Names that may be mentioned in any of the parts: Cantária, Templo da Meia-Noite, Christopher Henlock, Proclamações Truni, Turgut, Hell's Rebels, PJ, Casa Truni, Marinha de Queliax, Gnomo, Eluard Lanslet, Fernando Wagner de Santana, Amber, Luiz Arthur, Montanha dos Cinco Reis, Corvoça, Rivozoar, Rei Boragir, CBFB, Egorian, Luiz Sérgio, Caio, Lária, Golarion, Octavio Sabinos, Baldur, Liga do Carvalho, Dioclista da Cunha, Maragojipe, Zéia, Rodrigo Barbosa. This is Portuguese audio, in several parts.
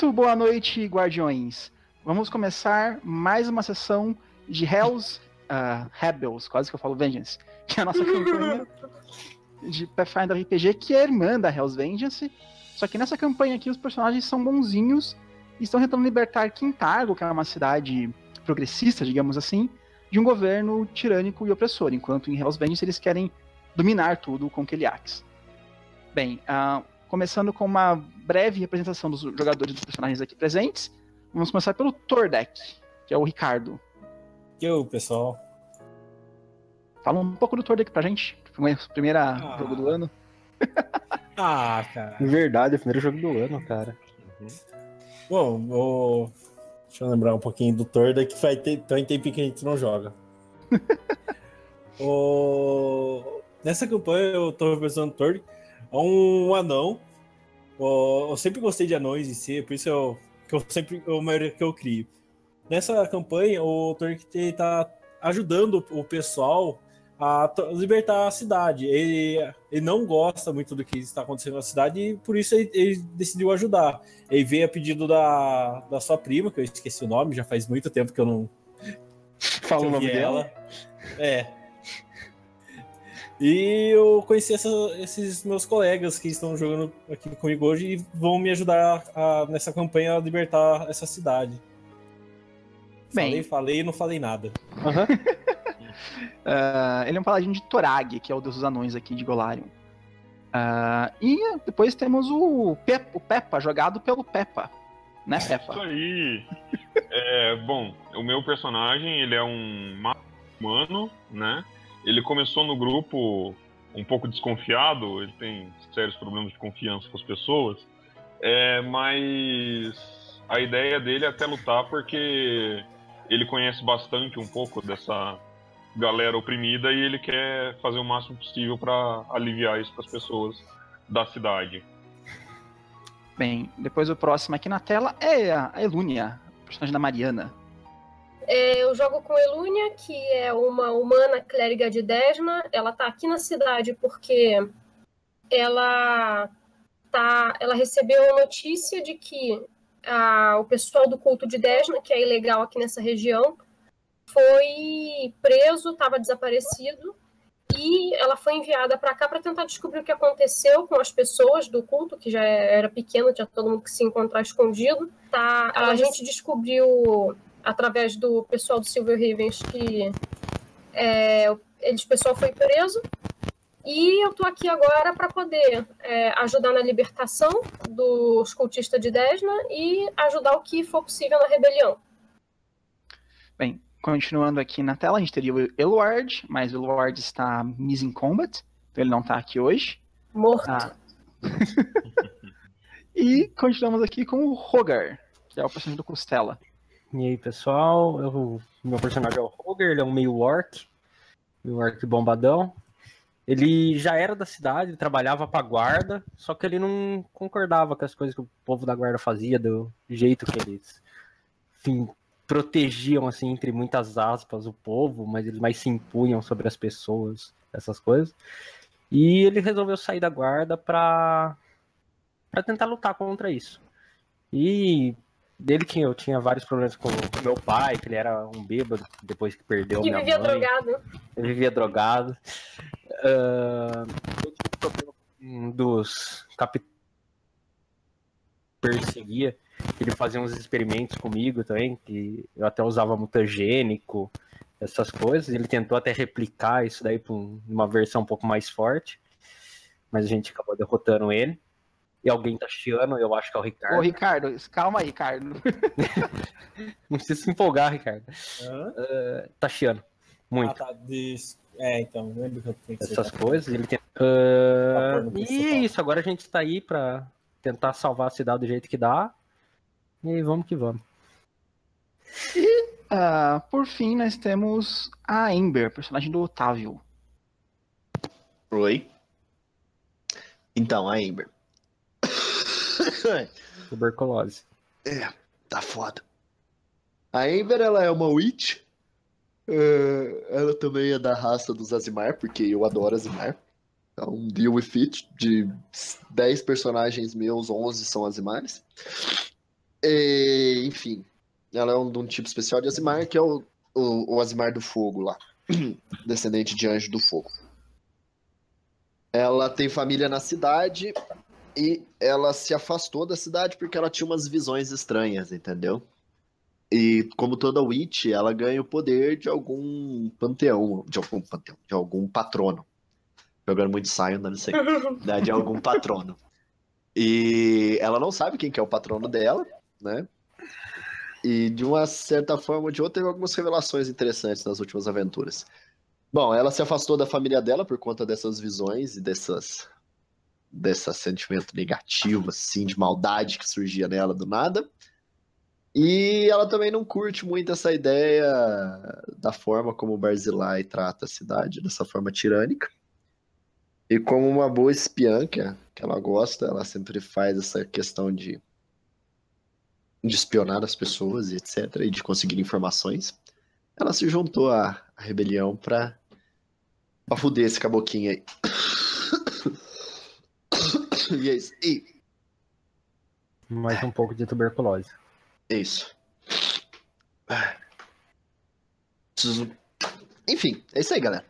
Muito boa noite, guardiões. Vamos começar mais uma sessão de Hell's Rebels, quase que eu falo Vengeance, que é a nossa campanha de Pathfinder RPG, que é a irmã da Hell's Vengeance. Só que nessa campanha aqui os personagens são bonzinhos e estão tentando libertar Kintargo, que é uma cidade progressista, digamos assim, de um governo tirânico e opressor, enquanto em Hell's Vengeance eles querem dominar tudo com Queliax. Bem, começando com uma breve representação dos jogadores e dos personagens aqui presentes, vamos começar pelo Tordek, que é o Ricardo. Eu, pessoal. Fala um pouco do Tordek pra gente, primeiro jogo do ano. Ah, cara. É verdade, é o primeiro jogo do ano, cara. Uhum. Bom, deixa eu lembrar um pouquinho do Tordek, que tem tempo que a gente não joga. Nessa campanha eu tô representando o Tordek, um anão. Eu sempre gostei de anões em si, por isso a maioria que eu crio. Nessa campanha, o Tordek tá ajudando o pessoal a libertar a cidade. Ele não gosta muito do que está acontecendo na cidade e por isso ele decidiu ajudar. Ele veio a pedido da sua prima, que eu esqueci o nome, já faz muito tempo que eu não falo o nome dela. E eu conheci esses meus colegas que estão jogando aqui comigo hoje e vão me ajudar nessa campanha a libertar essa cidade. Bem, falei e não falei nada. Ele é um paladino de Torag, que é o deus dos anões aqui de Golarion. E depois temos o Pepa, jogado pelo Pepa. Né, Pepa? Isso aí. Bom, o meu personagem, ele é um mago humano, né? Ele começou no grupo um pouco desconfiado, ele tem sérios problemas de confiança com as pessoas, mas a ideia dele é até lutar porque ele conhece bastante um pouco dessa galera oprimida e ele quer fazer o máximo possível para aliviar isso para as pessoas da cidade. Bem, depois o próximo aqui na tela é a Elúnia, a personagem da Mariana. Eu jogo com Elúnia, que é uma humana clériga de Desna. Ela tá aqui na cidade porque ela recebeu a notícia de que o pessoal do culto de Desna, que é ilegal aqui nessa região, foi preso, estava desaparecido, e ela foi enviada para cá para tentar descobrir o que aconteceu com as pessoas do culto, que já era pequeno, tinha todo mundo que se encontrava escondido. A gente descobriu através do pessoal do Silver Ravens que o pessoal foi preso. E eu tô aqui agora para poder ajudar na libertação dos cultistas de Desna e ajudar o que for possível na rebelião. Bem, continuando aqui na tela, a gente teria o Eluard, mas o Eluard está mis in combat, então ele não tá aqui hoje. Morto. E continuamos aqui com o Rogar, que é o personagem do Costela. E aí, pessoal, meu personagem é o Rogar, ele é um meio orc bombadão. Ele já era da cidade, ele trabalhava pra guarda, só que ele não concordava com as coisas que o povo da guarda fazia, do jeito que eles, enfim, protegiam, assim, entre muitas aspas, o povo, mas eles mais se impunham sobre as pessoas, essas coisas. E ele resolveu sair da guarda pra tentar lutar contra isso. E dele que eu tinha vários problemas com meu pai, que ele era um bêbado depois que perdeu minha mãe. Ele vivia drogado. Ele vivia drogado. Eu tive problema dos capitães que perseguia. Ele fazia uns experimentos comigo também, que eu até usava mutagênico, essas coisas. Ele tentou até replicar isso daí para uma versão um pouco mais forte, mas a gente acabou derrotando ele. E alguém tá chiando, eu acho que é o Ricardo. Ô, Ricardo, calma aí, Ricardo. Não precisa se empolgar, Ricardo. Tá chiando muito. Então, lembro que eu tenho que essas coisas, ele tem... e é isso, agora a gente tá aí pra tentar salvar a cidade do jeito que dá. E vamos que vamos. E, por fim, nós temos a Amber, personagem do Otávio. Oi. Então, a Amber. Tuberculose. Tá foda. A Amber, ela é uma witch. Ela também é da raça dos Aasimar, porque eu adoro Aasimar. Então, deal with it. De 10 personagens meus, 11 são Aasimares. E, enfim, ela é de um tipo especial de Aasimar, que é o Aasimar do Fogo lá, descendente de Anjo do Fogo. Ela tem família na cidade e ela se afastou da cidade porque ela tinha umas visões estranhas, entendeu? E como toda witch, ela ganha o poder de algum panteão, de algum patrono. Jogando muito saio, não sei. De algum patrono. E ela não sabe quem que é o patrono dela, né? E de uma certa forma ou de outra, teve algumas revelações interessantes nas últimas aventuras. Bom, ela se afastou da família dela por conta dessas visões e desse sentimento negativo, assim, de maldade que surgia nela do nada. E ela também não curte muito essa ideia da forma como o Barzilai trata a cidade, dessa forma tirânica. E como uma boa espiã, que ela gosta, ela sempre faz essa questão de espionar as pessoas, e etc., e de conseguir informações. Ela se juntou à rebelião pra fuder esse caboquinho aí. E é isso. E... mais um pouco de tuberculose. É isso. Enfim, é isso aí, galera.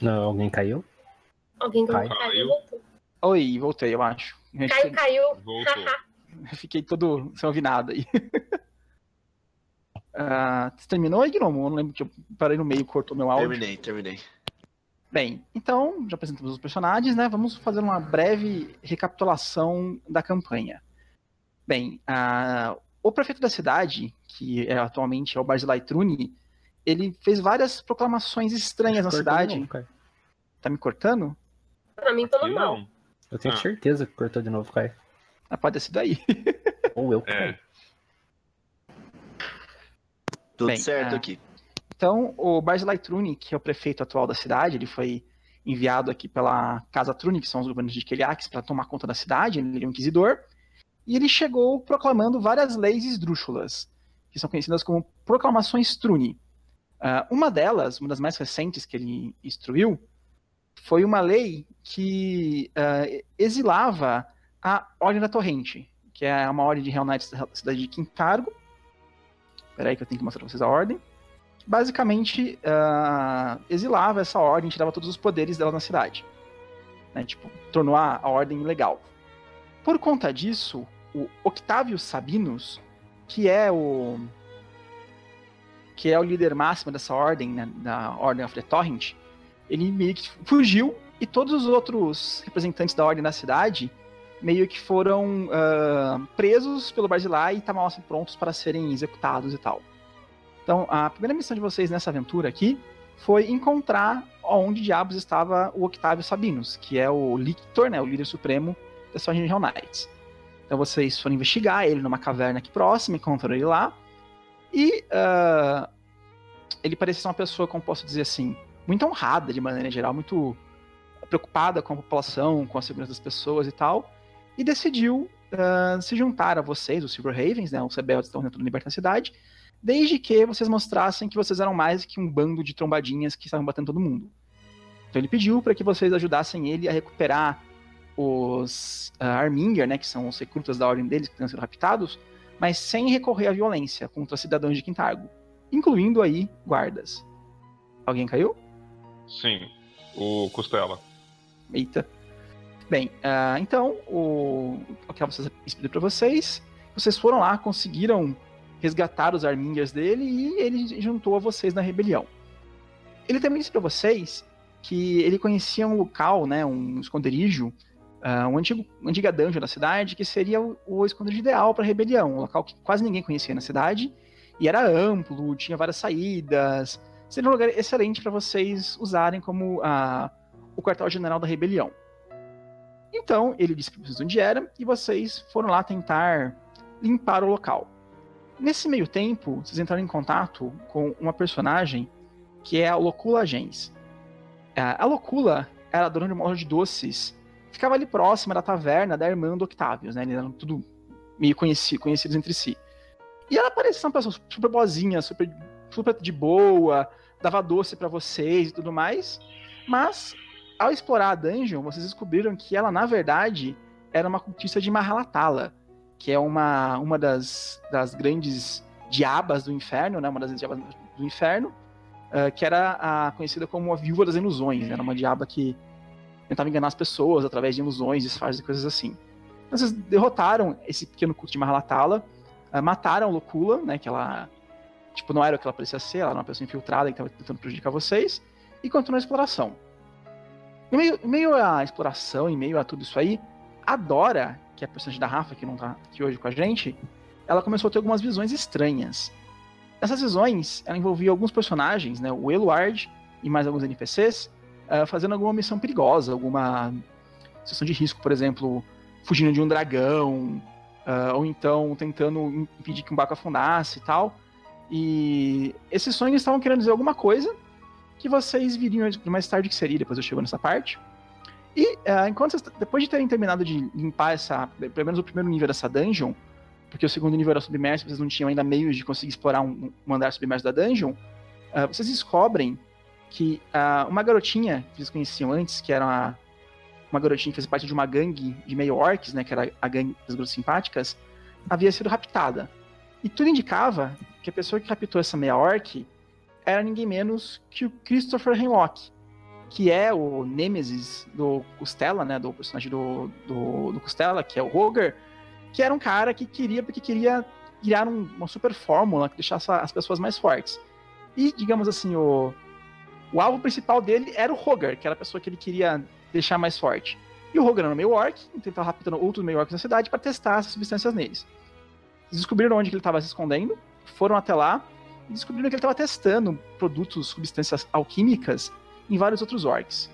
Não, alguém caiu? Alguém caiu? Oi, voltei, eu acho. Caio caiu. Voltou. Fiquei todo sem ouvir nada aí. Você terminou, Gnomo? Eu não lembro que eu parei no meio e cortou meu áudio. Terminei. Bem, então, já apresentamos os personagens, né? Vamos fazer uma breve recapitulação da campanha. Bem, o prefeito da cidade, que atualmente é o Barzilai Truni, ele fez várias proclamações estranhas na cidade. Não, tá me cortando? Pra mim, tá normal. Não. Eu tenho certeza que cortou de novo, Caio. Pode ter sido aí. Ou eu, Caio. Tudo bem, certo aqui. Então, o Barzilai Truni, que é o prefeito atual da cidade, ele foi enviado aqui pela Casa Truni, que são os governos de Queliax, para tomar conta da cidade. Ele é um inquisidor. E ele chegou proclamando várias leis esdrúxulas, que são conhecidas como proclamações Truni. Uma delas, uma das mais recentes que ele instruiu, foi uma lei que exilava a Ordem da Torrente, que é uma ordem de Hell Knights da cidade de Kintargo. Peraí que eu tenho que mostrar pra vocês a ordem. Basicamente, exilava essa ordem, tirava todos os poderes dela na cidade. Né? Tipo, tornou a ordem ilegal. Por conta disso, o Octavio Sabinos, que é o líder máximo dessa ordem, né, da Ordem of the Torrent, ele meio que fugiu, e todos os outros representantes da ordem da cidade meio que foram presos pelo Barzilai e estavam assim, prontos para serem executados e tal. Então, a primeira missão de vocês nessa aventura aqui foi encontrar onde diabos estava o Octavio Sabinos, que é o Lictor, né, o líder supremo dessa ordem de Hell Knights. Então vocês foram investigar ele numa caverna aqui próxima, encontraram ele lá, e ele parecia ser uma pessoa, como posso dizer assim, muito honrada de maneira geral, muito preocupada com a população, com a segurança das pessoas e tal, e decidiu se juntar a vocês, os Silver Ravens, né, os rebeldes que estão tentando libertar a cidade, desde que vocês mostrassem que vocês eram mais que um bando de trombadinhas que estavam batendo todo mundo. Então ele pediu para que vocês ajudassem ele a recuperar os Arminger, né, que são os recrutas da ordem deles que estão sendo raptados, mas sem recorrer à violência contra cidadãos de Kintargo, incluindo aí guardas. Alguém caiu? Sim, o Costela. Eita. Bem, então, o que eu expliquei pra vocês, vocês foram lá, conseguiram resgatar os Armingers dele e ele juntou a vocês na rebelião. Ele também disse pra vocês que ele conhecia um local, né, um esconderijo, uma antiga dungeon da cidade, que seria o esconderijo ideal pra rebelião, um local que quase ninguém conhecia na cidade, e era amplo, tinha várias saídas... Seria um lugar excelente para vocês usarem como o quartel-general da rebelião. Então, ele disse para vocês onde era, e vocês foram lá tentar limpar o local. Nesse meio tempo, vocês entraram em contato com uma personagem que é a Locula Gens. A Locula era dona de uma loja de doces, ficava ali próxima da taverna da irmã do Octavius, né? Eles eram tudo meio conhecidos entre si. E ela parecia uma pessoa super boazinha, super de boa, dava doce pra vocês e tudo mais, mas ao explorar a dungeon, vocês descobriram que ela, na verdade, era uma cultista de Mahalatala, que é uma das grandes diabas do inferno, né? Uma das diabas do inferno, que era conhecida como a Viúva das Ilusões, né? Era uma diaba que tentava enganar as pessoas através de ilusões, disfarces e coisas assim. Então, vocês derrotaram esse pequeno culto de Mahalatala, mataram Locula, né? Que ela, tipo, não era o que ela parecia ser, ela era uma pessoa infiltrada que estava tentando prejudicar vocês, e continuou a exploração. Em meio à exploração, em meio a tudo isso aí, a Dora, que é a personagem da Rafa, que não tá aqui hoje com a gente, ela começou a ter algumas visões estranhas. Essas visões, ela envolvia alguns personagens, né, o Eluard e mais alguns NPCs, fazendo alguma missão perigosa, alguma situação de risco, por exemplo, fugindo de um dragão, ou então tentando impedir que um barco afundasse e tal. E esses sonhos estavam querendo dizer alguma coisa que vocês viriam mais tarde, que seria, depois eu chego nessa parte. E enquanto vocês, depois de terem terminado de limpar essa, pelo menos o primeiro nível dessa dungeon, porque o segundo nível era submerso, vocês não tinham ainda meios de conseguir explorar um andar submerso da dungeon, vocês descobrem que uma garotinha que vocês conheciam antes, que era uma garotinha que fez parte de uma gangue de meio orcs, né, que era a gangue das garotas simpáticas, havia sido raptada. E tudo indicava que a pessoa que raptou essa meia orc era ninguém menos que o Christopher Henlock, que é o Nemesis do Costela, né, do personagem do Costela, que é o Rogar, que era um cara que queria criar uma super fórmula que deixasse as pessoas mais fortes. E, digamos assim, o alvo principal dele era o Rogar, que era a pessoa que ele queria deixar mais forte. E o Rogar era um meio-orc, tentava raptando outros meio-orcs na cidade para testar essas substâncias neles. Eles descobriram onde que ele estava se escondendo, foram até lá, e descobriram que ele estava testando produtos, substâncias alquímicas em vários outros orcs.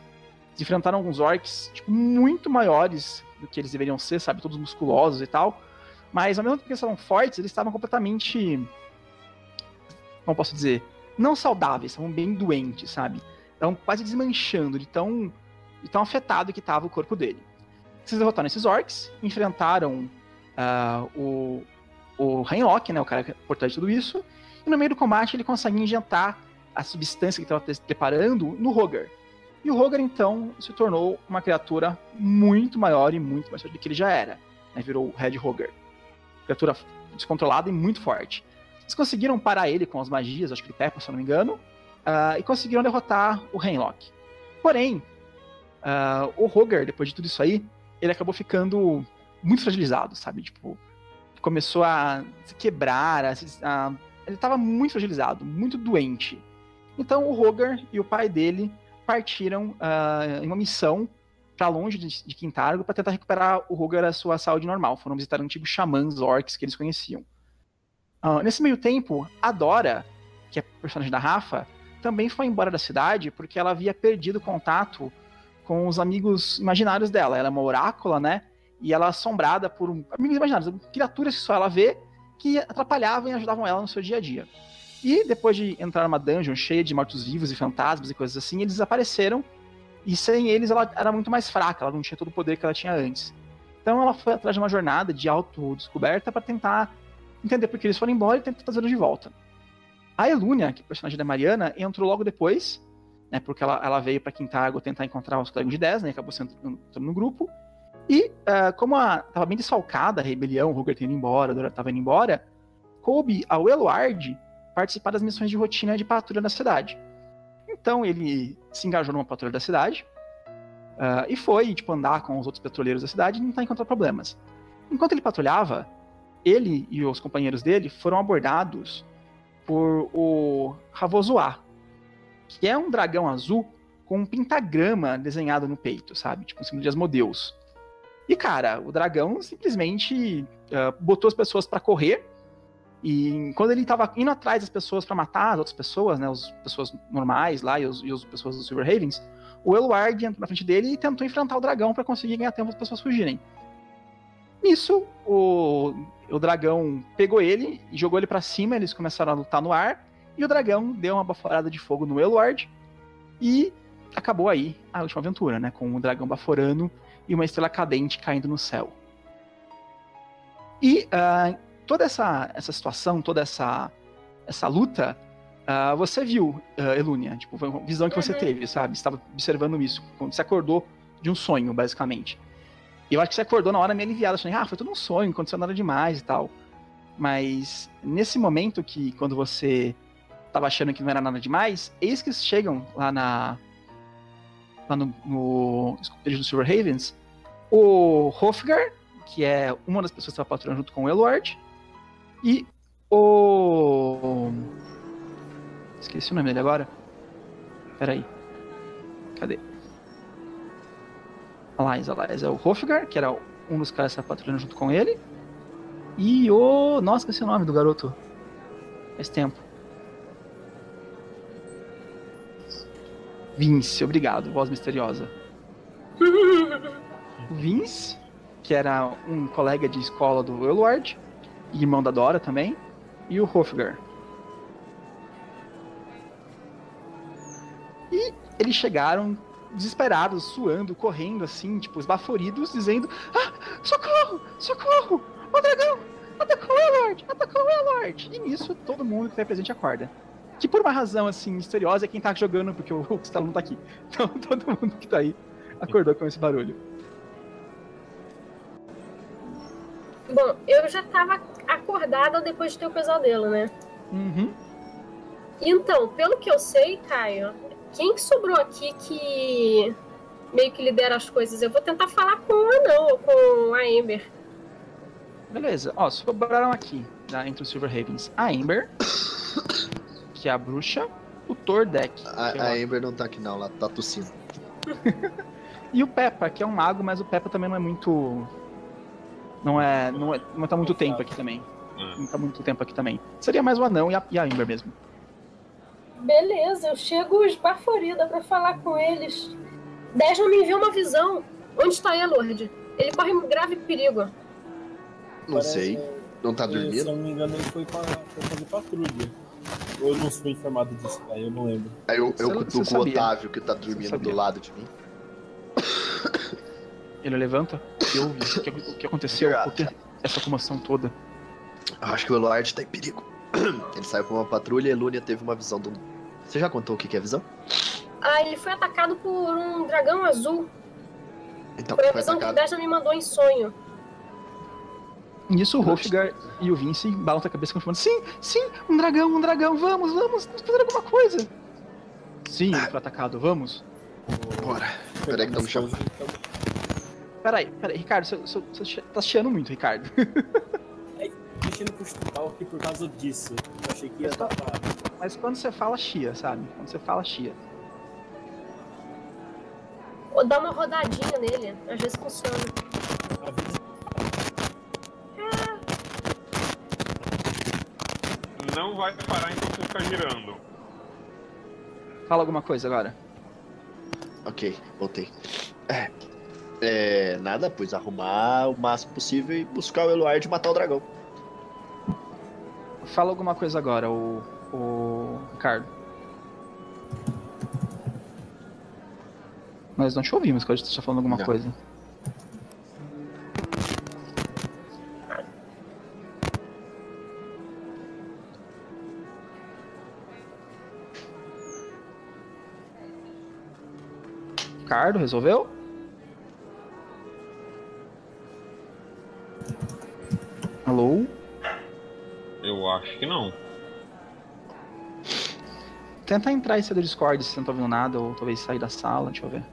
Eles enfrentaram alguns orcs, tipo, muito maiores do que eles deveriam ser, sabe? Todos musculosos e tal. Mas, ao mesmo tempo que eles estavam fortes, eles estavam completamente... como posso dizer? Não saudáveis, estavam bem doentes, sabe? Estavam quase desmanchando de tão afetado que estava o corpo dele. Vocês derrotaram esses orcs, enfrentaram o Henlock, né? O cara por trás de tudo isso. E no meio do combate ele consegue injetar a substância que estava preparando no Rogar. E o Rogar, então, se tornou uma criatura muito maior e muito mais forte do que ele já era. Né? Virou o Red Rogar. Criatura descontrolada e muito forte. Eles conseguiram parar ele com as magias, acho que do Pepa, se eu não me engano, e conseguiram derrotar o Henlock. Porém, o Rogar, depois de tudo isso aí, ele acabou ficando muito fragilizado, sabe? Tipo, começou a se quebrar, ele estava muito fragilizado, muito doente. Então o Rogar e o pai dele partiram em uma missão para longe de Kintargo para tentar recuperar o Rogar à sua saúde normal. Foram visitar antigos xamãs orcs que eles conheciam. Nesse meio tempo, a Dora, que é a personagem da Rafa, também foi embora da cidade porque ela havia perdido contato com os amigos imaginários dela. Ela é uma orácula, né? E ela é assombrada por amigos imaginários, criaturas que só ela vê, que atrapalhavam e ajudavam ela no seu dia a dia. E depois de entrar numa dungeon cheia de mortos-vivos e fantasmas e coisas assim, eles desapareceram, e sem eles ela era muito mais fraca, ela não tinha todo o poder que ela tinha antes. Então ela foi atrás de uma jornada de autodescoberta para tentar entender por que eles foram embora e tentar trazê-los de volta. A Elúnia, que é a personagem da Mariana, entrou logo depois, né, porque ela veio para Kintargo tentar encontrar os colegas de Desna, né, e acabou sendo no grupo. E como estava bem desfalcada a rebelião, o Rogar tinha ido embora, a Dora estava indo embora, coube ao Eluard participar das missões de rotina de patrulha da cidade. Então ele se engajou numa patrulha da cidade e foi tipo, andar com os outros petroleiros da cidade e tentar encontrar problemas. Enquanto ele patrulhava, ele e os companheiros dele foram abordados por o Ravozoar, que é um dragão azul com um pentagrama desenhado no peito, sabe? Tipo um símbolo de Asmodeus. E, cara, o dragão simplesmente botou as pessoas pra correr, e quando ele tava indo atrás das pessoas pra matar as outras pessoas, né, as pessoas normais lá e as pessoas do Silver Ravens, o Eluard entrou na frente dele e tentou enfrentar o dragão pra conseguir ganhar tempo as pessoas fugirem. Nisso, o dragão pegou ele e jogou ele pra cima, eles começaram a lutar no ar, e o dragão deu uma baforada de fogo no Eluard, e acabou aí a última aventura, né, com o dragão baforando e uma estrela cadente caindo no céu. E toda essa situação, toda essa luta Você viu, Elúnia, tipo, foi uma visão que você teve, sabe? Você estava observando isso. Você acordou de um sonho, basicamente. E eu acho que você acordou na hora meio aliviada, achando, ah, foi tudo um sonho, aconteceu nada demais e tal. Mas nesse momento que, quando você estava achando que não era nada demais, eis que chegam lá na... lá no esconderijo do Silver Ravens, o Hofgar, que é uma das pessoas que estava patrulhando junto com o Eluard, e o... esqueci o nome dele agora. Peraí. Cadê? Alais. É o Hofgar, que era um dos caras que estava patrulhando junto com ele. E o... nossa, esqueci o nome do garoto. Faz tempo. Vince, obrigado, voz misteriosa. O Vince, que era um colega de escola do Eluard, irmão da Dora também, e o Hofgar. E eles chegaram desesperados, suando, correndo assim, tipo, esbaforidos, dizendo: ah, socorro, socorro, o dragão atacou o Eluard, atacou o Eluard. E nisso todo mundo que está presente acorda. Que por uma razão, assim, misteriosa, é quem tá jogando, porque o Stallone não tá aqui. Então todo mundo que tá aí acordou com esse barulho. Bom, eu já tava acordada depois de ter o pesadelo, né? Uhum. Então, pelo que eu sei, Caio, quem que sobrou aqui que meio que lidera as coisas? Eu vou tentar falar com o Anão ou com a Amber. Beleza, ó, sobraram aqui, tá, entre os Silver Ravens. A Amber... que é a bruxa, o Tordek. A Amber não tá aqui não, ela tá tossindo. E o Pepa, que é um mago, mas o Pepa também não é muito... Não tá muito tempo aqui também. Não tá muito tempo aqui também. Seria mais o anão e a Amber mesmo. Beleza, eu chego esbaforida pra falar com eles. Desna me enviou uma visão. Onde está Eluard? Ele corre um grave perigo. Não parece, sei. Não tá dormindo? Se não me engano, ele foi pra fazer patrulha. Eu não fui informado disso, aí eu não lembro. Aí eu cutuco o Otávio, que tá dormindo do lado de mim. Ele levanta e ouve o que aconteceu, porque essa comoção toda. Eu acho que o Eluard tá em perigo. Ele saiu pra uma patrulha e a Elúnia teve uma visão do... Você já contou o que é visão? Ah, ele foi atacado por um dragão azul. Então, foi a visão atacado. Que o Desna me mandou em sonho. Nisso o Hofgar e o Vince balançam a cabeça confirmando: sim, sim, um dragão, vamos, vamos, vamos fazer alguma coisa. Sim, ele foi atacado, vamos. Bora, peraí que tá me chamando. Peraí, Ricardo, você tá chiando muito, Ricardo. Tô chiando pro hospital aqui por causa disso, eu achei que ia estar. Mas quando você fala chia, sabe? Quando você fala chia. Ou dá uma rodadinha nele, às vezes funciona. Não vai parar enquanto você ficar girando. Fala alguma coisa agora. Ok, voltei. Nada, pois arrumar o máximo possível e buscar o Eluard e matar o dragão. Fala alguma coisa agora, o Ricardo. Nós não te ouvimos, que a gente está falando alguma coisa. Ricardo, resolveu? Alô? Eu acho que não. Tenta entrar e sair do Discord se você não tá ouvindo nada, ou talvez sair da sala, deixa eu ver.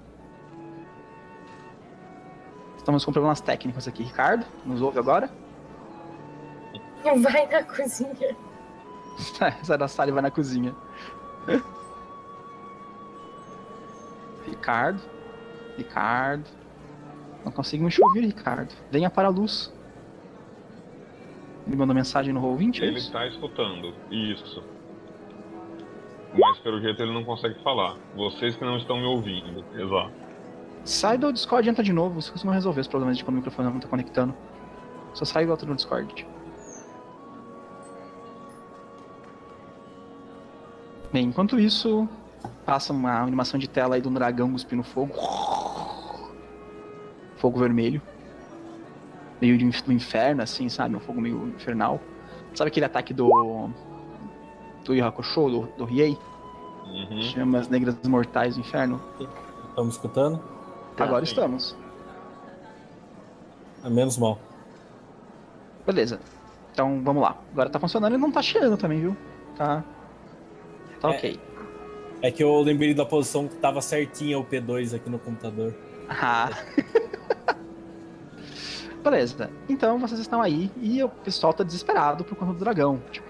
Estamos com problemas técnicos aqui. Ricardo, nos ouve agora? Vai na cozinha. Sai da sala e vai na cozinha. Ricardo, não consigo me ouvir, Ricardo. Venha para a luz. Ele mandou mensagem no Roll20. Ele está escutando, isso. Mas pelo jeito ele não consegue falar. Vocês que não estão me ouvindo, exato. Sai do Discord e entra de novo. Vocês costumam resolver os problemas de quando o microfone não está conectando. Só sai e volta no Discord. Bem, enquanto isso... passa uma animação de tela aí de um dragão cuspindo fogo. Fogo vermelho. Meio do inferno, assim, sabe? Um fogo meio infernal. Sabe aquele ataque do... do Yu Hakusho, do Riei. Uhum. Chamas Negras Mortais do Inferno. Estamos escutando? Agora estamos. É menos mal. Beleza. Então vamos lá. Agora tá funcionando e não tá cheirando também, viu? Tá ok. É que eu lembrei da posição que tava certinha o P2 aqui no computador. Ah. Beleza. Então vocês estão aí e o pessoal tá desesperado por conta do dragão. Tipo.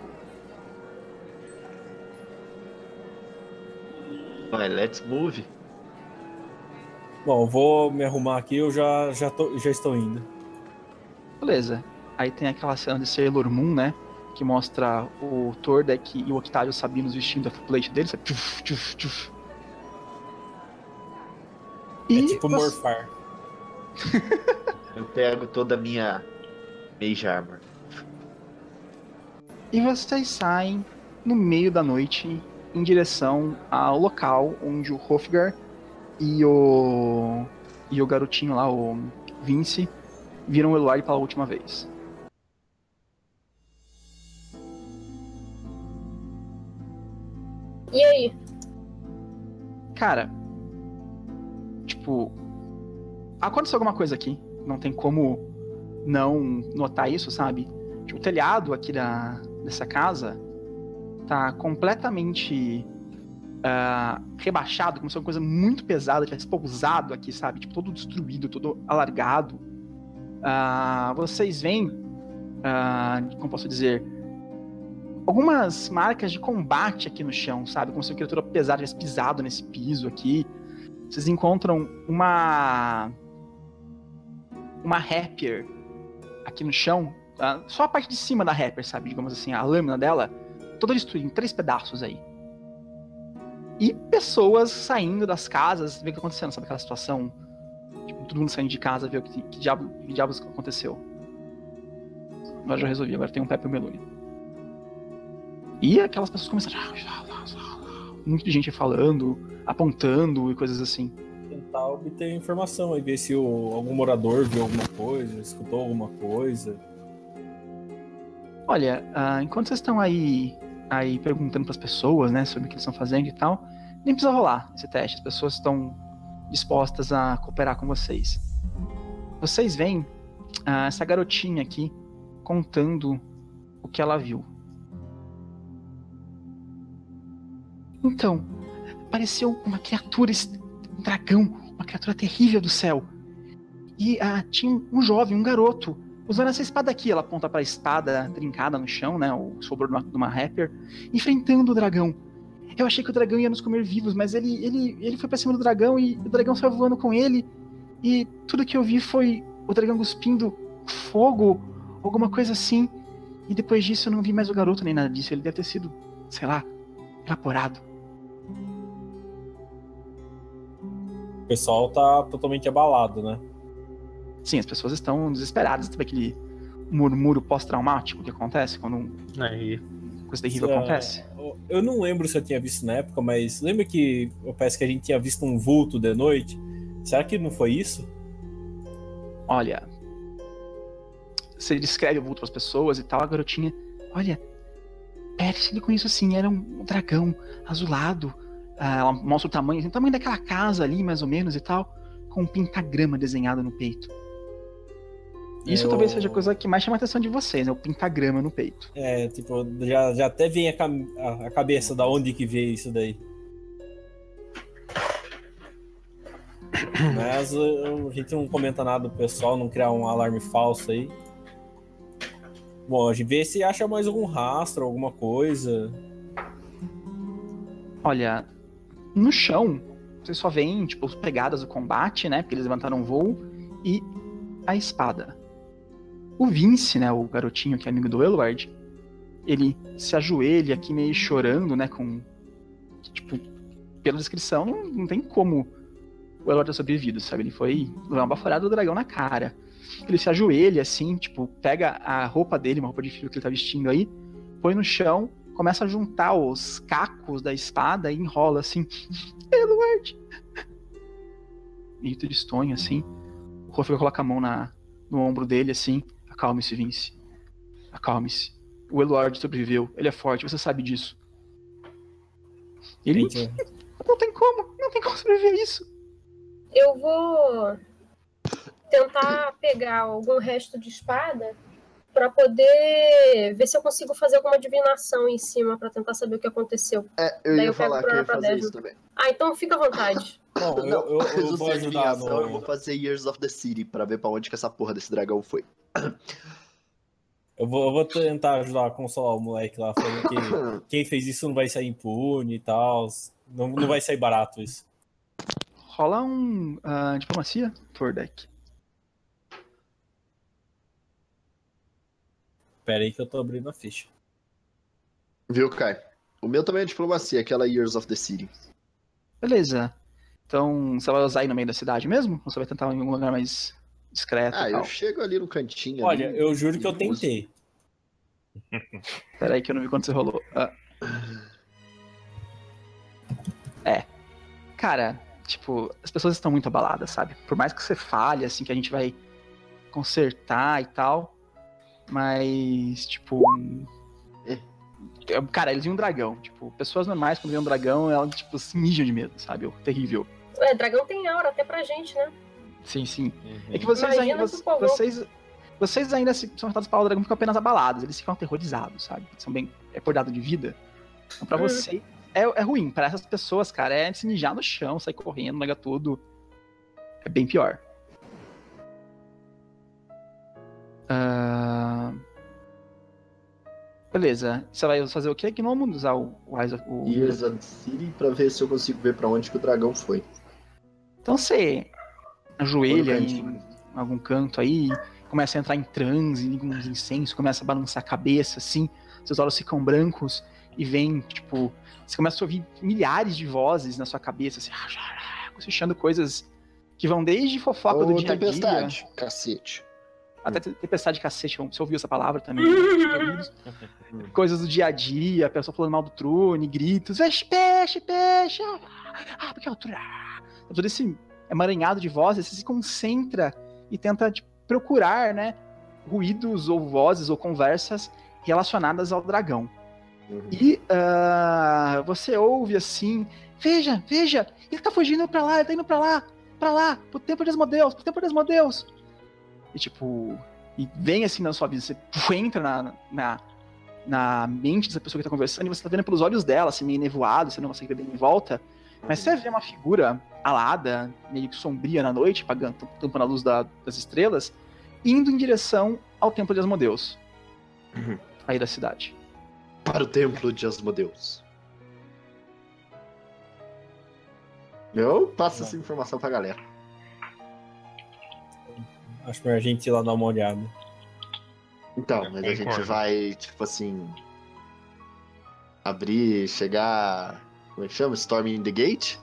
Vai, let's move. Bom, eu vou me arrumar aqui, eu já estou indo. Beleza. Aí tem aquela cena de Sailor Moon, né? Que mostra o Tordek e o Octavio Sabinos vestindo a plate deles. Tchuf, tchuf, tchuf. E é tipo você... morfar. Eu pego toda a minha Mage Armor. E vocês saem no meio da noite em direção ao local onde o Hofgar e o garotinho lá, o Vince, viram o Eluard pela última vez. E aí? Cara, tipo, aconteceu alguma coisa aqui. Não tem como não notar isso, sabe? O telhado aqui dessa casa tá completamente rebaixado, como se fosse uma coisa muito pesada, tivesse pousado aqui, sabe? Tipo, todo destruído, todo alargado. Vocês veem, como posso dizer, algumas marcas de combate aqui no chão, sabe? Como se a criatura pesada tivesse pisado nesse piso aqui. Vocês encontram uma rapier aqui no chão, só a parte de cima da rapier, sabe? Digamos assim, a lâmina dela, toda destruída em 3 pedaços aí. E pessoas saindo das casas, ver o que tá acontecendo, sabe? Aquela situação, tipo, todo mundo saindo de casa, ver o que diabos aconteceu. Agora já resolvi, agora tem um Pepe e um Melune. E aquelas pessoas começaram... Muita gente falando, apontando e coisas assim. Tentar obter informação aí, ver se algum morador viu alguma coisa, escutou alguma coisa. Olha, enquanto vocês estão aí perguntando pras pessoas, né, sobre o que eles estão fazendo e tal, nem precisa rolar esse teste, as pessoas estão dispostas a cooperar com vocês. Vocês veem essa garotinha aqui contando o que ela viu. Então, apareceu uma criatura, um dragão, uma criatura terrível do céu. E tinha um jovem, um garoto, usando essa espada aqui, ela aponta pra espada trincada no chão, né, o sobrou de uma rapier, enfrentando o dragão. Eu achei que o dragão ia nos comer vivos, mas ele foi pra cima do dragão e o dragão saiu voando com ele. E tudo que eu vi foi o dragão cuspindo fogo, alguma coisa assim. E depois disso eu não vi mais o garoto nem nada disso, ele deve ter sido, sei lá, evaporado. O pessoal tá totalmente abalado, né? Sim, as pessoas estão desesperadas. Sabe aquele murmúrio pós-traumático que acontece quando coisa terrível acontece? Eu não lembro se eu tinha visto na época, mas lembra que parece que a gente tinha visto um vulto de noite? Será que não foi isso? Olha, você descreve o vulto pras pessoas e tal, a garotinha... Olha, parece-lhe com isso sim, era um dragão azulado. Ela mostra o tamanho daquela casa ali, mais ou menos, e tal, com um pentagrama desenhado no peito. Isso talvez seja a coisa que mais chama a atenção de vocês, né? O pentagrama no peito. É, tipo, já até vem a cabeça da onde que veio isso daí. Mas a gente não comenta nada do pessoal, não criar um alarme falso aí. Bom, a gente vê se acha mais algum rastro, alguma coisa. Olha, no chão, vocês só veem, tipo, as pegadas do combate, né? Porque eles levantaram o voo e a espada. O Vince, né? O garotinho que é amigo do Eluard, ele se ajoelha aqui meio chorando, né? Com, tipo, pela descrição, não tem como o Eluard ter sobrevivido, sabe? Ele foi uma baforada do dragão na cara. Ele se ajoelha, assim, tipo, pega a roupa dele, uma roupa de frio que ele tá vestindo aí, põe no chão, começa a juntar os cacos da espada e enrola assim. Eluard! Grito de estonho, assim. O Hofgar coloca a mão no ombro dele, assim. Acalme-se, Vince. Acalme-se. O Eluard sobreviveu. Ele é forte, você sabe disso. Ele... Então... Não tem como sobreviver a isso. Eu vou tentar pegar algum resto de espada pra poder ver se eu consigo fazer alguma adivinação em cima pra tentar saber o que aconteceu. É, eu ia falar que eu ia fazer isso também. Ah, então fica à vontade. Bom, eu vou ajudar, eu vou fazer Years of the City pra ver pra onde que essa porra desse dragão foi. Eu vou tentar ajudar a consolar o moleque lá, falando que quem fez isso não vai sair impune e tal. Não vai sair barato isso. Rola diplomacia, Tordek. Pera aí que eu tô abrindo a ficha. Viu, Kai? O meu também é diplomacia, aquela Years of the City. Beleza. Então, você vai usar aí no meio da cidade mesmo? Ou você vai tentar em algum lugar mais discreto? Ah, eu chego ali no cantinho. Olha, ali, eu juro que eu tentei. Pera aí que eu não vi quanto você rolou. Ah. É. Cara... Tipo, as pessoas estão muito abaladas, sabe? Por mais que você falhe, assim, que a gente vai consertar e tal. Mas, tipo... Cara, eles viram um dragão. Tipo, pessoas normais, quando veem um dragão, elas, tipo, se mijam de medo, sabe? Terrível. É, dragão tem aura até pra gente, né? Sim, sim. Uhum. É que vocês ainda são tratados para o dragão, ficam apenas abalados. Eles ficam aterrorizados, sabe? São bem... É por dado de vida. Então, pra você... É ruim, pra essas pessoas, cara, é se mijar no chão, sair correndo, nega tudo. É bem pior. Beleza, você vai fazer o quê? Que não vamos usar o Years of the City pra ver se eu consigo ver pra onde que o dragão foi. Então você ajoelha em algum canto aí, começa a entrar em transe, liga uns incensos, começa a balançar a cabeça, assim, seus olhos ficam brancos. E vem, tipo, você começa a ouvir milhares de vozes na sua cabeça, assim, cochichando coisas que vão desde fofoca do dia a dia. Tempestade, cacete. Até tempestade, cacete, você ouviu essa palavra também. Coisas do dia a dia, a pessoa falando mal do Truni, gritos, peixe, peixe, porque é o Truni. Todo esse emaranhado de vozes, você se concentra e tenta tipo, procurar, né, ruídos ou vozes ou conversas relacionadas ao dragão. E você ouve assim, veja, ele tá fugindo pra lá, ele tá indo pra lá, pro tempo de Asmodeus, E tipo, e vem assim na sua vida, você entra na mente dessa pessoa que tá conversando e você tá vendo pelos olhos dela, assim, meio nevoado, você não consegue ver bem em volta, mas você vê uma figura alada, meio que sombria na noite, tampando a luz das estrelas, indo em direção ao templo de Asmodeus, aí da cidade. Para o templo de Asmodeus. Eu passo essa informação pra galera. Acho que a gente ir lá dar uma olhada. Então, mas a gente vai, tipo assim... Abrir, chegar... Como é que chama? Storming the Gate?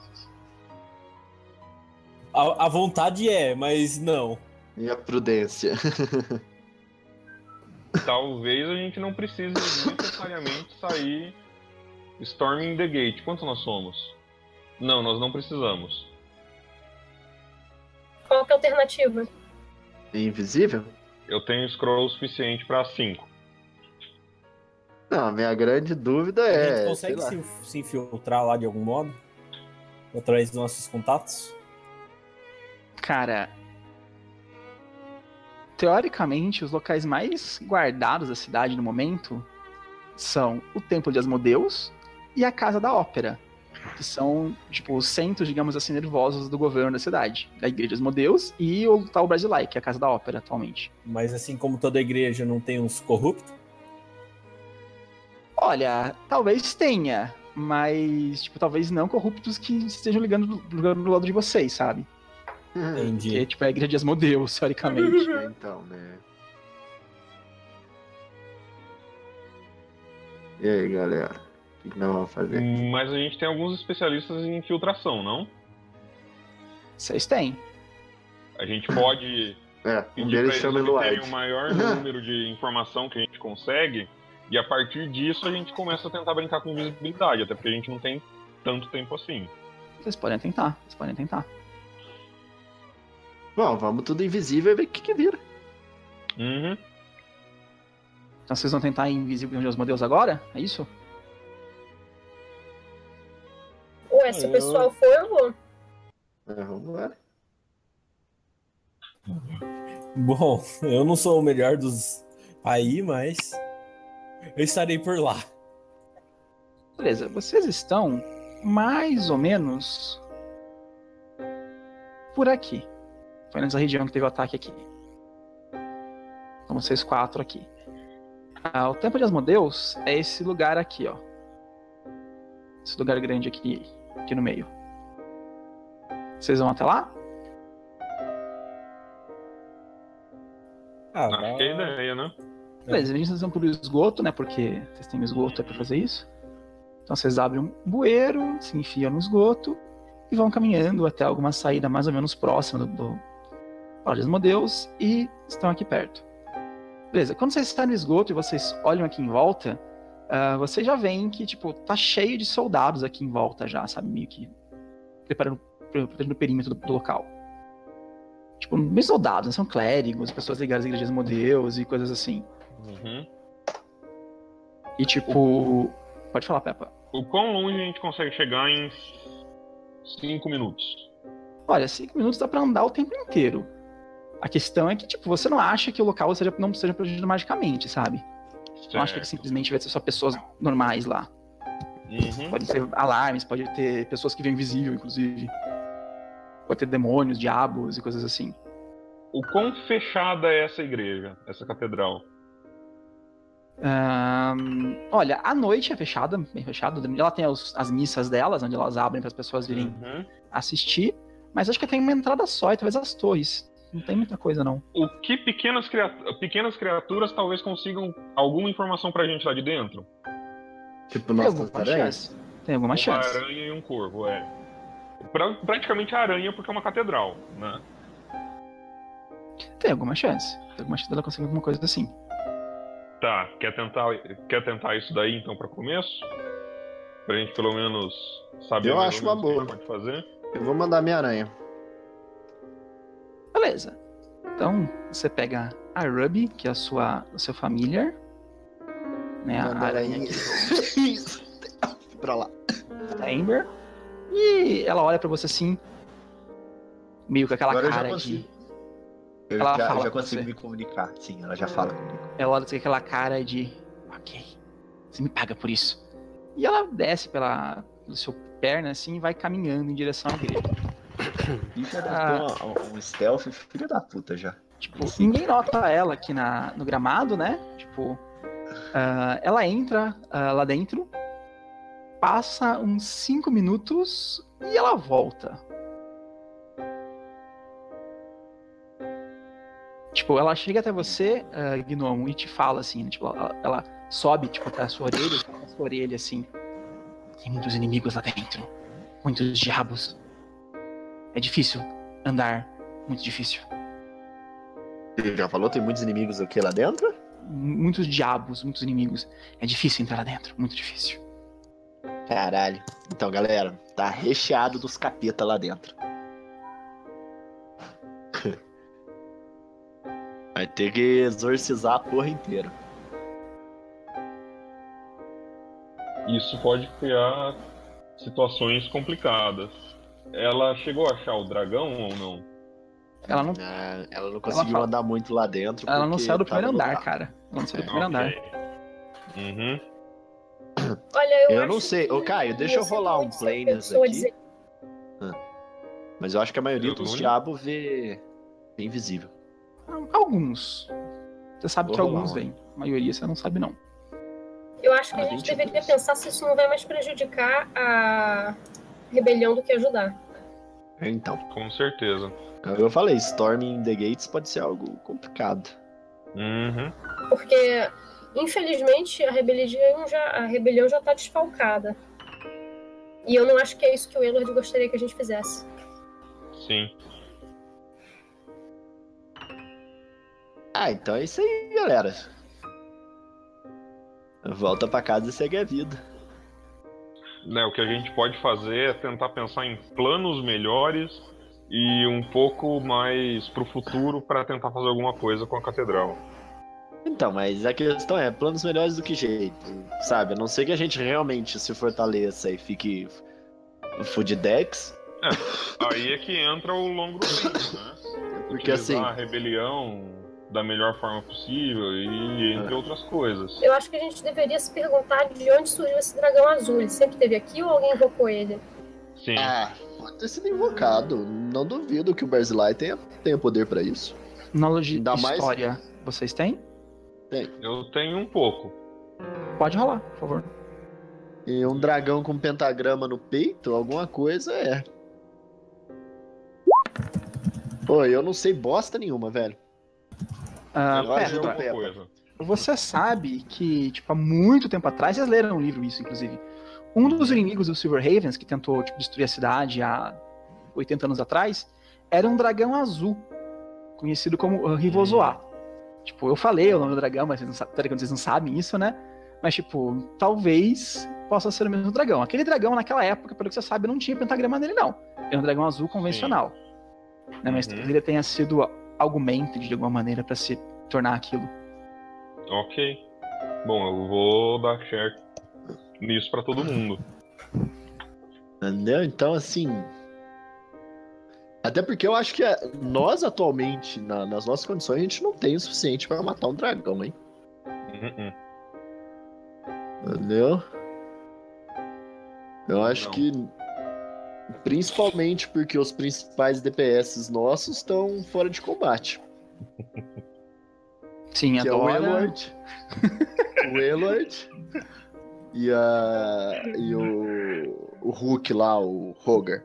A vontade é, mas não. E a prudência. Talvez a gente não precise necessariamente sair Storming the Gate. Quanto nós somos? Não, nós não precisamos. Qual que é a alternativa? Invisível? Eu tenho scroll suficiente pra 5. Não, a minha grande dúvida é... A gente consegue se infiltrar lá de algum modo? Através dos nossos contatos? Cara... Teoricamente, os locais mais guardados da cidade no momento são o Templo de Asmodeus e a Casa da Ópera, que são, tipo, os centros, digamos assim, nervosos do governo da cidade. Da Igreja de Asmodeus e o tal Barzilai, que é a Casa da Ópera atualmente. Mas assim como toda igreja não tem uns corruptos? Olha, talvez tenha, mas, tipo, talvez não corruptos que estejam ligando do lado de vocês, sabe? Entendi. Porque, tipo, é a igreja de Asmodeus, teoricamente. Então, né? E aí, galera? O que nós vamos fazer? Mas a gente tem alguns especialistas em infiltração, não? Vocês têm. A gente pode pedir pra eles terem o maior número de informação que a gente consegue, e a partir disso a gente começa a tentar brincar com visibilidade, até porque a gente não tem tanto tempo assim. Vocês podem tentar. Bom, vamos tudo invisível e ver o que vira. Então vocês vão tentar ir invisível de Asmodeus agora? É isso? se o pessoal for, eu vou. Vamos lá. Bom, eu não sou o melhor dos aí, mas eu estarei por lá. Beleza, vocês estão mais ou menos por aqui. Foi nessa região que teve o ataque aqui. Então vocês quatro aqui. Ah, o Templo de Asmodeus é esse lugar aqui, ó. Esse lugar grande aqui, aqui no meio. Vocês vão até lá? Ah, não tem ideia, né? Beleza, vocês vão pro esgoto, né? Porque vocês têm esgoto é pra fazer isso. Então vocês abrem um bueiro, se enfiam no esgoto e vão caminhando até alguma saída mais ou menos próxima do Templo de Asmodeus e estão aqui perto. Beleza, quando vocês estão no esgoto e vocês olham aqui em volta, vocês já veem que, tipo, tá cheio de soldados aqui em volta já, sabe? Meio que preparando, protegendo o perímetro do local. Tipo, meio soldados, né? São clérigos, pessoas ligadas à Igreja de Asmodeus e coisas assim. Uhum. E, tipo... Pode falar, Pepa. O quão longe a gente consegue chegar em 5 minutos? Olha, 5 minutos dá pra andar o tempo inteiro. A questão é que, tipo, você não acha que o local seja, não seja protegido magicamente, sabe? Certo. Não acha que simplesmente vai ser só pessoas normais lá. Uhum. Pode ter alarmes, pode ter pessoas que vêm invisível, inclusive. Pode ter demônios, diabos e coisas assim. O quão fechada é essa igreja, essa catedral? Olha, à noite é fechada, bem fechada. Ela tem as missas delas, onde elas abrem para as pessoas virem assistir. Mas acho que tem uma entrada só e talvez as torres. Não tem muita coisa, não. O que pequenas criaturas talvez consigam alguma informação pra gente lá de dentro? Tipo, nossa, tem alguma chance. Uma aranha e um corvo, é. Praticamente a aranha, porque é uma catedral, né? Tem alguma chance. Tem alguma chance dela conseguir alguma coisa assim. Tá, quer tentar isso daí, então, pra começo? Pra gente, pelo menos, saber o que a gente pode fazer. Eu vou mandar minha aranha. Beleza. Então, você pega a Ruby, que é o seu familiar. Né, a aranha aqui. Pra lá. A Amber. E ela olha pra você assim, meio com aquela agora cara de... Ela já, fala já consigo me comunicar. Sim, ela já fala comigo. Ela olha com aquela cara de... Ok, você me paga por isso. E ela desce pela sua perna assim e vai caminhando em direção à igreja. Um stealth filho da puta já. Tipo, ninguém nota ela aqui no gramado, né? Tipo, ela entra lá dentro, passa uns 5 minutos e ela volta. Tipo, ela chega até você, Gnomo, e te fala assim, né? Tipo, ela sobe, tipo, até a sua orelha, toca a sua orelha assim. Tem muitos inimigos lá dentro, muitos diabos. É difícil andar, muito difícil. Ele já falou, tem muitos inimigos aqui lá dentro? Muitos diabos, muitos inimigos. É difícil entrar lá dentro, muito difícil. Caralho. Então, galera, tá recheado dos capeta lá dentro. Vai ter que exorcizar a porra inteira. Isso pode criar situações complicadas. Ela chegou a achar o dragão ou não? Ela não conseguiu andar muito lá dentro. Ela não saiu do primeiro andar, cara. Ela não saiu do primeiro andar. Uhum. Olha, eu não sei. Ô, Caio, deixa eu rolar um planers aqui. Dizer... Mas eu acho que a maioria dos diabos vê invisível. Alguns. Você sabe que alguns vêm. A maioria você não sabe, não. Eu acho que a gente deveria pensar se isso não vai mais prejudicar a... rebelião do que ajudar. Então, com certeza. Eu falei, Storming the Gates pode ser algo complicado. Uhum. Porque, infelizmente, a rebelião já tá desfalcada. E eu não acho que é isso que o Eluard gostaria que a gente fizesse. Sim. Ah, então é isso aí, galera. Volta pra casa e segue a vida. Né, o que a gente pode fazer é tentar pensar em planos melhores e um pouco mais pro futuro para tentar fazer alguma coisa com a catedral. Então, mas a questão é, planos melhores do que jeito, sabe? A não ser que a gente realmente se fortaleça e fique o Fudidex. É, aí é que entra o longo tempo, né? Porque assim, a rebelião da melhor forma possível e entre outras coisas. Eu acho que a gente deveria se perguntar de onde surgiu esse dragão azul. Ele sempre esteve aqui ou alguém invocou ele? Sim. Ah, pode ter sido invocado. Não duvido que o Barzilai tenha poder pra isso. Knowledge de história, vocês têm? Tem. Eu tenho um pouco. Pode rolar, por favor. E um dragão com um pentagrama no peito, alguma coisa é. Pô, eu não sei bosta nenhuma, velho. Pepa, você sabe que, tipo, há muito tempo atrás, vocês leram um livro isso, inclusive. Um dos inimigos do Silver Ravens, que tentou, tipo, destruir a cidade há 80 anos atrás, era um dragão azul, conhecido como Rivozoar. Tipo, eu falei o nome do dragão, mas vocês não sabem isso, né? Mas, tipo, talvez possa ser o mesmo dragão. Aquele dragão, naquela época, pelo que você sabe, não tinha pentagrama nele, não. Era um dragão azul convencional. Né? Mas ele tenha sido augmented de alguma maneira pra se tornar aquilo. Ok. Bom, eu vou dar share nisso pra todo mundo. Entendeu? Então, assim... Até porque eu acho que nós, atualmente, nas nossas condições, a gente não tem o suficiente pra matar um dragão, hein? Entendeu? Eu acho que... Principalmente porque os principais DPS nossos estão fora de combate. Sim, a Dora. É o Eluard. O Eluard. E o Hulk lá, o Rogar.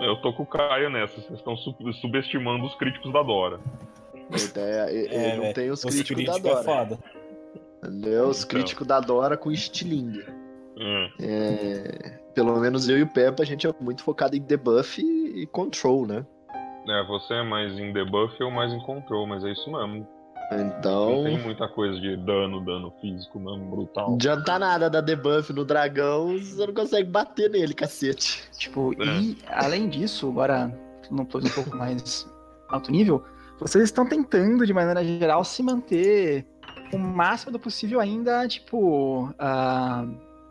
Eu tô com o Caio nessa. Vocês estão subestimando os críticos da Dora. Ele não tem os críticos da Dora. É foda. Entendeu? Os críticos da Dora com estilingue. Pelo menos eu e o Pepa, a gente é muito focado em debuff e control, né? É, você é mais em debuff e eu mais em control, mas é isso mesmo. Então... Não tem muita coisa de dano físico mesmo, brutal. Não adianta nada dar debuff no dragão, você não consegue bater nele, cacete. Tipo, e além disso, agora num plano um pouco mais alto nível, vocês estão tentando, de maneira geral, se manter o máximo do possível ainda, tipo...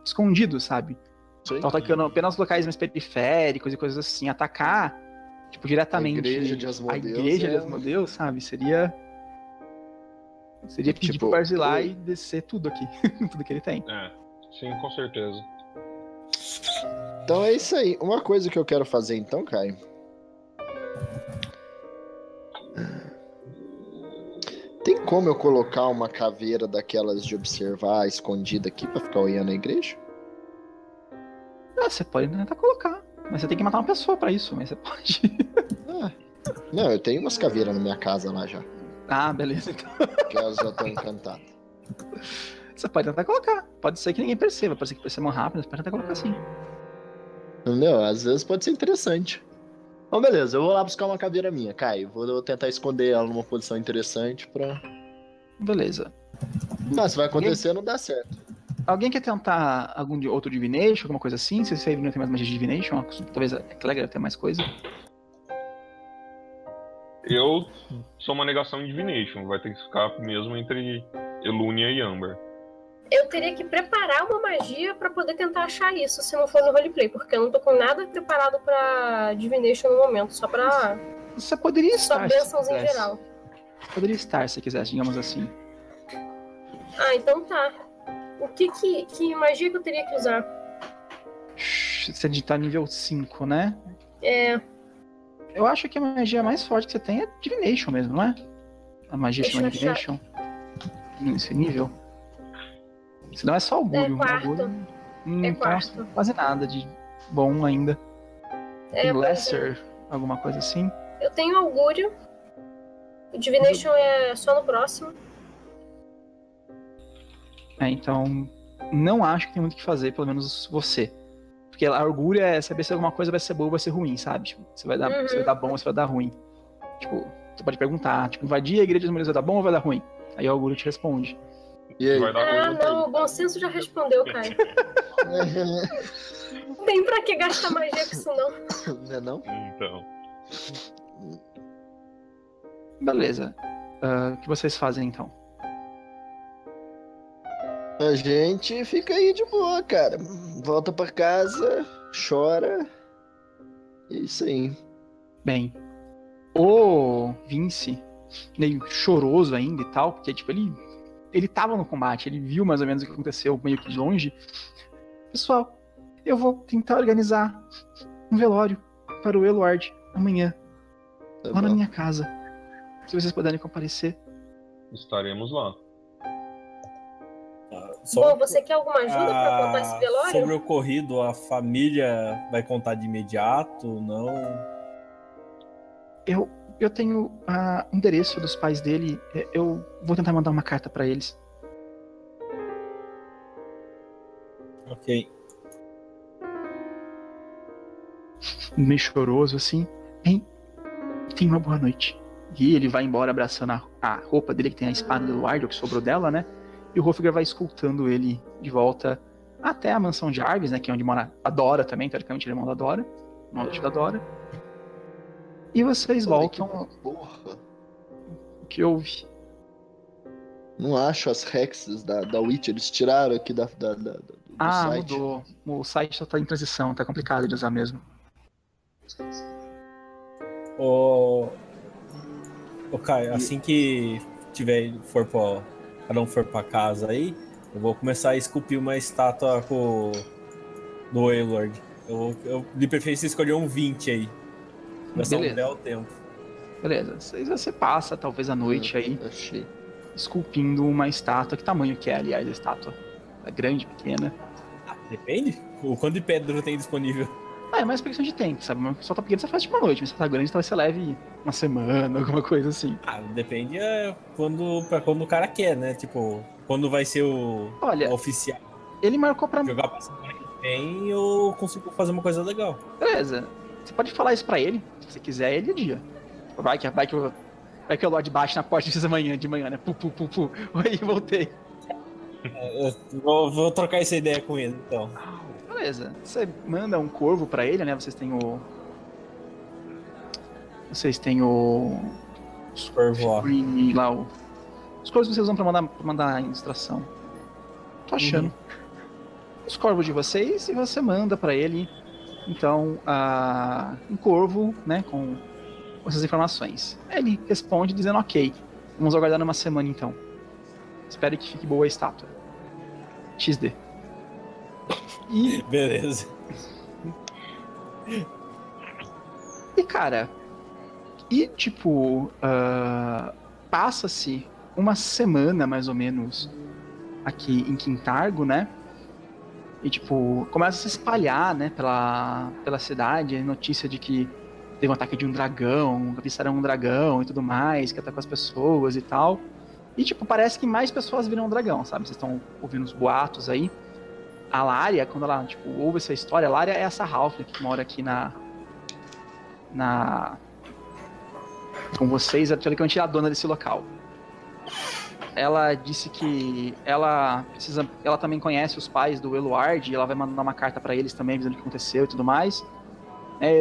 escondido, sabe? Estão atacando apenas locais mais periféricos e coisas assim. Atacar, tipo, diretamente a igreja de Asmodeus, sabe? Seria pedir pro Barzilai e descer tudo aqui. Tudo que ele tem. É, sim, com certeza. Então é isso aí. Uma coisa que eu quero fazer então, Caio. Tem como eu colocar uma caveira daquelas de observar escondida aqui pra ficar olhando a igreja? Ah, você pode tentar colocar. Mas você tem que matar uma pessoa pra isso, mas você pode. Não, eu tenho umas caveiras na minha casa lá já. Ah, beleza, então. Porque elas já estão encantadas. Você pode tentar colocar. Pode ser que ninguém perceba, pode ser que percebam rápido, você pode tentar colocar sim. Entendeu? Às vezes pode ser interessante. Bom, beleza, eu vou lá buscar uma caveira minha, Caio. Vou tentar esconder ela numa posição interessante pra... Beleza. Mas se vai acontecer, não dá certo. Alguém quer tentar algum outro Divination, alguma coisa assim? Se você não tem mais magia de Divination, talvez a Clegra tenha mais coisa. Eu sou uma negação em Divination, vai ter que ficar mesmo entre Elúnia e Amber. Eu teria que preparar uma magia pra poder tentar achar isso, se não for no roleplay, porque eu não tô com nada preparado pra Divination no momento, só pra... Você poderia estar, só bênçãos em geral. Você poderia estar, se quisesse, digamos assim. Ah, então tá. O que magia que eu teria que usar? Você é digitar nível 5, né? É. Eu acho que a magia mais forte que você tem é Divination mesmo, não é? A magia chama Divination. Nesse nível... Senão é só augúrio. É quarto. É quarto. Não quase nada de bom ainda. É, lesser, alguma coisa assim. Eu tenho augúrio. O Divination é só no próximo. É, então... Não acho que tem muito o que fazer, pelo menos você. Porque a augúrio é saber se alguma coisa vai ser boa ou vai ser ruim, sabe? Tipo, se vai dar bom ou se vai dar ruim. Tipo, você pode perguntar. Tipo, invadir a igreja dos mulheres vai dar bom ou vai dar ruim? Aí o augúrio te responde. E aí? O bom senso já respondeu, Caio. Não tem pra que gastar magia com isso, não. Não é não? Então. Beleza. O que vocês fazem, então? A gente fica aí de boa, cara. Volta pra casa, chora É isso aí. Bem, o Vince, meio choroso ainda e tal, porque tipo, ele tava no combate, ele viu mais ou menos o que aconteceu meio que de longe. Pessoal, eu vou tentar organizar um velório para o Eluard amanhã, tá lá bom. Na minha casa. Se vocês puderem comparecer, estaremos lá. Bom, você quer alguma ajuda para contar esse velório? Sobre o ocorrido, a família vai contar de imediato, não? Eu tenho o endereço dos pais dele. Eu vou tentar mandar uma carta para eles. Ok. Meio choroso assim. Hein? Tenha uma boa noite. E ele vai embora abraçando a roupa dele, que tem a espada do Eluard, que sobrou dela, né? E o Hofgar vai escoltando ele de volta até a mansão de Jarvis, né? Que é onde mora a Dora também, teoricamente ele é irmão da Dora. E vocês voltam. Que porra. O que houve? Não acho as hexes da Witch, eles tiraram aqui do site. Mudou. O site só tá em transição, tá complicado de usar mesmo. Ô Caio, assim que cada um for pra casa aí, eu vou começar a esculpir uma estátua do Eluard. Eu de preferência escolher um 20 aí. Pra só mudar o tempo. Beleza, você passa talvez a noite aí, achei. Esculpindo uma estátua. Que tamanho que é, aliás, a estátua? É grande, pequena? Depende. O quanto de pedra tem disponível? É mais questão de tempo, sabe? Uma só tá pequena você faz tipo uma noite, mas se tá grande talvez você leve uma semana, alguma coisa assim. Depende pra quando o cara quer, né? Tipo, quando vai ser o oficial. Ele marcou pra mim. Jogar pra semana que vem, eu consigo fazer uma coisa legal. Beleza. Você pode falar isso pra ele, se você quiser, ele adia. Vai que o Lorde bate na porta de manhã, né? Pu. Aí, voltei. Eu vou trocar essa ideia com ele, então. Beleza, você manda um corvo pra ele, né? Vocês têm o... Os corvos lá. Os corvos que vocês usam pra mandar a ilustração. Tô achando. Os corvos de vocês, e você manda pra ele, então, um corvo, né? Com essas informações. Ele responde dizendo ok. Vamos aguardar uma semana, então. Espero que fique boa a estátua. XD. E... Beleza. E cara, passa-se uma semana mais ou menos aqui em Kintargo, né? E começa a se espalhar, né, pela cidade, a notícia de que teve um ataque de um dragão, avistaram um dragão e tudo mais, que atacou as pessoas e tal. E parece que mais pessoas viram um dragão, sabe? Vocês estão ouvindo os boatos aí. A Lária, quando ela, ouve essa história, a Lária é essa Halfling que mora aqui com vocês, teoricamente é a dona desse local. Ela disse que ela também conhece os pais do Eluard, e ela vai mandar uma carta pra eles também, avisando o que aconteceu e tudo mais.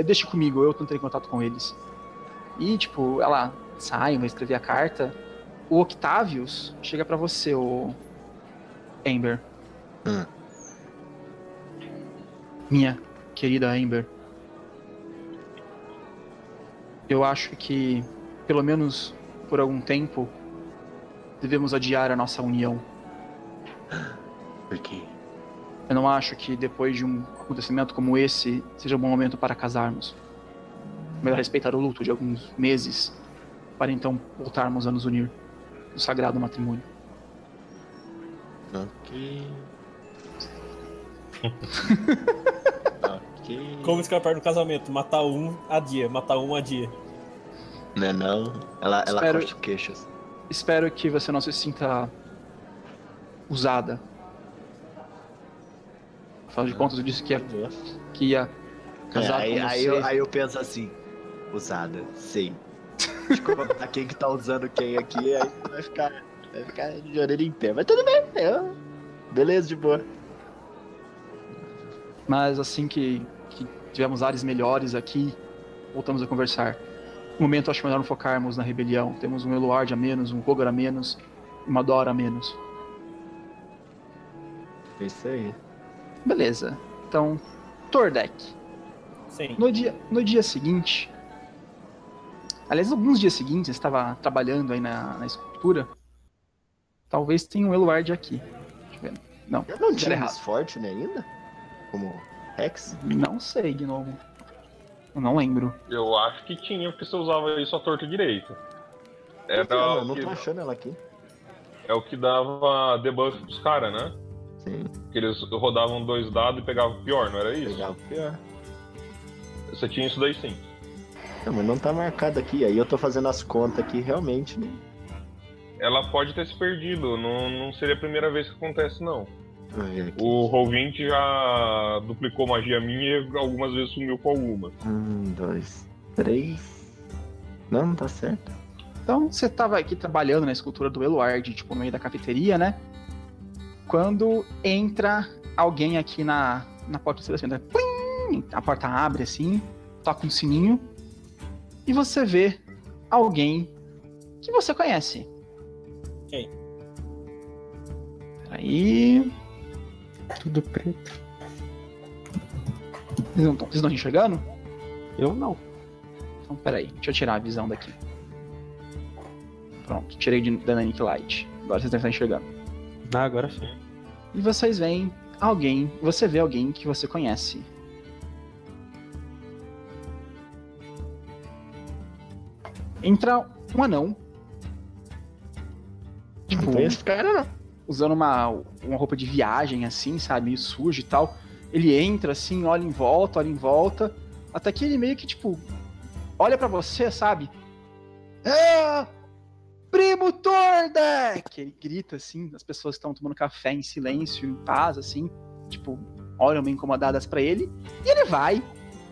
Deixa comigo, eu tentei contato com eles. E, ela sai, vai escrever a carta. O Octavius chega pra você, o Amber. Minha querida Amber, eu acho que, pelo menos por algum tempo, devemos adiar a nossa união. Por quê? Eu não acho que depois de um acontecimento como esse, seja um bom momento para casarmos. Melhor respeitar o luto de alguns meses, para então voltarmos a nos unir no sagrado matrimônio. Ok... Okay. Como escapar do casamento? Matar um a dia. Não. Ela corta o queixo. Espero que você não se sinta usada. Afinal de contas, eu disse que ia casar com você. Aí eu penso assim, usada, sim. Desculpa, a quem que tá usando quem aqui, aí vai ficar de orelha em pé. Mas tudo bem, beleza, de boa. Mas assim que tivermos áreas melhores aqui, voltamos a conversar. No momento, acho melhor não focarmos na rebelião. Temos um Eluard a menos, um Rogar a menos, uma Dora a menos. É isso aí. Beleza. Então, Tordek. Sim. No dia seguinte, aliás, alguns dias seguintes, eu estava trabalhando aí na escultura. Talvez tenha um Eluard aqui. Deixa eu ver. Não. Eu não tinha mais forte nem ainda? Como Rex? Não sei, Gnomo. Eu não lembro. Eu acho que tinha, porque você usava isso à torta direito. Era eu não tô achando ela aqui. É o que dava debuff pros caras, né? Sim. Porque eles rodavam 2 dados e pegavam pior, não era isso? Pegava pior. Você tinha isso daí sim. Não, mas não tá marcado aqui, aí eu tô fazendo as contas aqui, realmente, né? Ela pode ter se perdido, não seria a primeira vez que acontece, não. O Roll20 já duplicou magia minha e algumas vezes sumiu com alguma. 1, 2, 3... Não tá certo. Então, você tava aqui trabalhando na escultura do Eluard, tipo, no meio da cafeteria, né? Quando entra alguém aqui na porta do estabelecimento, plim! A porta abre assim, toca um sininho, e você vê alguém que você conhece. Quem? Peraí. Tudo preto. Vocês não estão enxergando? Eu não. Então, peraí, deixa eu tirar a visão daqui. Pronto, tirei de Dynamic Light. Agora vocês estão enxergando. Ah, agora sim. E vocês veem alguém. Você vê alguém que você conhece. Entra um anão. Tipo, não tem esse cara, não. Usando uma roupa de viagem, assim, sabe? Meio sujo e tal. Ele entra, assim, olha em volta. Até que ele meio que, tipo, olha pra você, sabe? Ah! Primo Tordek! Ele grita assim, as pessoas estão tomando café em silêncio, em paz, assim, tipo, olham meio incomodadas pra ele, e ele vai,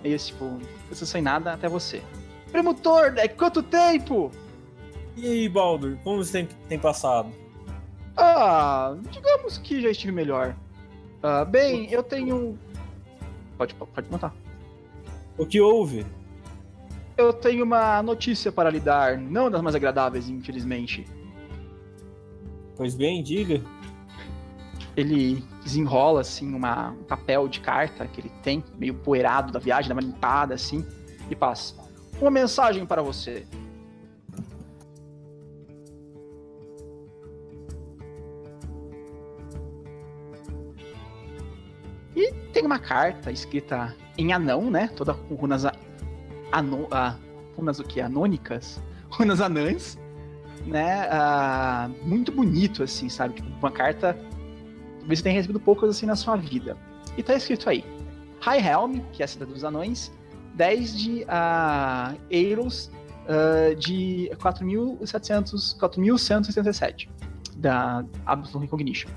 meio tipo, pessoas sem nada, até você. Primo Tordek, quanto tempo? E aí, Baldur, como você tem passado? Ah, digamos que já estive melhor. Ah, bem, eu tenho... Pode contar. O que houve? Eu tenho uma notícia para lhe dar, não das mais agradáveis, infelizmente. Pois bem, diga. Ele desenrola, assim, um papel de carta que ele tem, meio poeirado da viagem, dá uma limpada, assim, e passa. Uma mensagem para você. E tem uma carta escrita em anão, né? Toda com runas... anônicas? Runas anãs, né? Muito bonito, assim, sabe? Tipo, uma carta... Talvez você tenha recebido poucas, assim, na sua vida. E tá escrito aí. High Helm, que é a cidade dos anões, 10 de Eiros de 4.177, da Absolute Recognition.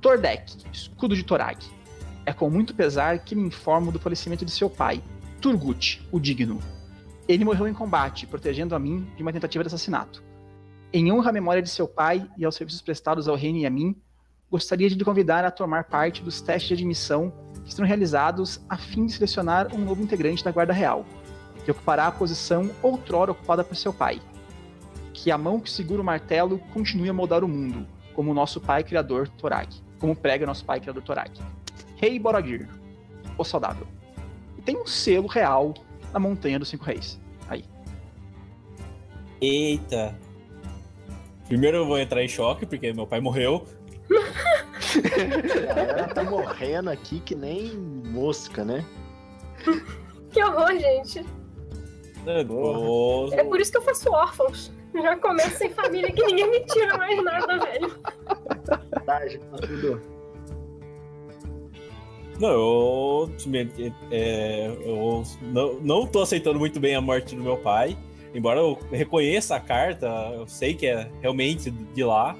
Tordek, escudo de Torag. É com muito pesar que me informo do falecimento de seu pai, Turgut, o Digno. Ele morreu em combate, protegendo a mim de uma tentativa de assassinato. Em honra à memória de seu pai e aos serviços prestados ao reino e a mim, gostaria de lhe convidar a tomar parte dos testes de admissão que estão realizados a fim de selecionar um novo integrante da Guarda Real, que ocupará a posição outrora ocupada por seu pai. Que a mão que segura o martelo continue a moldar o mundo, como nosso pai criador Torag. Como prega nosso pai criador Torag. Rei Boragir, o saudável. Tem um selo real na Montanha dos 5 Reis. Aí. Eita. Primeiro eu vou entrar em choque, porque meu pai morreu. A galera tá morrendo aqui que nem mosca, né? Que horror, gente. É por isso que eu faço órfãos. Já começo sem família que ninguém me tira mais nada, velho. Tá, gente, tá tudo... Não, eu não tô aceitando muito bem a morte do meu pai. Embora eu reconheça a carta, eu sei que é realmente de lá.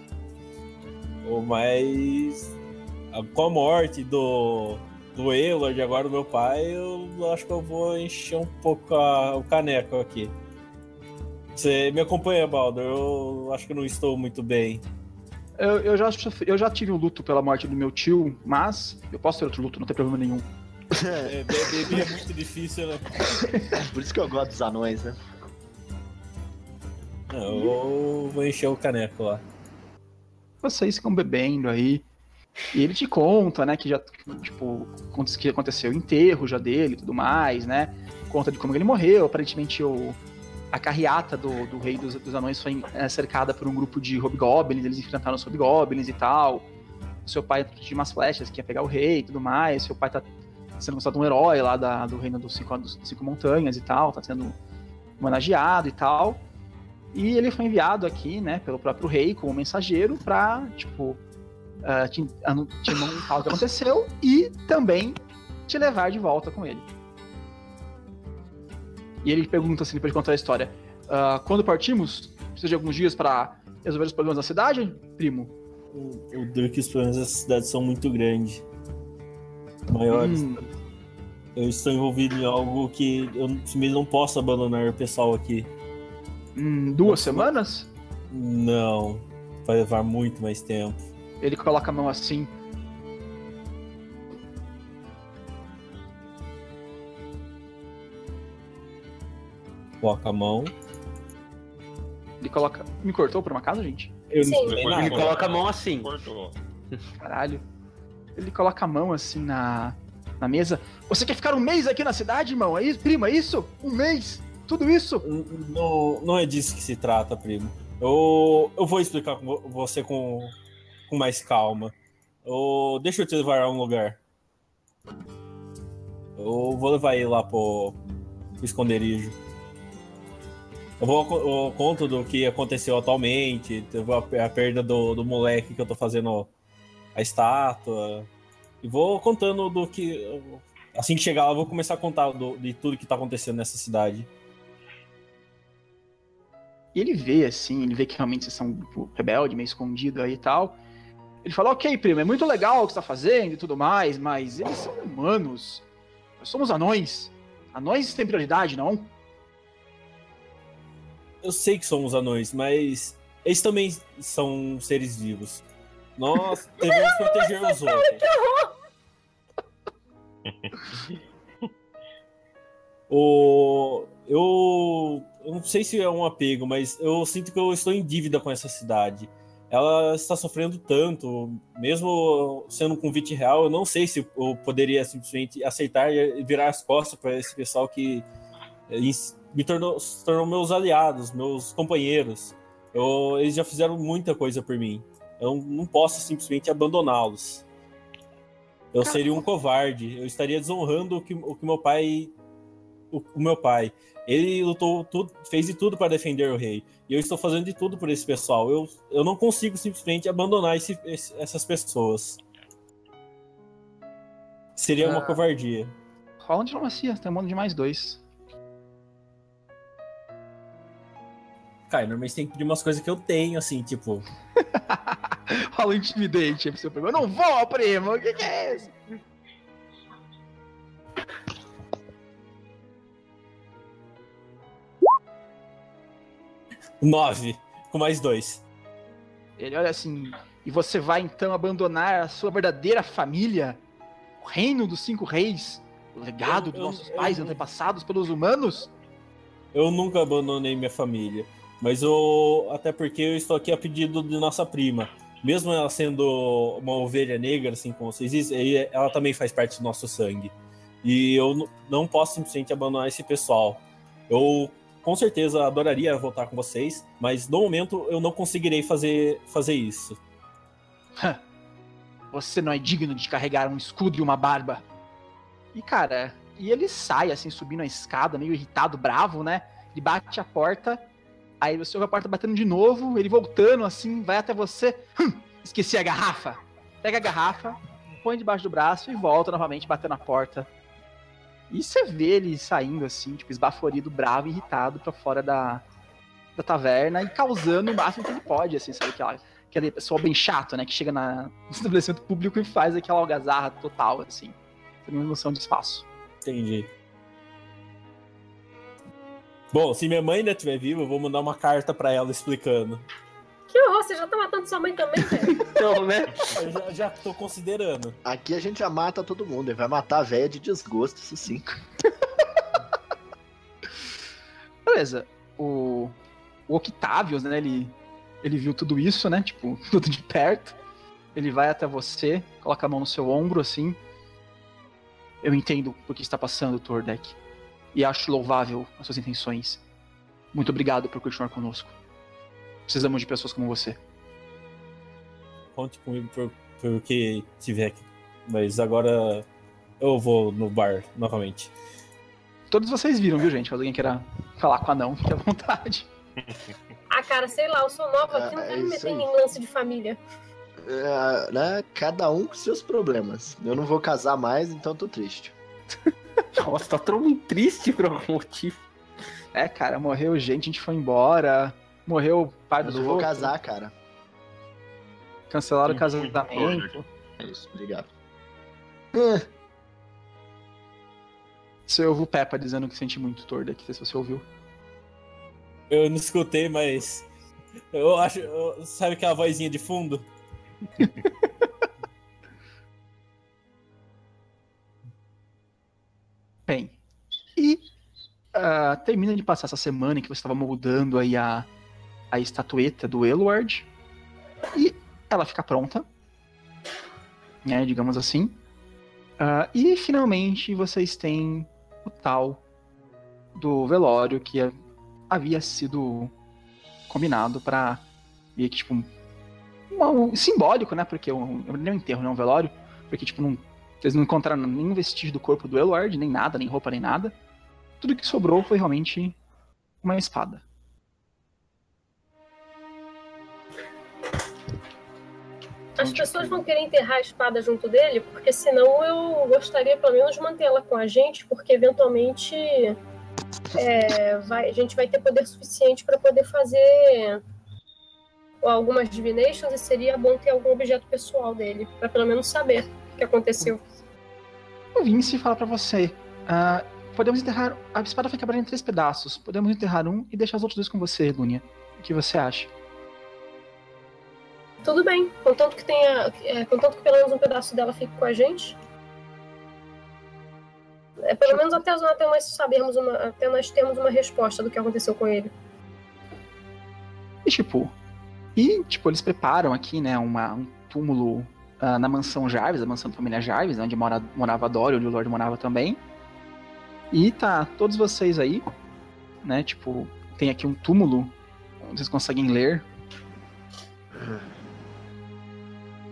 Mas com a morte do Eluard, agora do meu pai, eu acho que eu vou encher um pouco o caneco aqui. Você me acompanha, Baldur? Eu acho que eu não estou muito bem. Eu já tive um luto pela morte do meu tio, mas eu posso ter outro luto, não tem problema nenhum. Bebê é muito difícil, né? Por isso que eu gosto dos anões, né? Eu vou encher o caneco lá. Vocês ficam bebendo aí. E ele te conta, né, que já, tipo, que aconteceu o enterro já dele e tudo mais, né? Conta de como ele morreu. Aparentemente a carreata do rei dos anões foi cercada por um grupo de hobgoblins, eles enfrentaram os hobgoblins e tal. Seu pai tinha umas flechas que ia pegar o rei e tudo mais. Seu pai tá sendo mostrado um herói lá do reino dos cinco montanhas e tal, tá sendo homenageado e tal. E ele foi enviado aqui, né, pelo próprio rei como mensageiro pra, tipo, te mostrar o que aconteceu e também te levar de volta com ele. E ele pergunta assim, depois de contar a história, quando partimos? Precisa de alguns dias pra resolver os problemas da cidade, primo? Eu digo que os problemas da cidade são muito grandes. Maiores. Eu estou envolvido em algo que eu mesmo não posso abandonar o pessoal aqui. 2 semanas? Não. Vai levar muito mais tempo. Ele coloca a mão assim. Coloca a mão. Ele coloca... Me cortou por uma casa, gente? Eu não sei. Ele coloca a mão assim. Cortou. Caralho. Ele coloca a mão assim na mesa. Você quer ficar um mês aqui na cidade, irmão? É isso, primo? É isso? Um mês? Tudo isso? Não é disso que se trata, primo. Eu vou explicar com você com mais calma. Deixa eu te levar a um lugar. Eu vou levar ele lá pro esconderijo. Eu vou conto do que aconteceu atualmente. Teve a perda do moleque que eu tô fazendo a estátua. E vou contando do que... Assim que chegar lá, eu vou começar a contar de tudo que tá acontecendo nessa cidade. E ele vê, assim, que realmente vocês são um grupo rebelde, meio escondido aí e tal. Ele fala, ok, primo, é muito legal o que você tá fazendo e tudo mais, mas eles são humanos. Nós somos anões. Anões têm prioridade, não? Eu sei que somos anões, mas eles também são seres vivos. Nós devemos proteger os outros. Eu não sei se é um apego, mas eu sinto que eu estou em dívida com essa cidade. Ela está sofrendo tanto, mesmo sendo um convite real. Eu não sei se eu poderia simplesmente aceitar e virar as costas para esse pessoal que se tornou meus aliados, meus companheiros. Eles já fizeram muita coisa por mim. Eu não posso simplesmente abandoná-los. Eu seria um covarde. Eu estaria desonrando o que meu pai... O meu pai. Ele lutou tudo, fez de tudo para defender o rei. E eu estou fazendo de tudo por esse pessoal. Eu não consigo simplesmente abandonar essas pessoas. Seria uma covardia. Rola de diplomacia. Tem um monte de mais 2. Cara, normalmente tem que pedir umas coisas que eu tenho, assim, tipo... Rola intimidante pro seu primo. Eu não vou, primo! O que é isso? Com mais 2. Ele olha assim... E você vai, então, abandonar a sua verdadeira família? O reino dos 5 reis? O legado dos nossos pais antepassados pelos humanos? Eu nunca abandonei minha família. Mas até porque eu estou aqui a pedido de nossa prima. Mesmo ela sendo uma ovelha negra, assim como vocês dizem, ela também faz parte do nosso sangue. E eu não posso simplesmente abandonar esse pessoal. Eu, com certeza, adoraria voltar com vocês, mas no momento eu não conseguirei fazer isso. Você não é digno de carregar um escudo e uma barba. E, cara, ele sai, assim, subindo a escada, meio irritado, bravo, né? Ele bate a porta... Aí você ouve a porta batendo de novo, ele voltando assim, vai até você. Esqueci a garrafa. Pega a garrafa, põe debaixo do braço e volta novamente batendo a porta. E você vê ele saindo assim, tipo, esbaforido, bravo, irritado pra fora da taverna e causando o máximo que ele pode, assim, sabe? Aquele pessoal bem chato, né? Que chega no estabelecimento público e faz aquela algazarra total, assim. Tem uma noção de espaço. Entendi. Bom, se minha mãe ainda estiver viva, eu vou mandar uma carta pra ela explicando. Que horror, você já tá matando sua mãe também, velho? Então, né? Eu já tô considerando. Aqui a gente já mata todo mundo, ele vai matar a véia de desgosto, isso sim. Beleza, o Octavio, né, ele viu tudo isso, né, tipo, tudo de perto. Ele vai até você, coloca a mão no seu ombro, assim. Eu entendo o que está passando, Tordek. E acho louvável as suas intenções. Muito obrigado por continuar conosco. Precisamos de pessoas como você. Conte comigo por que tiver aqui. Mas agora eu vou no bar novamente. Todos vocês viram, viu, gente? Caso alguém queira falar com o anão, fique à vontade. Ah, cara, sei lá, eu sou nova aqui, não quero me meter em lance de família. Né? Cada um com seus problemas. Eu não vou casar mais, então tô triste. Nossa, tá todo mundo triste por algum motivo. É, cara, morreu gente, a gente foi embora. Morreu o pai do outro. Eu não vou casar, cara. Cancelaram o casamento. É isso, obrigado. Você ouviu o Pepa dizendo que sente muito Tordek, não sei se você ouviu. Eu não escutei, mas... eu acho... sabe aquela vozinha de fundo? Bem, e termina de passar essa semana em que você estava moldando aí a estatueta do Eluard, e ela fica pronta, né, digamos assim, e finalmente vocês têm o tal do velório que havia sido combinado para meio que tipo simbólico, né? Porque nem um enterro, não um velório. Porque, tipo, eles não encontraram nenhum vestígio do corpo do Eluard, nem nada, nem roupa, nem nada. Tudo que sobrou foi realmente uma espada. As pessoas vão querer enterrar a espada junto dele, porque senão eu gostaria pelo menos de mantê-la com a gente, porque eventualmente a gente vai ter poder suficiente para poder fazer algumas divinations, e seria bom ter algum objeto pessoal dele, pra pelo menos saber o que aconteceu. O Vince fala pra você, podemos enterrar, a espada foi quebrada em 3 pedaços, podemos enterrar um e deixar os outros 2 com você, Elúnia. O que você acha? Tudo bem, contanto que pelo menos um pedaço dela fique com a gente. Pelo menos até nós termos uma resposta do que aconteceu com ele. E, tipo, eles preparam aqui, né, um túmulo na mansão Jarvis, a mansão da família Jarvis, né, onde morava a Dora, onde o Lorde morava também. E tá, todos vocês aí, né, tipo, tem aqui um túmulo, vocês conseguem ler.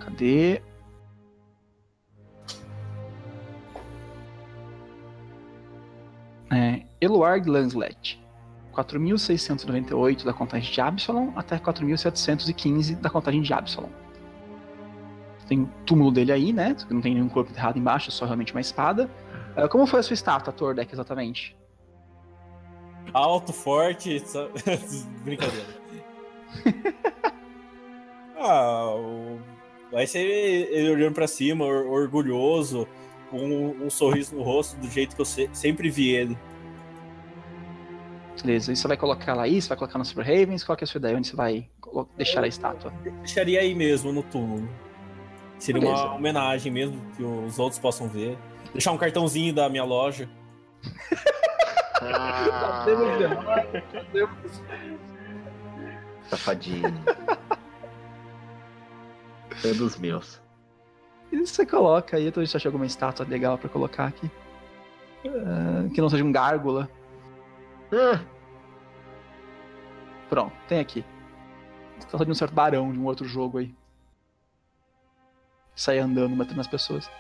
Cadê? Eluard Lanslet. 4.698 da contagem de Absalom até 4.715 da contagem de Absalom. Tem o túmulo dele aí, né? Não tem nenhum corpo enterrado embaixo, só realmente uma espada. Como foi a sua estátua, Tordek, exatamente? Alto, forte... Só... Brincadeira. Vai ser ele olhando pra cima, orgulhoso, com um sorriso no rosto, do jeito que eu sempre vi ele. Beleza, e você vai colocar ela aí, você vai colocar no Silver Ravens, qual que é a sua ideia, onde você vai deixar a estátua? Deixaria aí mesmo, no túmulo. Seria Beleza. Uma homenagem mesmo, que os outros possam ver. Deixar um cartãozinho da minha loja. Safadinho. É dos meus. E você coloca aí, eu tô achando alguma estátua legal pra colocar aqui. Que não seja um gárgula. Pronto, tem aqui. Tá só de um certo barão de um outro jogo aí. Sai andando, batendo nas pessoas.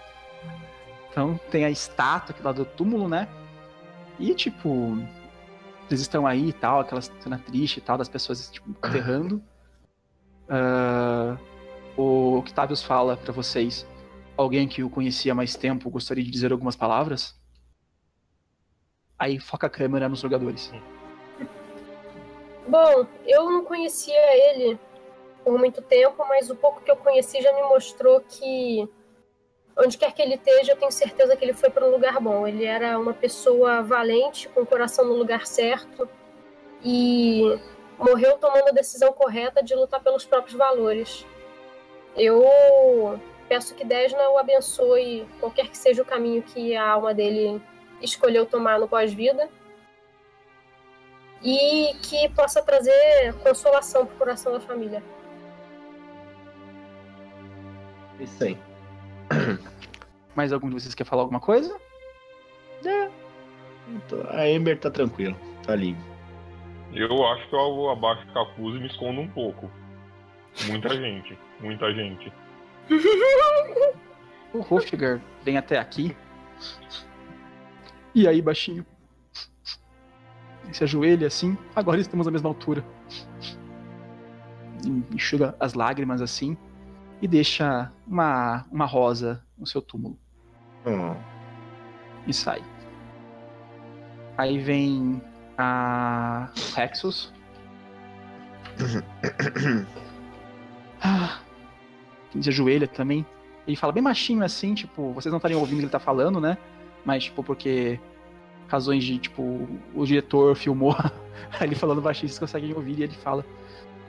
Então tem a estátua aqui lá do túmulo, né? E tipo, eles estão aí e tal, aquela cena triste e tal, das pessoas tipo, enterrando. O Octavio fala pra vocês, alguém que o conhecia há mais tempo gostaria de dizer algumas palavras? Aí foca a câmera nos jogadores. Bom, eu não conhecia ele por muito tempo, mas o pouco que eu conheci já me mostrou que onde quer que ele esteja, eu tenho certeza que ele foi para um lugar bom. Ele era uma pessoa valente, com o coração no lugar certo, e morreu tomando a decisão correta de lutar pelos próprios valores. Eu peço que Desna o abençoe, qualquer que seja o caminho que a alma dele escolheu tomar no pós-vida, e que possa trazer consolação pro coração da família. Isso aí. Mais algum de vocês quer falar alguma coisa? É. Então, a Amber tá tranquila, tá livre. Eu acho que eu abaixo o capuz e me escondo um pouco. Muita gente, muita gente. O Hofgar vem até aqui. E aí, baixinho? Ele se ajoelha assim. Agora estamos à mesma altura. Enxuga as lágrimas assim. E deixa uma rosa no seu túmulo. E sai. Aí vem a Rexus. Ele se ajoelha também. Ele fala bem baixinho assim, tipo, vocês não estariam ouvindo o que ele tá falando, né? Mas, tipo, porque razões de, tipo, o diretor filmou ele falando baixinho, vocês conseguem ouvir, e ele fala: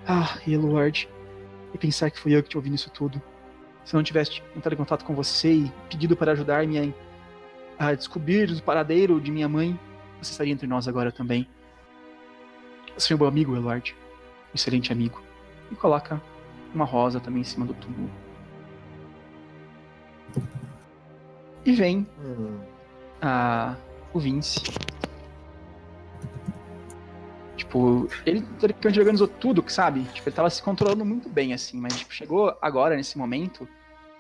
"Ah, Eluard, e pensar que fui eu que te ouvi nisso tudo. Se eu não tivesse entrado em contato com você e pedido para ajudar-me a descobrir o paradeiro de minha mãe, você estaria entre nós agora também. Você foi um bom amigo, Eluard. Um excelente amigo." E coloca uma rosa também em cima do túmulo. E vem o Vince. Tipo, ele organizou tudo, sabe? Tipo, ele tava se controlando muito bem, assim. Mas, tipo, chegou agora, nesse momento,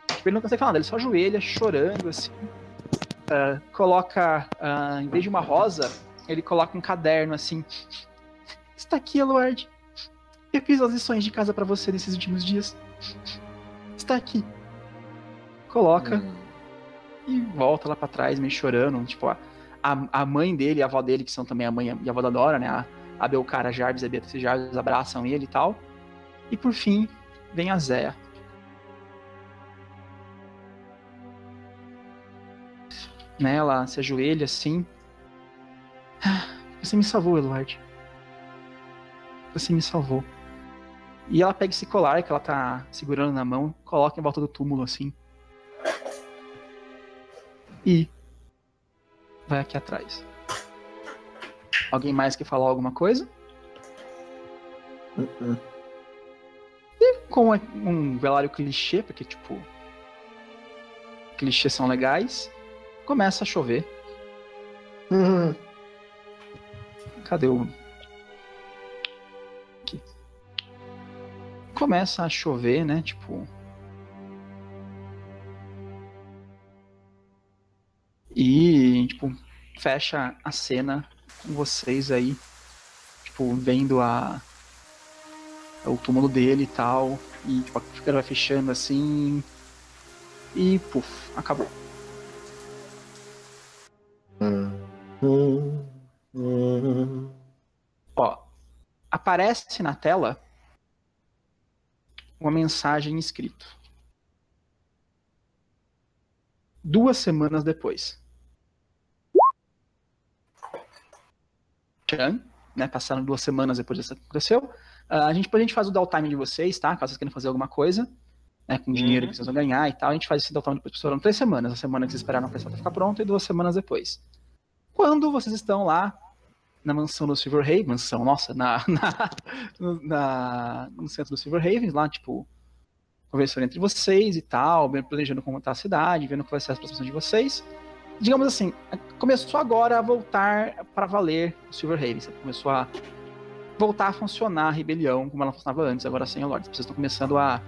tipo, ele não consegue falar nada. Ele só ajoelha, chorando, assim. Coloca, em vez de uma rosa, ele coloca um caderno, assim. "Está aqui, Eluard. Eu fiz as lições de casa pra você nesses últimos dias. Está aqui." Coloca. E volta lá pra trás, meio chorando. Tipo, a mãe dele e a avó dele, que são também a mãe e a avó da Dora, né? A Belcara Jarvis e a Beatriz Jarvis abraçam ele e tal. E por fim, vem a Zéa. Né, ela se ajoelha assim. "Você me salvou, Eluard. Você me salvou." E ela pega esse colar que ela tá segurando na mão, coloca em volta do túmulo assim. E vai aqui atrás. Alguém mais quer falar alguma coisa? E com um velário clichê, porque tipo, clichês são legais, começa a chover. Cadê o... Aqui. Começa a chover, né? Tipo... E, tipo, fecha a cena com vocês aí, tipo, vendo o túmulo dele e tal, e, tipo, a câmera vai fechando assim, e, puf, acabou. Ó, aparece na tela uma mensagem escrita. 2 semanas depois. Né, passaram 2 semanas depois disso que aconteceu. A gente faz o downtime de vocês, tá? Caso vocês queiram fazer alguma coisa, né, com dinheiro que vocês vão ganhar e tal, a gente faz esse downtime depois. Foram 3 semanas, a semana que vocês esperaram a peça ficar pronta e 2 semanas depois. Quando vocês estão lá na mansão do Silver Ravens, no centro do Silver Ravens, lá, tipo, conversando entre vocês e tal, planejando como tá a cidade, vendo o que vai ser a situação de vocês. Digamos assim, começou agora a voltar para valer o Silver Ravens. Começou a voltar a funcionar a rebelião como ela funcionava antes, agora sem o Lorde. Vocês estão começando a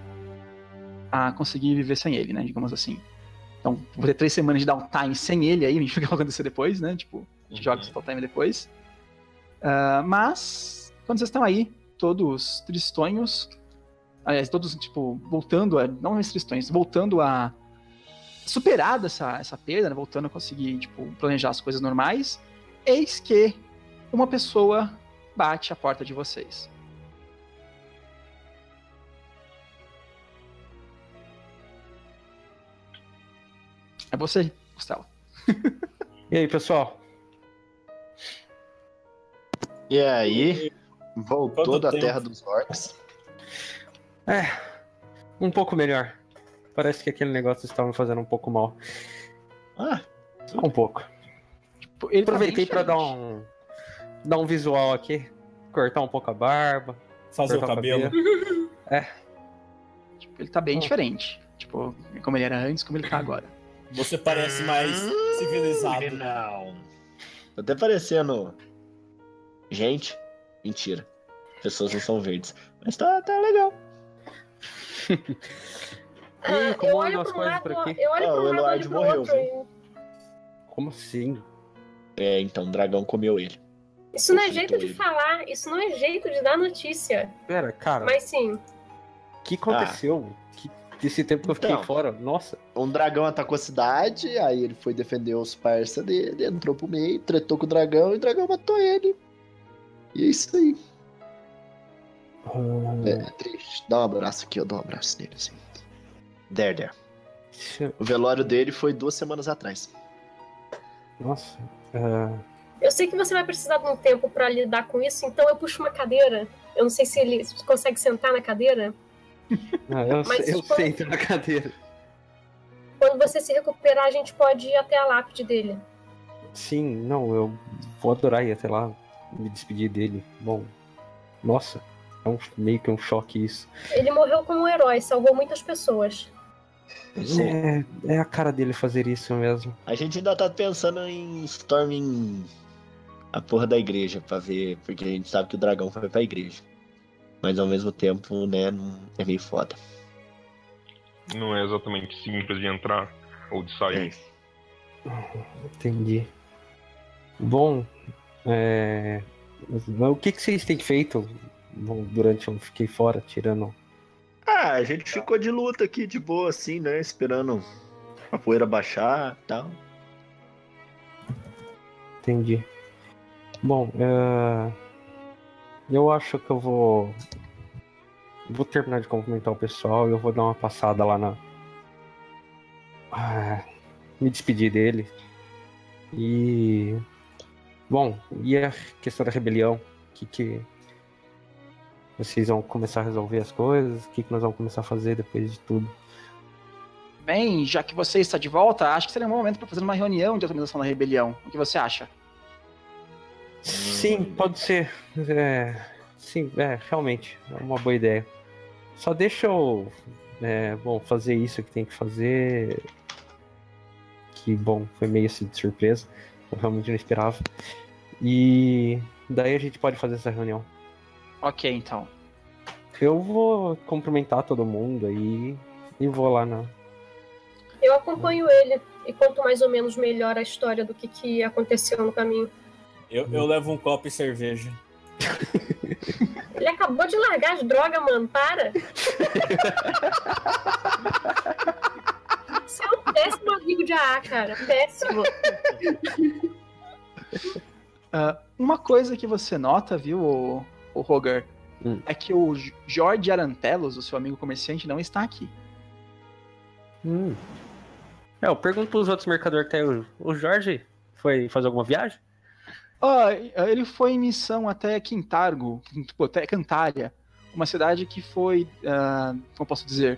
conseguir viver sem ele, né? Digamos assim. Então, vou ter 3 semanas de downtime sem ele aí, a gente vai acontecer depois, né? Tipo, a gente joga esse downtime depois. Mas, quando vocês estão aí, todos tristonhos, aliás, todos, tipo, voltando a... Não mais tristonhos, voltando a... Superada essa perda, né, voltando a conseguir, tipo, planejar as coisas normais, eis que uma pessoa bate a porta de vocês. É você, Gustavo. E aí, pessoal? E aí? Voltou da terra dos orcs? É, um pouco melhor. Parece que aquele negócio estava me fazendo um pouco mal. Um pouco. Tipo, ele aproveitei para dar um visual aqui. Cortar um pouco a barba. Fazer o cabelo. É. Tipo, ele tá bem diferente. Tipo, como ele era antes, como ele tá agora. Você parece mais civilizado. Não. Tô até parecendo... gente. Mentira. Pessoas não são verdes. Mas tá legal. Como andam as coisas por aqui? O Eluard morreu, viu? Como assim? É, então o dragão comeu ele. Isso não é jeito de falar, isso não é jeito de dar notícia. Pera, cara. Mas sim. O que aconteceu? Desse tempo que eu fiquei fora, nossa. Um dragão atacou a cidade, aí ele foi defender os parça dele, entrou pro meio, tretou com o dragão e o dragão matou ele. E é isso aí. É triste. Dá um abraço aqui, eu dou um abraço nele, assim. There. O velório dele foi 2 semanas atrás. Nossa. Eu sei que você vai precisar de um tempo pra lidar com isso, então eu puxo uma cadeira. Eu não sei se ele consegue sentar na cadeira. Não, eu sento na cadeira. Quando você se recuperar, a gente pode ir até a lápide dele. Sim, não, eu vou adorar ir até lá, me despedir dele. Bom, nossa, é meio que um choque isso. Ele morreu como um herói, salvou muitas pessoas. É a cara dele fazer isso mesmo. A gente ainda tá pensando em storming a porra da igreja pra ver, porque a gente sabe que o dragão foi pra igreja. Mas ao mesmo tempo, né, é meio foda. Não é exatamente simples de entrar ou de sair. Entendi. Bom, o que vocês têm feito? Bom, durante eu fiquei fora, tirando... a gente ficou de luta aqui, de boa, assim, né? Esperando a poeira baixar e tal. Entendi. Bom, eu acho que eu vou terminar de cumprimentar o pessoal e eu vou dar uma passada lá na... me despedir dele. E... bom, e a questão da rebelião? Que... vocês vão começar a resolver as coisas? O que nós vamos começar a fazer depois de tudo? Bem, já que você está de volta, acho que seria um bom momento para fazer uma reunião de organização da rebelião. O que você acha? Sim, pode ser. Realmente. É uma boa ideia. Só deixa eu fazer isso que tem que fazer. Que, bom, foi meio assim de surpresa. Eu realmente não esperava. E daí a gente pode fazer essa reunião. Ok, então. Eu vou cumprimentar todo mundo aí e vou lá na... Eu acompanho ele e conto mais ou menos melhor a história do que aconteceu no caminho. Eu levo um copo e cerveja. Ele acabou de largar as drogas, mano, para! Você é um péssimo amigo de AA, cara, péssimo. Uma coisa que você nota, viu... o Rogar, é que o Jorge Arantelos, o seu amigo comerciante, não está aqui. Eu pergunto pros outros mercadores até o Jorge foi fazer alguma viagem? Ele foi em missão até Kintargo, até Cantária, uma cidade que foi, como posso dizer,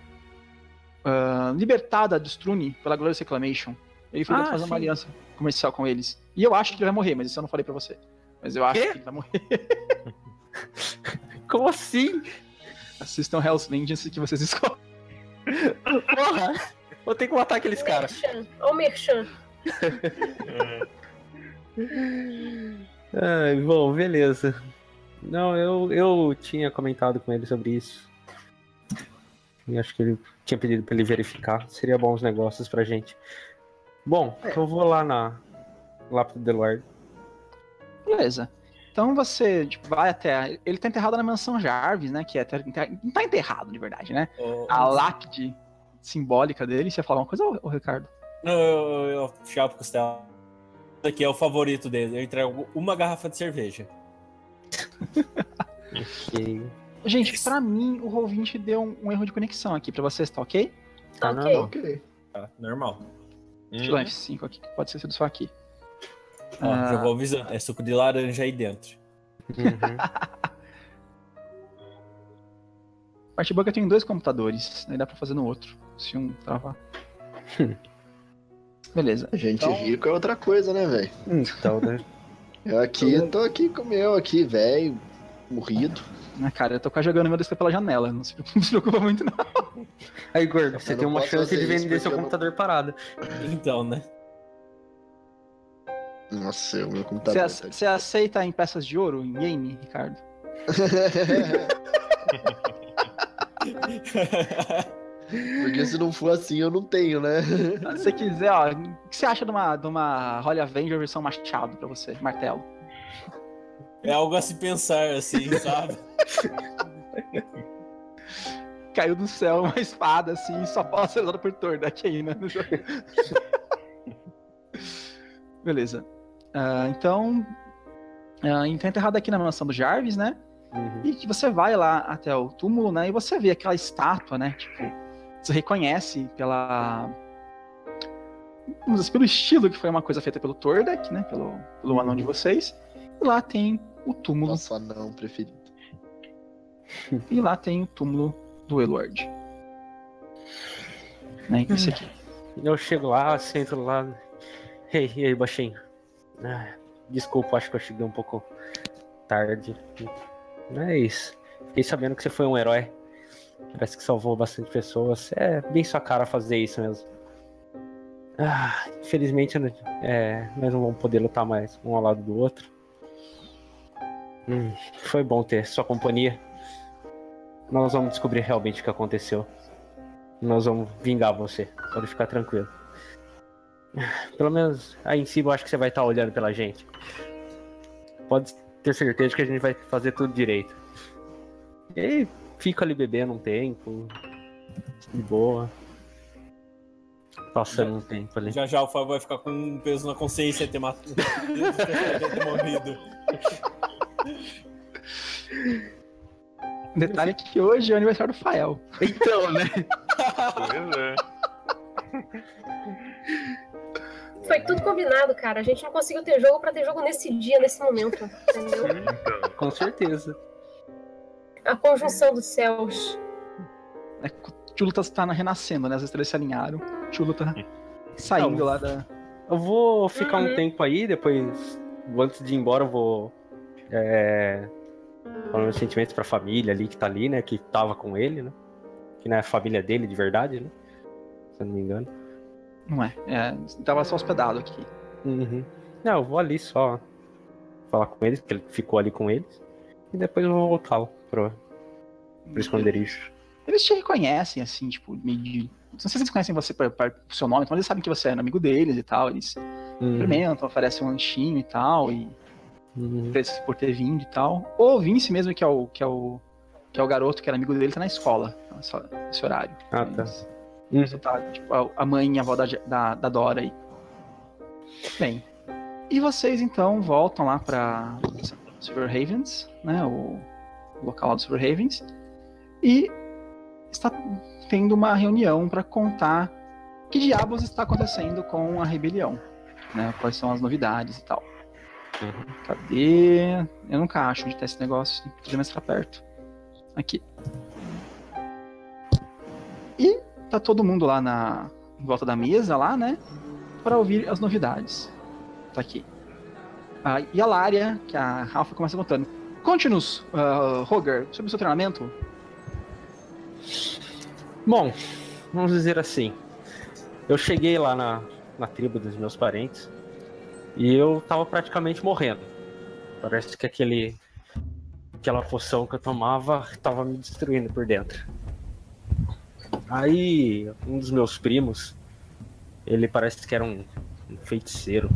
libertada dos Truni pela Glorious Reclamation. Ele foi fazer uma aliança comercial com eles. E eu acho que ele vai morrer, mas isso eu não falei pra você. Mas eu acho que ele vai morrer. Como assim? Assistam Hell's Vengeance que vocês escolhem. Porra! Vou ter que matar aqueles caras. Ô Merchan. Bom, beleza. Não, eu tinha comentado com ele sobre isso. E acho que ele tinha pedido pra ele verificar. Seria bons negócios pra gente. Bom, então eu vou lá lá pro Deluard. Beleza. Então você vai até... ele tá enterrado na mansão Jarvis, né? Que é não tá enterrado, de verdade, né? A lápide simbólica dele. Você ia falar uma coisa, ô Ricardo? Não, eu chapo o Costela. Isso aqui é o favorito dele. Eu entrego uma garrafa de cerveja. Gente, pra mim, o Roll20 deu um erro de conexão aqui. Pra vocês, tá ok? Tá normal. Okay. Tá normal. Deixa eu dar um F5 aqui, que pode ser sido só aqui. Já vou avisando, é suco de laranja aí dentro. Parte boa que eu tenho 2 computadores, aí dá pra fazer no outro, se um travar. Beleza. Gente rico é outra coisa, né, velho? Então, né? Eu tô aqui com o meu aqui, velho. morrido. Ah, cara, eu tô quase jogando meu DSP pela janela, não se preocupa muito não. Aí, gordo, você tem uma chance de vender seu computador parado. Então, né? Nossa, o meu computador... Você aceita em peças de ouro, em game, Ricardo? Porque se não for assim, eu não tenho, né? Se você quiser, ó, o que você acha de uma Holy Avenger versão machado pra você, martelo? É algo a se pensar, assim, sabe? Caiu do céu uma espada, assim, só pode ser usada por Tordek aí, né? Beleza. Então enterrado aqui na mansão do Jarvis, né? Uhum. E que você vai lá até o túmulo, né? E você vê aquela estátua, né? Tipo, você reconhece pela... pelo estilo que foi uma coisa feita pelo Tordek, né? Pelo anão de vocês. E lá tem o túmulo... Nosso anão preferido. E lá tem o túmulo do Eluard. Né? Esse aqui. Eu chego lá, sento lá... E aí, baixinho? Ah, desculpa, acho que eu cheguei um pouco tarde. Mas fiquei sabendo que você foi um herói. Parece que salvou bastante pessoas. É bem sua cara fazer isso mesmo. Ah, infelizmente, nós não vamos poder lutar mais um ao lado do outro. Foi bom ter sua companhia. Nós vamos descobrir realmente o que aconteceu. Nós vamos vingar você. Pode ficar tranquilo. Pelo menos aí em cima eu acho que você vai estar olhando pela gente. Pode ter certeza que a gente vai fazer tudo direito. E aí, fico ali bebendo um tempo. De boa. Passando um tempo ali. Já o Fábio vai ficar com um peso na consciência de ter matado. ter morrido. Detalhe é que hoje é o aniversário do Fael. Então, né? Pois é. Foi tudo combinado, cara. A gente não conseguiu ter jogo pra ter jogo nesse dia, nesse momento. Entendeu? Com certeza. A conjunção dos céus. É que o Tchuluta tá renascendo, né? As estrelas se alinharam. O Tchuluta tá saindo lá da... Eu vou ficar um tempo aí, depois... Antes de ir embora, eu vou... Falar meus sentimentos pra família ali, que tá ali, né? Que tava com ele, né? Que não é a família dele, de verdade, né? Se eu não me engano. Não é, tava só hospedado aqui. Uhum. Não, eu vou ali só falar com eles, porque ele ficou ali com eles. E depois eu vou voltar pro esconderijo. Eles te reconhecem, assim, tipo, não sei se eles conhecem você para o seu nome, então eles sabem que você é amigo deles e tal. Eles experimentam, oferecem um lanchinho e tal, e por ter vindo e tal. Ou o Vince mesmo, que é o garoto que era amigo dele, tá na escola, nesse horário. Ah, tá. Tá, tipo, a mãe e a avó da Dora aí. Bem, e vocês então voltam lá pra Silver Ravens, né? O local lá do Silver Ravens. E está tendo uma reunião pra contar que diabos está acontecendo com a rebelião, né? Quais são as novidades e tal. Cadê? Eu nunca acho onde tá esse negócio. Podia mais estar perto. Aqui. E tá todo mundo lá em volta da mesa lá, né? Pra ouvir as novidades. Tá aqui. E a Lária, que a Rafa começa contando. Conte-nos, Rogar, sobre o seu treinamento. Bom, vamos dizer assim. Eu cheguei lá na tribo dos meus parentes e eu tava praticamente morrendo. Parece que aquela poção que eu tomava tava me destruindo por dentro. Aí, um dos meus primos, ele parece que era um feiticeiro.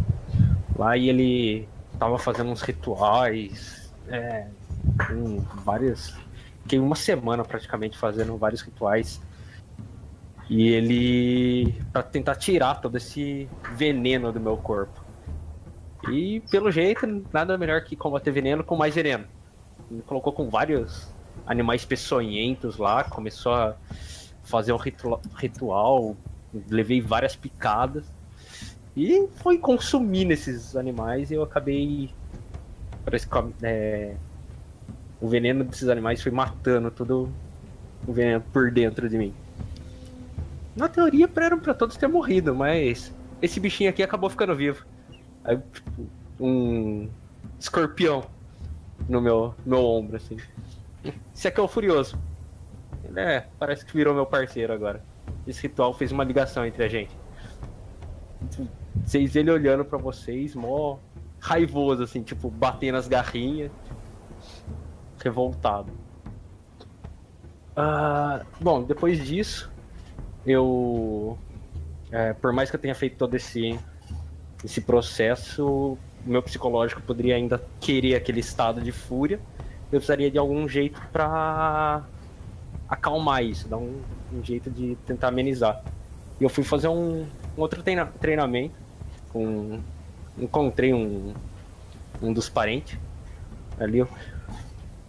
Lá e ele tava fazendo uns rituais, fiquei uma semana praticamente fazendo vários rituais. E ele... pra tentar tirar todo esse veneno do meu corpo. E, pelo jeito, nada melhor que combater veneno com mais veneno. Me colocou com vários animais peçonhentos lá, começou a... fazer um ritual, levei várias picadas e foi consumindo esses animais e eu acabei, parece que o veneno desses animais foi matando todo o veneno por dentro de mim. Na teoria eram pra todos ter morrido, mas esse bichinho aqui acabou ficando vivo. Aí, tipo, um escorpião no meu ombro, assim. Esse aqui é o Furioso. Ele parece que virou meu parceiro agora. Esse ritual fez uma ligação entre a gente. Vocês, ele olhando pra vocês, mó raivoso, assim, tipo, batendo as garrinhas. Revoltado. Bom, depois disso, eu... por mais que eu tenha feito todo esse processo, meu psicológico poderia ainda querer aquele estado de fúria. Eu precisaria de algum jeito pra acalmar isso, dar um jeito de tentar amenizar. E eu fui fazer um outro treinamento. Encontrei um dos parentes ali.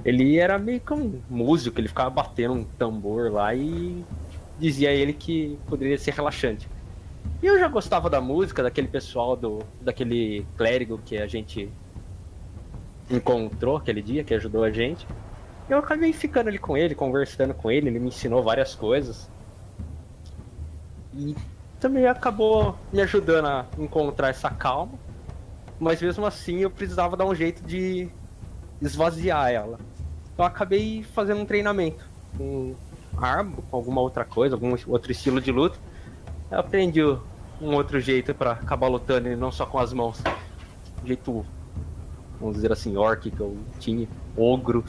Ele era meio que um músico, ele ficava batendo um tambor lá e dizia a ele que poderia ser relaxante. E eu já gostava da música, daquele pessoal, daquele clérigo que a gente encontrou aquele dia, que ajudou a gente. Eu acabei ficando ali com ele, conversando com ele me ensinou várias coisas. E também acabou me ajudando a encontrar essa calma. Mas mesmo assim eu precisava dar um jeito de esvaziar ela. Então eu acabei fazendo um treinamento com arma, com alguma outra coisa, algum outro estilo de luta. Eu aprendi um outro jeito pra acabar lutando e não só com as mãos. Um jeito, vamos dizer assim, orc que eu tinha, ogro,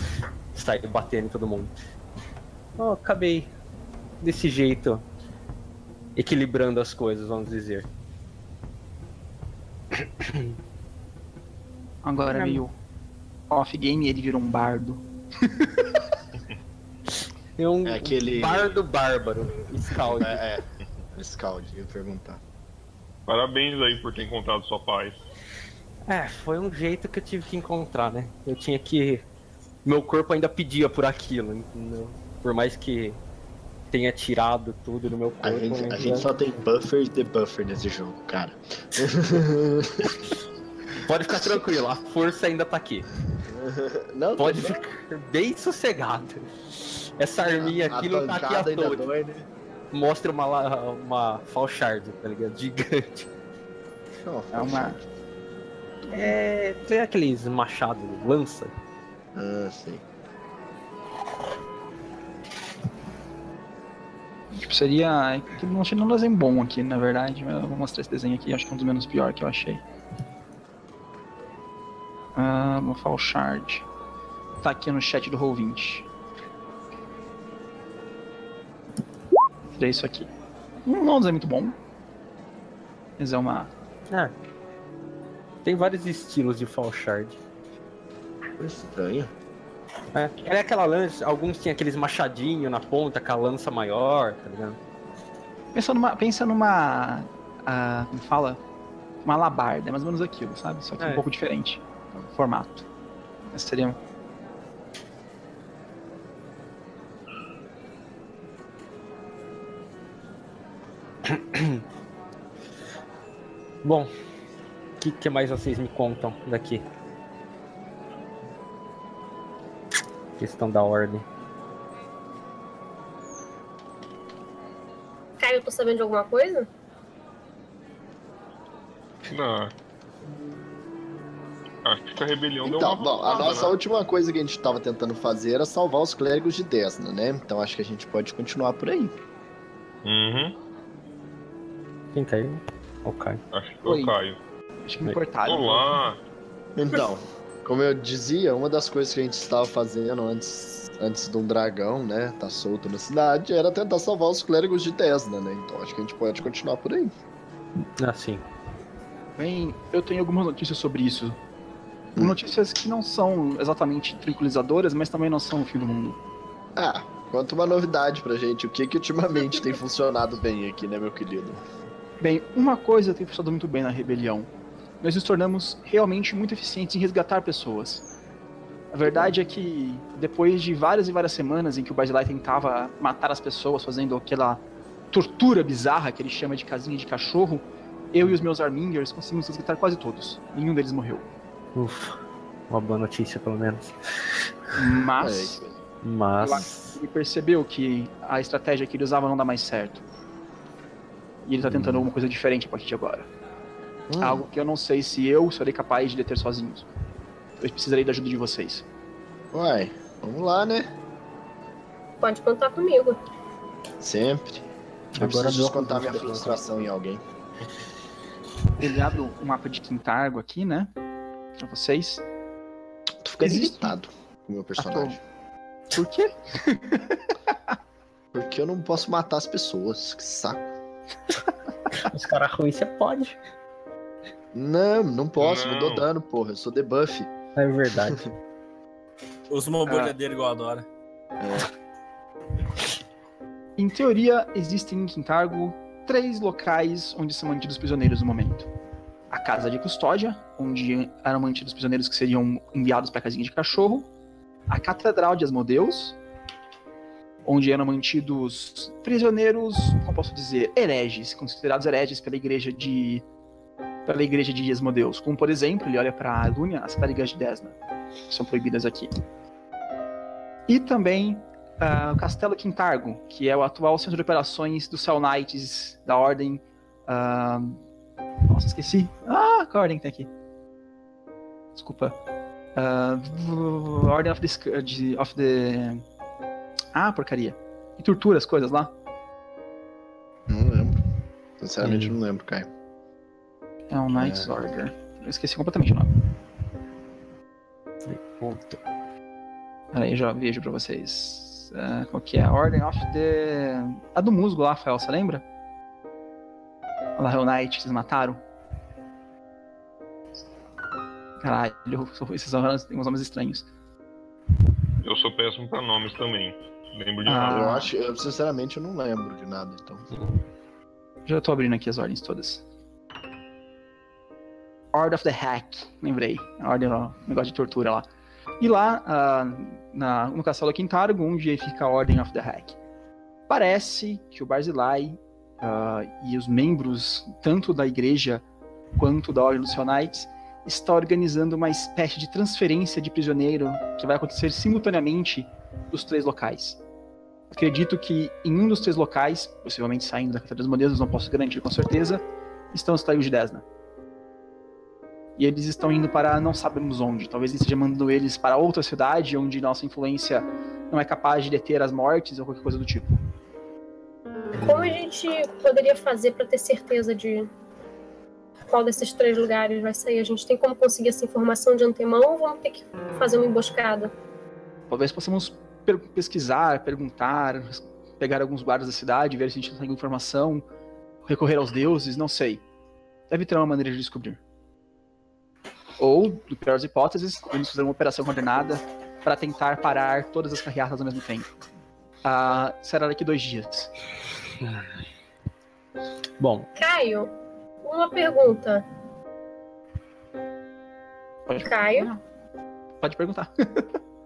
sair batendo em todo mundo. Eu acabei desse jeito equilibrando as coisas, vamos dizer. Agora meio off game, ele virou um bardo. Aquele bardo bárbaro. Scald. Scald, eu ia perguntar. Parabéns aí por ter encontrado sua paz. Foi um jeito que eu tive que encontrar, né? Eu tinha que... Meu corpo ainda pedia por aquilo, entendeu? Por mais que tenha tirado tudo do meu corpo... A gente só tem buffer e debuffer nesse jogo, cara. Pode ficar tranquilo, a força ainda tá aqui. Não, pode ficar bem sossegado. Essa arminha aqui não tá aqui à toa. Dói, né? Mostra uma Falshard, tá ligado? Gigante. É uma... Tem aqueles machados, lança. Sim. Tipo, seria... Eu achei um desenho bom aqui, na verdade. Eu vou mostrar esse desenho aqui, acho que é um dos menos pior que eu achei. Uma Falshard. Tá aqui no chat do Roll20. É isso aqui. Não é um desenho muito bom. Mas é uma... Tem vários estilos de Falshard. Estranho. É aquela lança, alguns tinham aqueles machadinhos na ponta, com a lança maior, tá ligado? Pensa numa como fala? Uma alabarda, é mais ou menos aquilo, sabe? Só que um pouco diferente o formato. Esse seria um... Bom, o que mais vocês me contam daqui? Questão da ordem. Caio, eu tô sabendo de alguma coisa? Não. Acho que a rebelião deu uma voltada, a nossa última coisa que a gente tava tentando fazer era salvar os clérigos de Desna, né? Então acho que a gente pode continuar por aí. Uhum. Quem caiu? O Caio. Acho que o Caio. Acho que me cortaram. Olá! Então... Como eu dizia, uma das coisas que a gente estava fazendo antes de um dragão, né, tá solto na cidade, era tentar salvar os clérigos de Desna, né? Então acho que a gente pode continuar por aí. Sim. Bem, eu tenho algumas notícias sobre isso. Notícias que não são exatamente tranquilizadoras, mas também não são o fim do mundo. Quanto uma novidade pra gente. O que ultimamente tem funcionado bem aqui, né, meu querido? Bem, uma coisa tem funcionado muito bem na rebelião. Nós nos tornamos realmente muito eficientes em resgatar pessoas. A verdade é que, depois de várias e várias semanas em que o Barzilai tentava matar as pessoas, fazendo aquela tortura bizarra que ele chama de casinha de cachorro, eu e os meus Armingers conseguimos resgatar quase todos. Nenhum deles morreu. Ufa, uma boa notícia, pelo menos. Mas ele percebeu que a estratégia que ele usava não dá mais certo. E ele tá tentando alguma coisa diferente a partir de agora. Algo que eu não sei se eu serei capaz de deter sozinhos. Eu precisarei da ajuda de vocês. Uai, vamos lá, né? Pode contar comigo. Sempre. Eu preciso contar minha frustração em alguém. Ele abre o mapa de Kintargo aqui, né? Pra vocês. Tô ficando irritado com o meu personagem. Por quê? Porque eu não posso matar as pessoas. Que saco. Os caras ruins você pode. Não, não posso. Não dou dano, porra. Eu sou debuff. É verdade. Usa uma bolhadeira igual a Dora. É. Em teoria, existem em Kintargo 3 locais onde são mantidos prisioneiros no momento. A casa de custódia, onde eram mantidos prisioneiros que seriam enviados para a casinha de cachorro. A catedral de Asmodeus, onde eram mantidos prisioneiros, como posso dizer, hereges, considerados hereges pela igreja de Asmodeus. Como, por exemplo, ele olha para Elúnia, as clérigas de Desna, que são proibidas aqui. E também o Castelo Kintargo, que é o atual centro de operações dos Hell Knights, da ordem... Nossa, esqueci. Qual ordem que tem aqui? Desculpa. Ordem of the... Ah, porcaria. E tortura as coisas lá? Não lembro. Sinceramente não lembro, Caio. Hell Knights Order. Eu esqueci completamente o nome. Peraí, já vejo pra vocês... Qual que é? A Ordem of the... A do musgo lá, Fael, você lembra? A Hell Knight, que eles mataram. Caralho, esses homens têm uns nomes estranhos. Eu sou péssimo pra nomes também. Lembro de nada. Eu sinceramente, eu não lembro de nada, então. Já tô abrindo aqui as ordens todas. Order of the Hack, lembrei. A ordem, ó, negócio de tortura lá. E lá, no Castelo Kintargo, onde fica a Ordem of the Hack. Parece que o Barzilai e os membros, tanto da igreja quanto da Ordem dos Hell Knights, está organizando uma espécie de transferência de prisioneiro que vai acontecer simultaneamente dos 3 locais. Acredito que em um dos 3 locais, possivelmente saindo da Catedral dos Modelos, não posso garantir com certeza, estão os Taios de Desna. E eles estão indo para não sabemos onde. Talvez ele esteja mandando eles para outra cidade onde nossa influência não é capaz de deter as mortes ou qualquer coisa do tipo. Como a gente poderia fazer para ter certeza de qual desses 3 lugares vai sair? A gente tem como conseguir essa informação de antemão ou vamos ter que fazer uma emboscada? Talvez possamos pesquisar, perguntar, pegar alguns guardas da cidade, ver se a gente tem informação, recorrer aos deuses, não sei. Deve ter uma maneira de descobrir. Ou, do pior das hipóteses, eles fizeram uma operação coordenada para tentar parar todas as carreatas ao mesmo tempo. Será daqui 2 dias. Bom. Caio, uma pergunta. Pode Caio? Pode perguntar.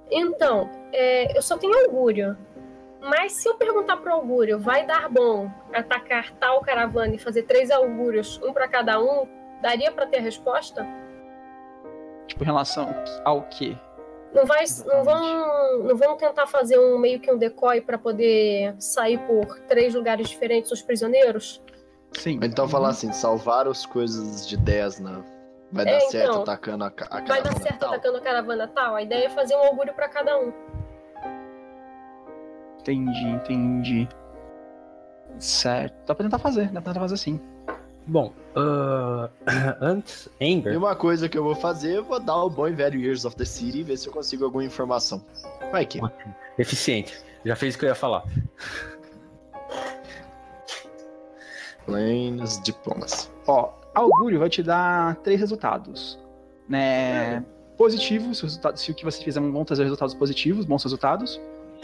Então, eu só tenho augúrio. Mas se eu perguntar pro augúrio, vai dar bom atacar tal caravana e fazer 3 augúrios, um para cada um, daria para ter a resposta? Tipo, em relação ao quê? Não vão tentar fazer meio que um decoy pra poder sair por 3 lugares diferentes os prisioneiros? Sim. Então falar assim, salvar as coisas de Desna. Vai dar certo então, atacando a caravana. Vai dar certo atacando a caravana tal. A ideia é fazer um augúrio pra cada um. Entendi. Certo. Dá pra tentar fazer, sim. Bom, antes, Amber... E uma coisa que eu vou fazer, eu vou dar o bom e velho Years of the City e ver se eu consigo alguma informação. Vai que... Eficiente. Já fez o que eu ia falar. Planes, diplomas. Ó, augúrio vai te dar 3 resultados. Né? Positivo, se o que você fizer vão trazer resultados positivos, bons resultados.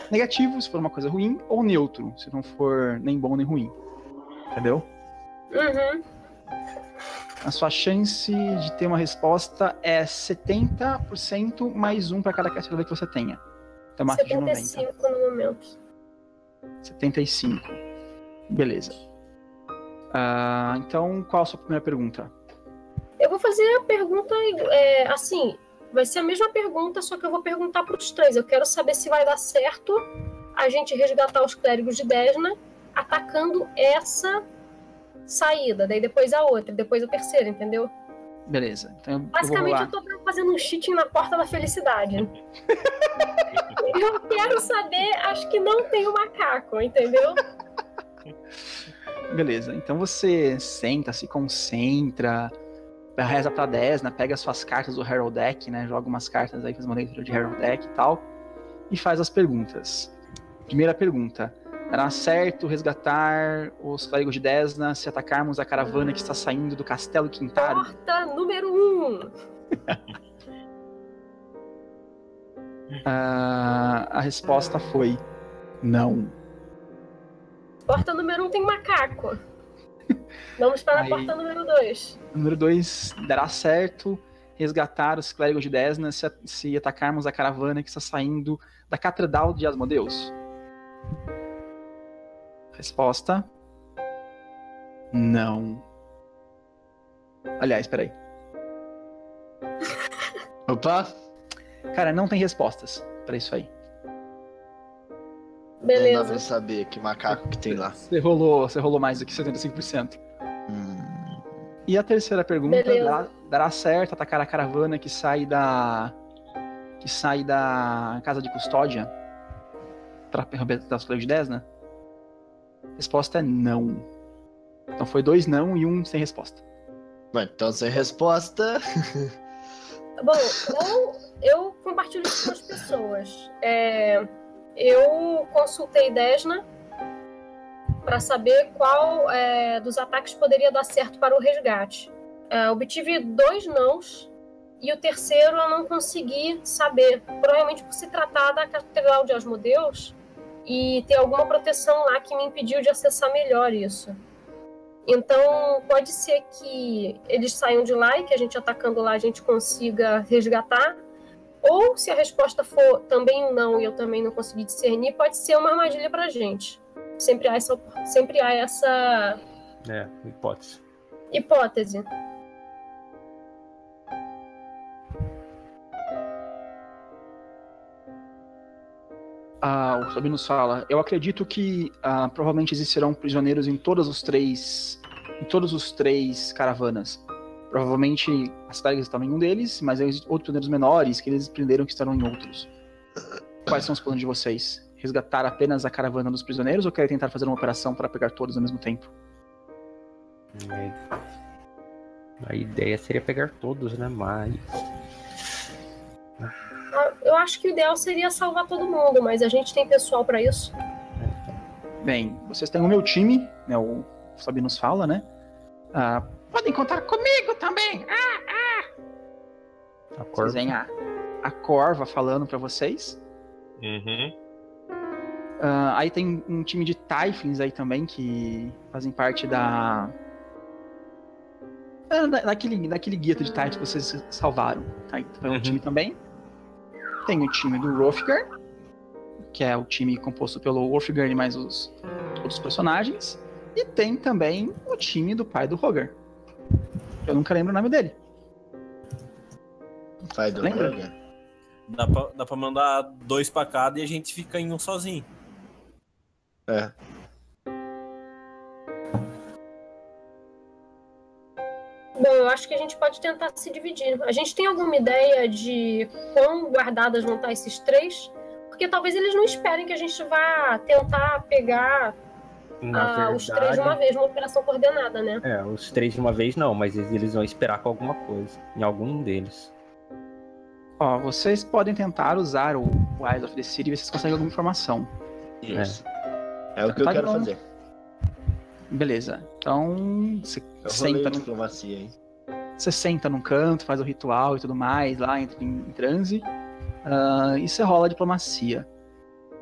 Negativo, se for uma coisa ruim. Ou neutro, se não for nem bom nem ruim. Entendeu? Uhum. A sua chance de ter uma resposta é 70% mais 1 para cada categoria que você tenha. Então, 75 no momento. 75. Beleza. Então, qual a sua primeira pergunta? Eu vou fazer a pergunta assim. Vai ser a mesma pergunta, só que eu vou perguntar para os 3. Eu quero saber se vai dar certo a gente resgatar os clérigos de Desna atacando essa saída, daí depois a outra, depois a terceira, entendeu? Beleza. Então, basicamente eu tô fazendo um cheating na porta da felicidade. Eu quero saber, acho que não tem o macaco, entendeu? Beleza, então você senta, se concentra, reza pra Desna, pega as suas cartas do Herald Deck, né? Joga umas cartas aí, faz uma leitura de Herald Deck e tal, e faz as perguntas. Primeira pergunta: era certo resgatar os clérigos de Desna se atacarmos a caravana que está saindo do castelo Kintargo? Porta número 1! A resposta foi não. Porta número 1 tem macaco. Vamos para a porta número 2. Número 2, dará certo resgatar os clérigos de Desna se atacarmos a caravana que está saindo da Catedral de Asmodeus? Resposta: não. Aliás, peraí. Opa! Cara, não tem respostas pra isso aí. Beleza. Não dá pra saber que macaco que tem lá. Você rolou mais do que 75%. E a terceira pergunta: dará certo atacar a caravana que sai da casa de custódia das flores de Desna? Resposta é não. Então foi 2 não e 1 sem resposta. Bom, então sem resposta. Bom, eu compartilho isso com as pessoas. Eu consultei Desna para saber qual dos ataques poderia dar certo para o resgate. Obtive 2 nãos e o terceiro eu não consegui saber. Provavelmente por se tratar da Catedral de Asmodeus e ter alguma proteção lá que me impediu de acessar melhor isso. Então, pode ser que eles saiam de lá e que a gente atacando lá a gente consiga resgatar. Ou, se a resposta for também um não e eu também não consegui discernir, pode ser uma armadilha pra gente. Sempre há essa... hipótese. O Sabinos fala: eu acredito que provavelmente existirão prisioneiros em todos os três caravanas. Provavelmente as cargas estão em um deles, mas existem outros prisioneiros menores que eles prenderam que estarão em outros. Quais são os planos de vocês? Resgatar apenas a caravana dos prisioneiros ou querem tentar fazer uma operação para pegar todos ao mesmo tempo? A ideia seria pegar todos, né? Mas... eu acho que o ideal seria salvar todo mundo, mas a gente tem pessoal pra isso. Bem, vocês têm o meu time, né? O Sabinos fala, né? Podem contar comigo também! A Corva. Vocês veem a Corva falando pra vocês. Uhum. Aí tem um time de Typhons aí também, que fazem parte daquele gueto de Typhons que vocês salvaram. Tá? Então é um time também. Tem o time do Hofgar, que é o time composto pelo Hofgar e mais os outros personagens. E tem também o time do pai do Rogar. Eu nunca lembro o nome dele. Pai do Rogar. Dá pra mandar 2 pra cada e a gente fica em um sozinho. É. Bom, eu acho que a gente pode tentar se dividir. A gente tem alguma ideia de quão guardadas vão estar esses 3? Porque talvez eles não esperem que a gente vá tentar pegar os 3 de uma vez, uma operação coordenada, né? Os 3 de uma vez não, mas eles vão esperar com alguma coisa, em algum deles. Vocês podem tentar usar o Eyes of the City e ver se vocês conseguem alguma informação. Isso. É o que eu quero fazer. Beleza, então você senta num canto, faz o ritual e tudo mais, lá entra em transe, e você rola a diplomacia.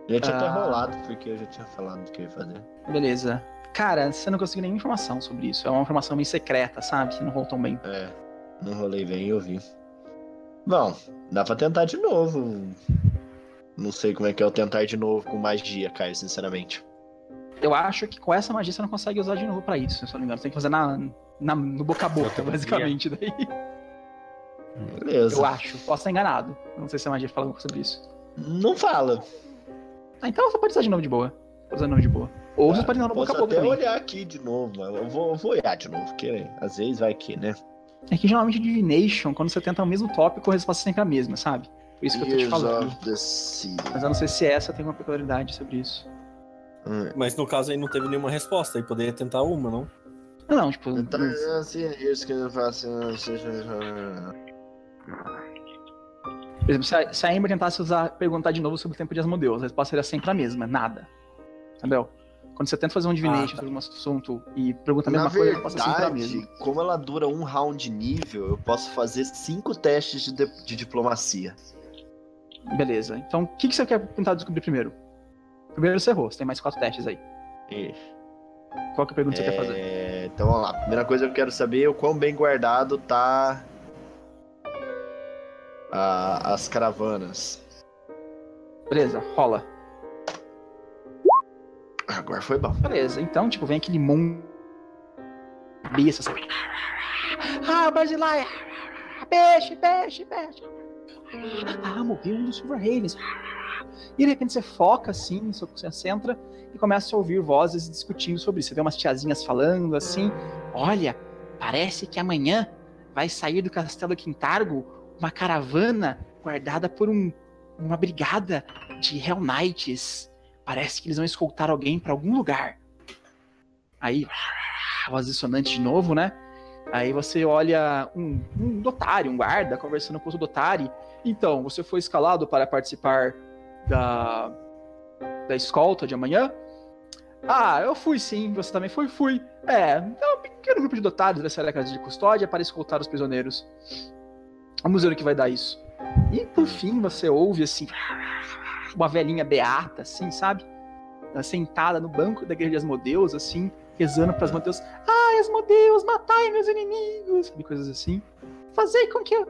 Eu tinha até rolado, porque eu já tinha falado do que eu ia fazer. Beleza. Cara, você não conseguiu nenhuma informação sobre isso, é uma informação meio secreta, sabe? Você não rolou tão bem. Não rolei bem e eu vi. Bom, dá pra tentar de novo. Não sei como é que é o tentar de novo com magia, Caio, sinceramente. Eu acho que com essa magia você não consegue usar de novo pra isso, se eu não me engano. Você tem que fazer no boca a boca, basicamente. Daí. Beleza. Eu acho. Posso estar enganado. Não sei se a magia fala alguma coisa sobre isso. Não fala. Então você pode usar de novo de boa. Ou você pode usar no boca a boca. Eu vou olhar aqui de novo. Eu vou olhar de novo, porque às vezes vai que, né? É que geralmente Divination, quando você tenta o mesmo tópico, a resposta sempre é a mesma, sabe? Por isso que eu tô te falando. Mas eu não sei se essa tem uma peculiaridade sobre isso. Mas no caso aí não teve nenhuma resposta, aí poderia tentar uma, não? Não, tipo... Por exemplo, se a Amber tentasse perguntar de novo sobre o tempo de Asmodeus, a resposta seria sempre a mesma, nada. Entendeu? Quando você tenta fazer um divination sobre um assunto e pergunta a mesma coisa, a resposta sempre a mesma. Como ela dura um round de nível, eu posso fazer 5 testes de diplomacia. Beleza, então o que você quer tentar descobrir primeiro? Primeiro você errou, você tem mais 4 testes aí. Isso. Qual que é a pergunta que você quer fazer? Então vamos lá, primeira coisa que eu quero saber é o quão bem guardado tá as caravanas. Beleza, rola. Agora foi bom. Beleza, então tipo, vem aquele mundo cabeça assim. Ah, Barzilai! Peixe, peixe, peixe! Ah, morreu um dos Silver Ravens. E de repente você foca assim, você concentra e começa a ouvir vozes discutindo sobre isso. Você vê umas tiazinhas falando assim: olha, parece que amanhã vai sair do castelo Kintargo uma caravana guardada por uma brigada de Hell Knights. Parece que eles vão escoltar alguém pra algum lugar. Aí, voz dissonante de novo, né? Aí você olha um dottari, um guarda, conversando com o dottari. Então, você foi escalado para participar da escolta de amanhã? Ah, eu fui sim, você também foi? Fui. É um pequeno grupo de dotados dessa área de custódia para escoltar os prisioneiros. Vamos ver o que vai dar isso. E por fim você ouve assim uma velhinha beata, assim, sabe? Sentada no banco da igreja de Asmodeus, assim, rezando para Asmodeus. Ai, Asmodeus, matai meus inimigos, sabe, coisas assim. Fazei com que o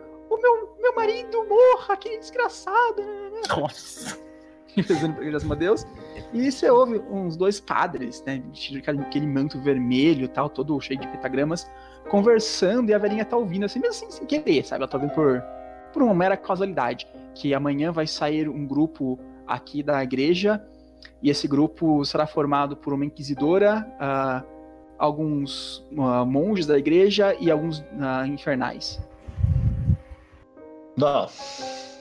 meu marido morra, aquele desgraçado. Nossa. Rezando pra igreja de Asmodeus. E você ouve uns 2 padres, né, vestidos com aquele manto vermelho e tal, todo cheio de pentagramas, conversando, e a velhinha tá ouvindo, assim, mesmo assim, sem querer, sabe? Ela tá ouvindo por uma mera causalidade, que amanhã vai sair um grupo aqui da igreja, e esse grupo será formado por uma inquisidora, alguns monges da igreja e alguns infernais. Nossa.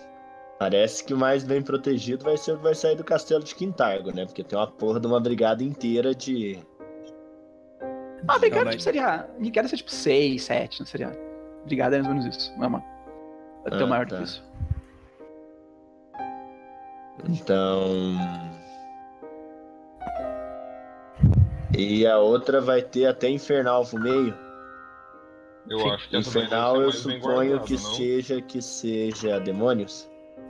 Parece que o mais bem protegido vai ser o que vai sair do castelo de Kintargo, né? Porque tem uma porra de uma brigada inteira de... Ah, brigada tipo, seria... Brigada seria tipo 6, 7, não seria? Brigada é mais ou menos isso, não é, mano? Até maior do que isso. Então... E a outra vai ter até Infernal no meio? Eu acho que Infernal eu suponho que seja demônios?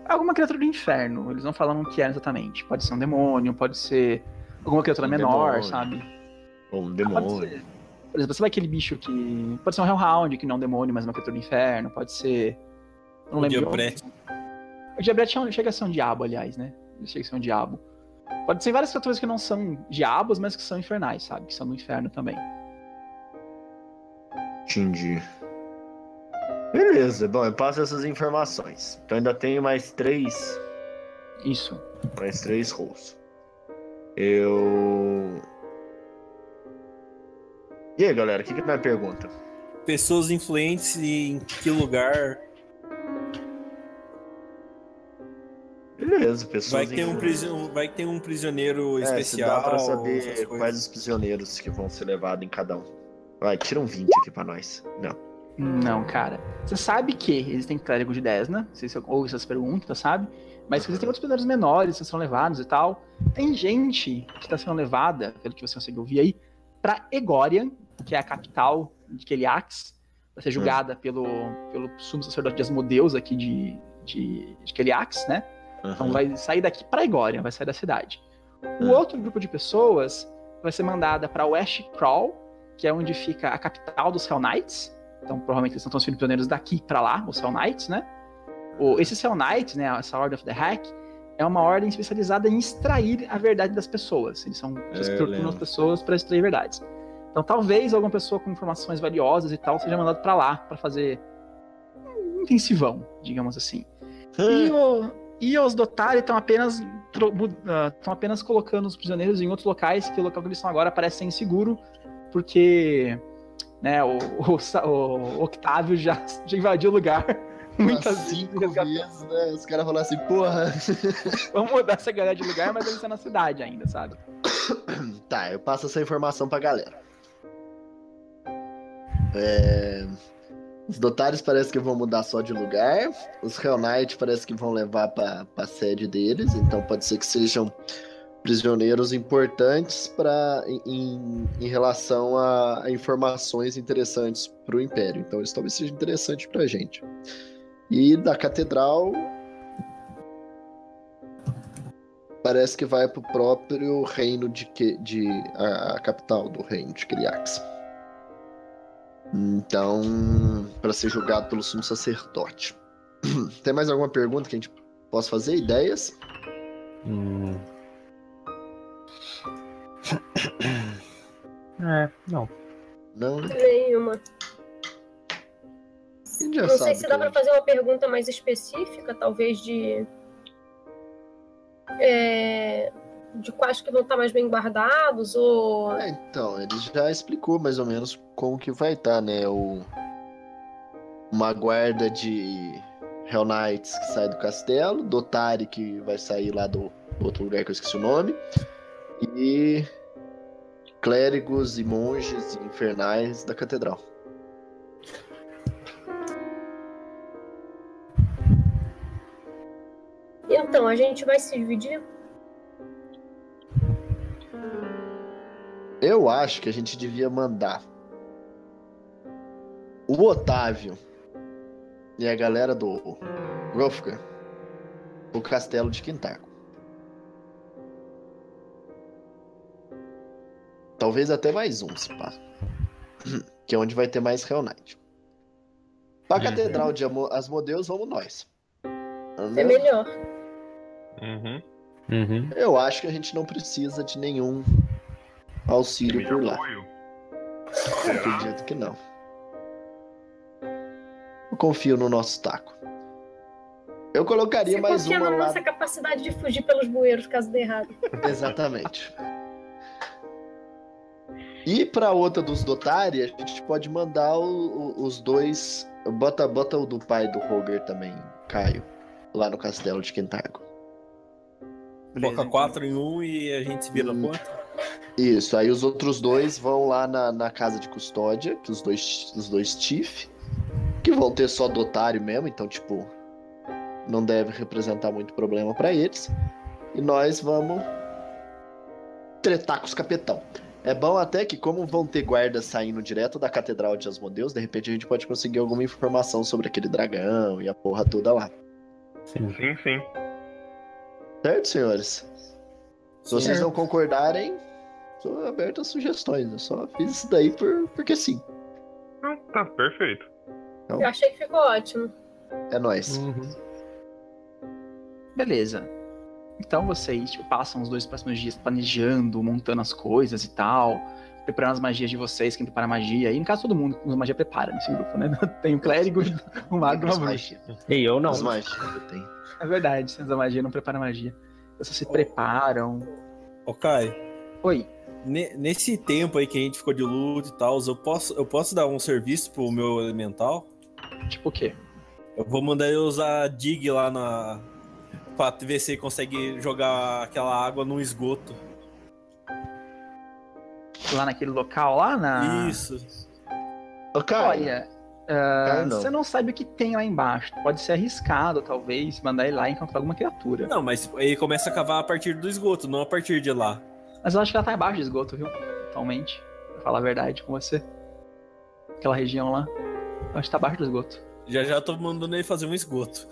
Alguma criatura do inferno, eles não falaram o que é exatamente. Pode ser um demônio, pode ser alguma criatura menor, sabe? Ou um demônio. Por exemplo, você vai aquele bicho que... Pode ser um Hellhound, que não é um demônio, mas uma criatura do inferno. Pode ser... Não lembro. O Diabrete. O Diabrete chega a ser um diabo, aliás, né? Ele chega a ser um diabo. Pode ser várias criaturas que não são diabos, mas que são infernais, sabe? Que são do inferno também. Entendi. Beleza, bom, eu passo essas informações. Então ainda tenho mais 3. Isso. Mais 3 rolls. E aí, galera, o que é a minha pergunta? Pessoas influentes e em que lugar? Beleza, pessoas influentes. Vai que tem um prisioneiro especial. Dá pra saber quais os prisioneiros que vão ser levados em cada um. Vai, tira um 20 aqui pra nós. Não, cara. Você sabe que existem clérigos de Desna, vocês ouvem essas perguntas, sabe? Mas existem outros pedaços menores que são levados e tal. Tem gente que está sendo levada, pelo que você conseguiu ouvir aí, para Egorian, que é a capital de Queliax, para ser julgada pelo sumo sacerdote de Asmodeus aqui de Queliax, né? Então vai sair daqui para Egorian, vai sair da cidade. O outro grupo de pessoas vai ser mandada para West Crawl, que é onde fica a capital dos Hell Knights. Então, provavelmente, eles estão transferindo prisioneiros daqui pra lá, os Hell Knights, né? Esses Hell Knights, né? Essa Order of the Hack é uma ordem especializada em extrair a verdade das pessoas. Eles são pessoas que torturam as pessoas pra extrair verdades. Então, talvez alguma pessoa com informações valiosas e tal seja mandada pra lá pra fazer um intensivão, digamos assim. E os dottari estão apenas colocando os prisioneiros em outros locais, que o local que eles estão agora parece ser inseguro, porque... né? O Octavio já invadiu o lugar muitas vezes, né? Os caras falaram assim, porra, vamos mudar essa galera de lugar, mas eles estão na cidade ainda, sabe? Tá, eu passo essa informação pra galera. Os dottaris parece que vão mudar só de lugar. Os Hell Knights parece que vão levar pra sede deles. Então pode ser que sejam prisioneiros importantes em relação a informações interessantes pro Império. Então isso talvez seja interessante pra gente. E da Catedral parece que vai pro próprio reino a capital do reino de Queliax. Então, para ser julgado pelo sumo sacerdote. Tem mais alguma pergunta que a gente possa fazer? Ideias? Não. Não? Nenhuma. Não sei se dá pra fazer uma pergunta mais específica, talvez de quais que vão estar mais bem guardados, ou... Então, ele já explicou mais ou menos como que vai estar, né? Uma guarda de Hell Knights que sai do castelo, dottari que vai sair lá do outro lugar que eu esqueci o nome, e clérigos e monges e infernais da catedral. Então, a gente vai se dividir? Eu acho que a gente devia mandar o Otávio e a galera do Hofgar pro castelo de Kintargo. Talvez até mais um, se pá. Que é onde vai ter mais Hell Knight. Pra Catedral de Asmodeus, vamos nós. É melhor. Eu acho que a gente não precisa de nenhum auxílio por lá. Eu acredito que não. Eu confio no nosso taco. Eu colocaria você mais uma lá. Confia na nossa capacidade de fugir pelos bueiros caso dê errado. Exatamente. E pra outra dos dottari, a gente pode mandar os dois. Bota o do pai do Rogar também, Caio, lá no castelo de Kintargo. Coloca 4 em 1 e a gente se vira quanto? Isso, aí os outros dois vão lá na casa de custódia, que os dois chief, que vão ter só dotário mesmo, então, tipo, não deve representar muito problema pra eles. E nós vamos tretar com os capetão. É bom até que, como vão ter guardas saindo direto da Catedral de Asmodeus, de repente a gente pode conseguir alguma informação sobre aquele dragão e a porra toda lá. Sim. Certo, senhores? Se vocês não concordarem, estou aberto a sugestões. Eu só fiz isso daí porque sim. Tá, perfeito. Então, eu achei que ficou ótimo. É nóis. Beleza. Então vocês passam os 2 próximos dias planejando, montando as coisas e tal, preparando as magias de vocês, quem prepara magia. E no caso todo mundo que usa magia prepara nesse grupo, né? Tem o clérigo, o mago e uma bruxa. E eu não. É verdade, sem usar magia, não prepara magia. Vocês se preparam. Caio. Oi. Nesse tempo aí que a gente ficou de luto e tal, eu posso dar um serviço pro meu elemental? Tipo o quê? Eu vou mandar ele usar dig lá na... pra ver se ele consegue jogar aquela água num esgoto. Lá naquele local lá? Isso. Olha, você não sabe o que tem lá embaixo. Pode ser arriscado, talvez, mandar ele lá e encontrar alguma criatura. Não, mas ele começa a cavar a partir do esgoto, não a partir de lá. Mas eu acho que ela tá embaixo do esgoto, viu? Totalmente. Pra falar a verdade com você. Aquela região lá. Eu acho que tá abaixo do esgoto. Já tô mandando ele fazer um esgoto.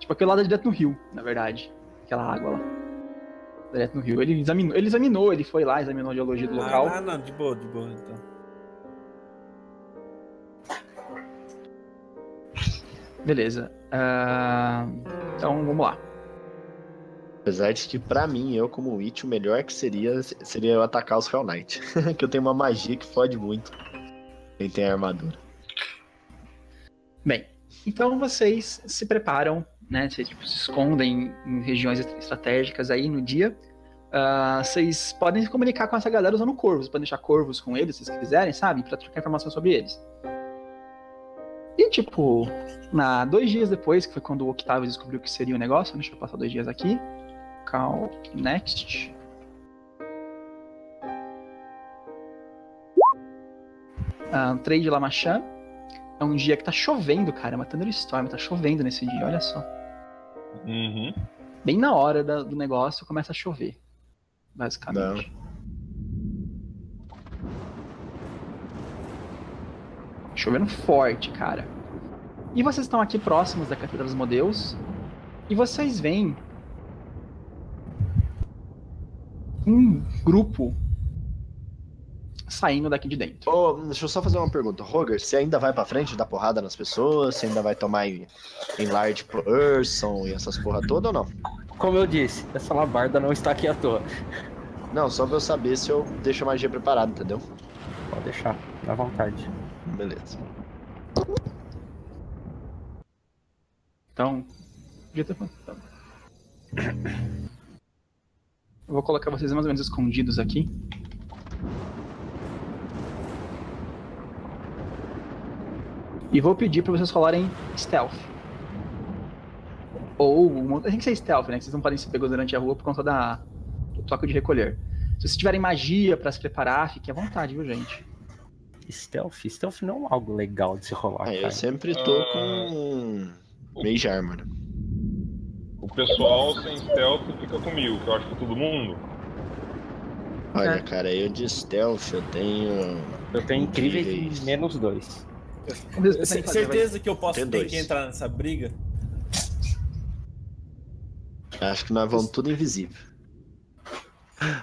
Tipo, aquele lado é direto no rio, na verdade. Aquela água lá. Direto no rio. Ele foi lá, examinou a geologia do local. Ah, não, de boa, então. Beleza. Então, vamos lá. Apesar de que, pra mim, eu como Witch, o melhor que seria eu atacar os Hell Knight. Que eu tenho uma magia que fode muito. Ele tem a armadura. Bem, então vocês se preparam, né? Vocês se escondem em regiões estratégicas aí no dia. Vocês podem se comunicar com essa galera usando corvos. Podem deixar corvos com eles, se vocês quiserem, sabe? Pra trocar informação sobre eles. E, tipo, 2 dias depois, que foi quando o Octavio descobriu que seria o negócio. Deixa eu passar 2 dias aqui. Call next. Trade Lamachan. É um dia que tá chovendo, cara. É uma thunderstorm, tá chovendo nesse dia, olha só. Uhum. Bem na hora do negócio, começa a chover. Basicamente. Não. Chovendo forte, cara. E vocês estão aqui próximos da Catedral dos Modeus. E vocês veem um grupo saindo daqui de dentro. Oh, deixa eu só fazer uma pergunta. Rogar, você ainda vai pra frente dar porrada nas pessoas? Você ainda vai tomar em large person e essas porra toda ou não? Como eu disse, essa labarda não está aqui à toa. Não, só pra eu saber se eu deixo a magia preparada, entendeu? Pode deixar, à vontade. Beleza. Então, eu vou colocar vocês mais ou menos escondidos aqui. E vou pedir pra vocês rolarem stealth. Tem que ser stealth, né? Que vocês não podem se pegar durante a rua por conta do toque de recolher. Se vocês tiverem magia pra se preparar, fiquem à vontade, viu, gente? Stealth não é algo legal de se rolar, cara. Eu sempre tô com Mage Armor. O pessoal sem stealth fica comigo, que eu acho que é todo mundo. Olha, cara, eu de stealth eu tenho incríveis -2. Certeza que eu posso ter que entrar nessa briga? Acho que nós vamos tudo invisível.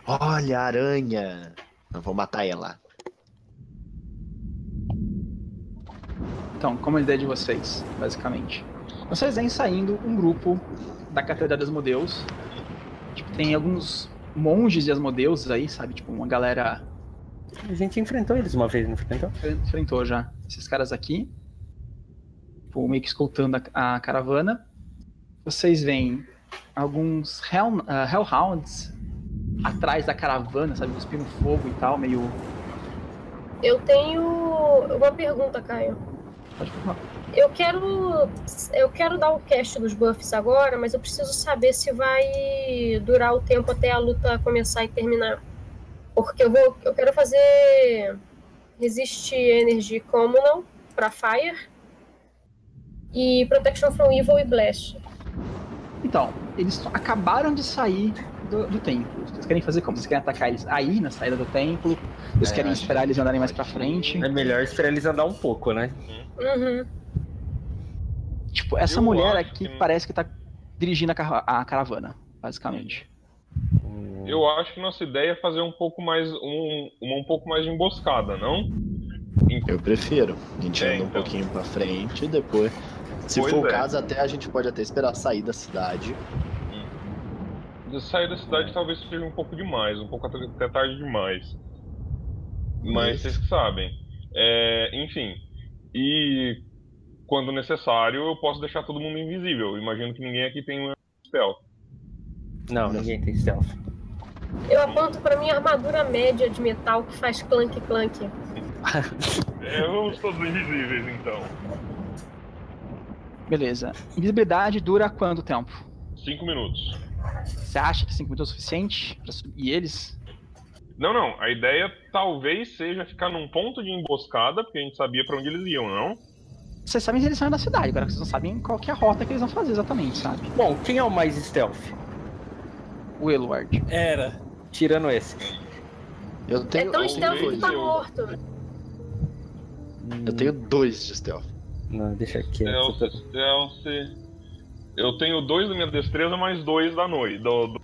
Olha a aranha! Nós vamos matar ela. Então, como a ideia de vocês, basicamente. Vocês vêm saindo um grupo da Catedral de Asmodeus. Tipo, tem alguns monges de Asmodeus aí, sabe? Tipo, uma galera... A gente enfrentou eles uma vez, não enfrentou? Enfrentou já. Esses caras aqui. Tipo, meio que escoltando a caravana. Vocês veem alguns Hellhounds atrás da caravana, sabe? Cuspindo fogo e tal, meio... Eu tenho uma pergunta, Caio. Pode falar. Eu quero dar o cast dos buffs agora, mas eu preciso saber se vai durar o tempo até a luta começar e terminar. Porque eu quero fazer Resist Energy Communal pra Fire e Protection from Evil e Blast. Então, eles acabaram de sair do templo. Vocês querem fazer como? Vocês querem atacar eles aí na saída do templo? Vocês querem esperar eles andarem mais pra frente? É melhor esperar eles andar um pouco, né? Uhum. Tipo, essa mulher aqui parece que tá dirigindo a caravana, basicamente. Eu acho que nossa ideia é fazer um pouco mais de emboscada, não? Eu prefiro. A gente anda um pouquinho pra frente e depois. Se for o caso, até a gente pode até esperar sair da cidade. Sair da cidade talvez seja um pouco demais, um pouco até tarde demais. Mas vocês que sabem. Enfim. E quando necessário eu posso deixar todo mundo invisível. Imagino que ninguém aqui tem um stealth. Não, ninguém tem stealth. Eu aponto pra minha armadura média de metal que faz clank. Vamos todos invisíveis então. Beleza. Invisibilidade dura quanto tempo? 5 minutos. Você acha que 5 minutos é o suficiente pra subir eles? Não. A ideia talvez seja ficar num ponto de emboscada, porque a gente sabia pra onde eles iam, não? Vocês sabem que eles são da cidade, agora vocês não sabem qual que é a rota que eles vão fazer exatamente, sabe? Bom, quem é o mais stealth? O Eluard. Era. Tirando esse. Eu tenho tão stealth que tá morto. Eu tenho 2 de stealth. Não, deixa quieto. Stealth... Eu tenho 2 da minha destreza, mais 2 da noite, do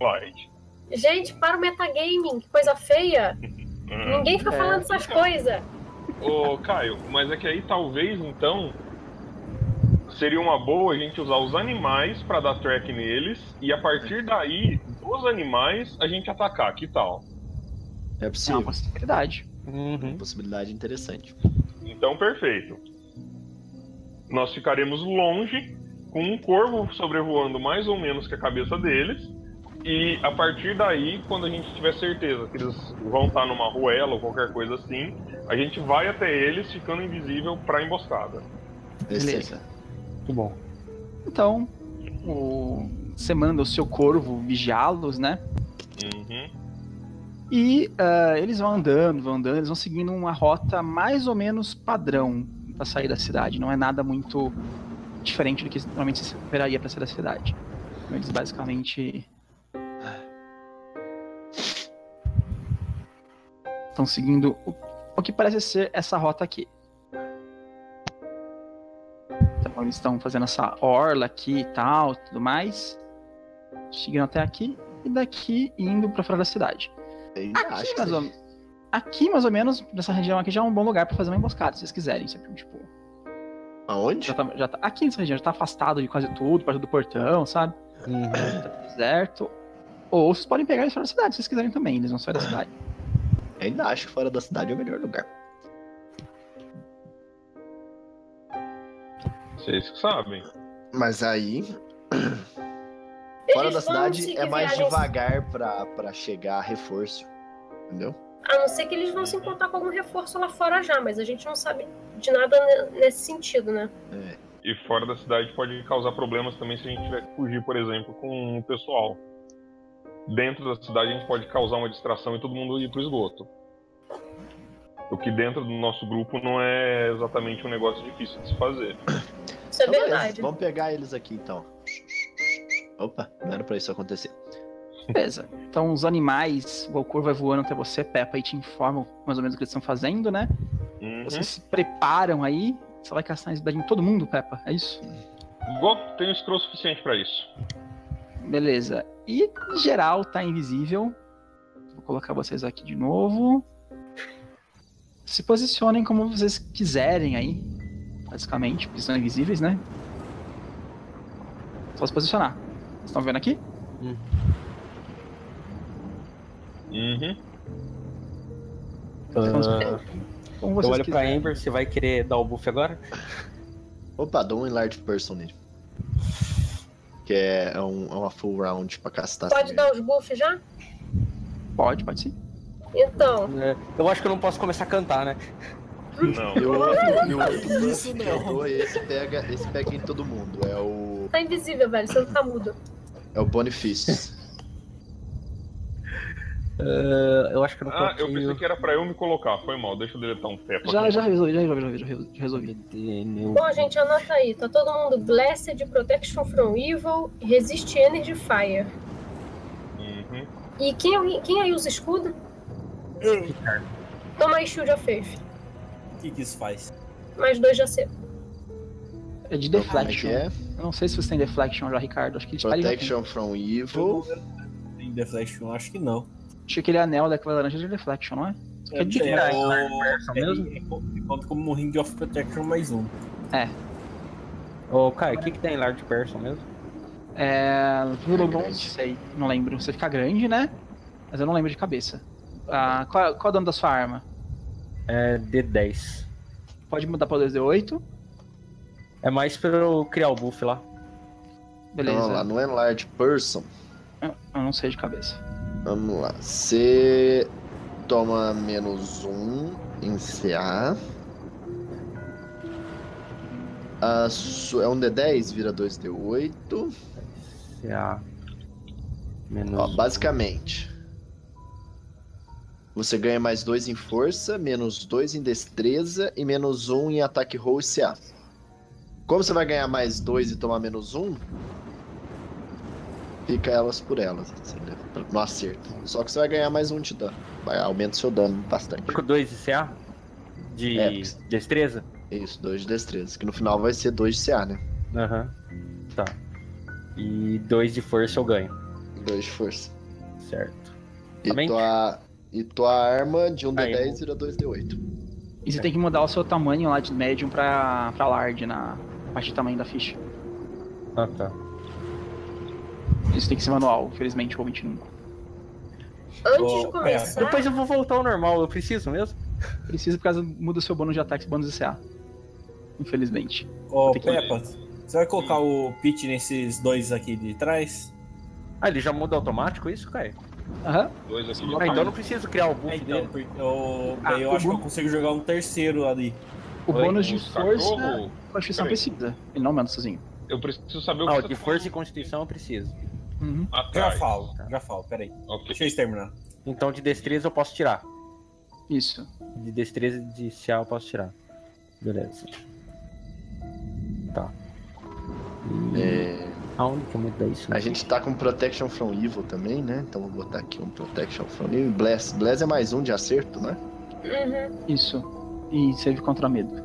light. Gente, para o metagaming, que coisa feia. Ninguém fica falando essas coisas. Ô, Caio, mas é que aí talvez, então, seria uma boa a gente usar os animais pra dar track neles, e a partir daí, os animais, a gente atacar, que tal? É possível. É uma possibilidade. Uhum. Possibilidade interessante. Então, perfeito. Nós ficaremos longe... com um corvo sobrevoando mais ou menos que a cabeça deles, E a partir daí, quando a gente tiver certeza que eles vão estar numa ruela ou qualquer coisa assim, a gente vai até eles ficando invisível pra emboscada. Beleza. Muito bom. Então, você manda o seu corvo vigiá-los, né? Uhum. E eles vão andando, eles vão seguindo uma rota mais ou menos padrão pra sair da cidade. Não é nada muito diferente do que normalmente se esperaria pra sair da cidade. Então, eles basicamente... estão seguindo o que parece ser essa rota aqui. Então eles estão fazendo essa orla aqui e tal, tudo mais. Chegando até aqui e daqui indo pra fora da cidade. Aqui mais ou menos, nessa região aqui já é um bom lugar pra fazer uma emboscada, se vocês quiserem. Tipo, aonde? Já tá, aqui nessa região, já tá afastado de quase tudo, perto do portão, sabe? Uhum. Tá deserto. Ou vocês podem pegar eles fora da cidade, se vocês quiserem também, eles vão sair da cidade. Eu ainda acho que fora da cidade é o melhor lugar. Vocês que sabem. Mas aí... fora eles da cidade é mais devagar pra chegar a reforço. Entendeu? A não ser que eles vão se encontrar com algum reforço lá fora já, mas a gente não sabe de nada nesse sentido, né? É. E fora da cidade pode causar problemas também se a gente tiver que fugir, por exemplo, com o pessoal. Dentro da cidade a gente pode causar uma distração e todo mundo ir pro esgoto. O que dentro do nosso grupo não é exatamente um negócio difícil de se fazer. Isso é então, verdade. Vamos pegar eles aqui então. Opa, não era pra isso acontecer. Beleza, então os animais, o Alcor vai voando até você, Pepa, e te informam mais ou menos o que eles estão fazendo, né? Uhum. Vocês se preparam aí, você vai caçar esse em todo mundo, Pepa, é isso? Bom, tenho escroto suficiente pra isso. Beleza, e em geral tá invisível. Vou colocar vocês aqui de novo. Se posicionem como vocês quiserem aí, basicamente, porque são invisíveis, né? Só se posicionar. Vocês estão vendo aqui? Uhum. Eu olho pra Amber, você vai querer dar o buff agora? Opa, dou um enlarge person nele. Que é uma full round pra castar. Pode dar os buffs já? Pode sim. Então. Eu acho que eu não posso começar a cantar, né? Não. Esse pega em todo mundo. É o... tá invisível, velho, você não tá mudo. É o Bonifício. Eu acho que não. Eu pensei que era pra eu me colocar, foi mal, deixa eu deletar um Pepa. Já resolvi. Bom, gente, anota aí, tá todo mundo Blessed, Protection from Evil, Resist Energy Fire. Uhum. E quem aí usa escudo? Toma aí, Shield of Faith. O que isso faz? Mais 2 de AC. É de Deflection. É? Eu não sei se você tem Deflection já, Ricardo. Acho que ele Protection from Evil. Tem Deflection, acho que não. Acho que aquele anel daquela laranja de Deflection, não é? É de Deflection mesmo? Conta como um Ring of Protection mais um. É. Ô, Caio, o que tem Large Person mesmo? Não sei, não lembro. Você fica grande, né? Mas eu não lembro de cabeça. Ah, qual é o dano da sua arma? É D10. Pode mudar pra 2D8. É mais pra eu criar o buff lá. Beleza. Não, lá não é large person. Eu não sei de cabeça. Vamos lá. Você toma menos 1 em CA. É um D10, vira 2D8. CA. Menos basicamente. Você ganha mais 2 em força, menos 2 em destreza e menos 1 em ataque roll e CA. Como você vai ganhar mais 2 e tomar menos 1, fica elas por elas, entendeu? No acerto. Só que você vai ganhar mais 1 de dano. Aumenta o seu dano bastante. Fica 2 de CA? De destreza? Isso, 2 de destreza. Que no final vai ser 2 de CA, né? Aham. Uhum. Tá. E 2 de força eu ganho. 2 de força. Certo. E tua arma de 1D10 vira 2D8. E você tem que mudar o seu tamanho lá de medium pra large na parte do tamanho da ficha. Ah, tá. Isso tem que ser manual, infelizmente, ou 21. Antes de começar... Depois eu vou voltar ao normal, eu preciso mesmo? Preciso, por causa muda o seu bônus de ataque, bônus de CA. Infelizmente. Ô, Pepa, você vai colocar o Pit nesses dois aqui de trás? Ah, ele já muda automático isso, Caio? Aham. Uhum. Ah, então não preciso criar o buff dele. Eu, eu acho que eu consigo jogar um terceiro ali. O bônus de força, acho que só precisa. Ele não manda sozinho. Eu preciso saber o que de força e constituição eu preciso. Uhum. Já falo, peraí. Okay. Deixa eu terminar. Então de destreza eu posso tirar. Isso. De destreza e de cial eu posso tirar. Beleza. Tá. Aonde que eu meto isso? A gente tá com Protection from Evil também, né? Então vou botar aqui um Protection from Evil. Bless. Bless é mais um de acerto, né? Uhum. Isso. E serve contra medo.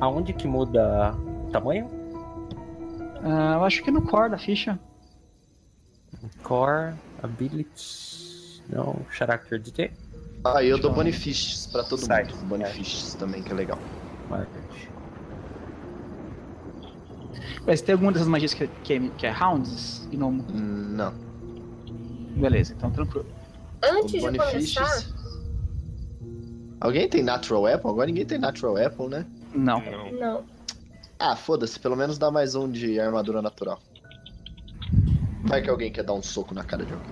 Aonde que muda o tamanho? Eu acho que no core da ficha. Core, abilities. Não, character de quê? Ah, eu dou bonifiches pra todo mundo. Bonifiches também, que é legal. Market. Mas tem alguma dessas magias que é rounds e não... Não. Beleza, então tranquilo. Antes de começar... Alguém tem Natural Apple? Agora ninguém tem Natural Apple, né? Não. Não. Ah, foda-se. Pelo menos dá mais um de armadura natural. Vai que alguém quer dar um soco na cara de alguém.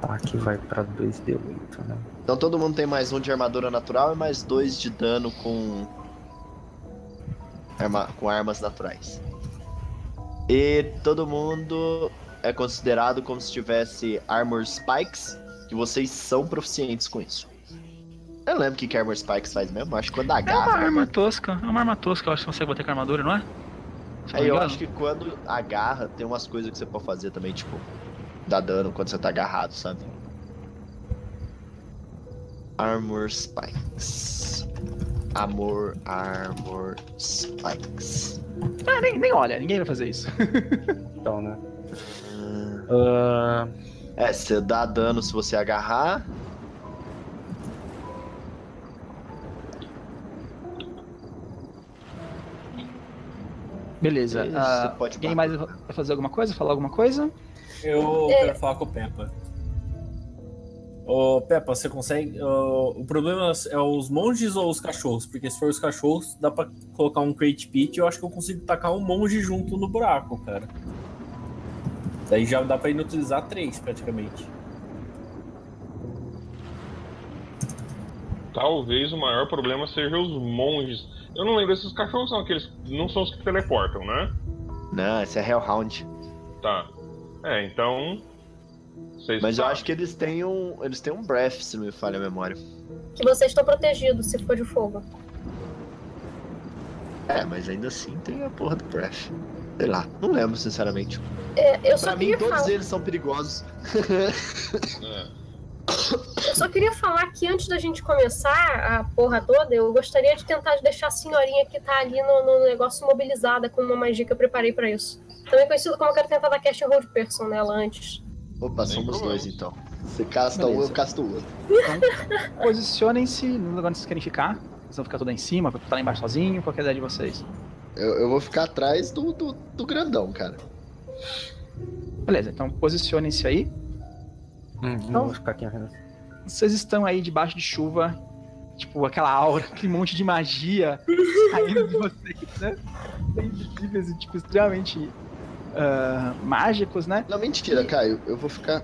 Tá, aqui vai pra 2d8, né? Então todo mundo tem mais um de armadura natural e mais 2 de dano com... com armas naturais. E todo mundo é considerado como se tivesse Armor Spikes, que vocês são proficientes com isso. Eu lembro que Armor Spikes faz mesmo, acho que quando agarra... é uma arma tosca, eu acho que consegue bater com armadura, não é? Aí eu acho que quando agarra, tem umas coisas que você pode fazer também, tipo, dar dano quando você tá agarrado, sabe? Armor Spikes... Armor Spikes. Ah, nem olha, ninguém vai fazer isso. Então, né? Você dá dano se você agarrar. Beleza. Alguém mais vai fazer alguma coisa? Falar alguma coisa? Eu quero falar com o Pepa. Ô, Pepa, você consegue... o problema é os monges ou os cachorros? Porque se for os cachorros, dá pra colocar um crate pit e eu acho que eu consigo tacar um monge junto no buraco, cara. Daí já dá pra inutilizar 3, praticamente. Talvez o maior problema seja os monges. Eu não lembro se os cachorros são aqueles... Não são os que teleportam, né? Não, esse é Hellhound. Tá. É, então... Mas eu acho que eles têm um breath, se não me falha a memória. Que vocês estão protegidos se for de fogo. É, mas ainda assim tem a porra do breath. Sei lá, não lembro sinceramente. Eu só pra mim todos eles são perigosos. Eu só queria falar que antes da gente começar a porra toda, eu gostaria de tentar deixar a senhorinha que tá ali no negócio mobilizada com uma magia que eu preparei pra isso. Também conhecido como eu quero tentar dar cast roll person nela antes. Opa, somos dois então. Você casta um, eu casto o outro. Então, posicionem-se no lugar onde vocês querem ficar. Vocês vão ficar tudo em cima, vai ficar lá embaixo sozinho, qualquer ideia de vocês. Eu vou ficar atrás do grandão, cara. Beleza, então posicionem-se aí. Então, vou ficar aqui atrás. Vocês estão aí debaixo de chuva, tipo aquela aura, aquele monte de magia saindo de vocês, né? Invisíveis e tipo, extremamente... mágicos, né? Não, mentira, Caio. Eu vou ficar...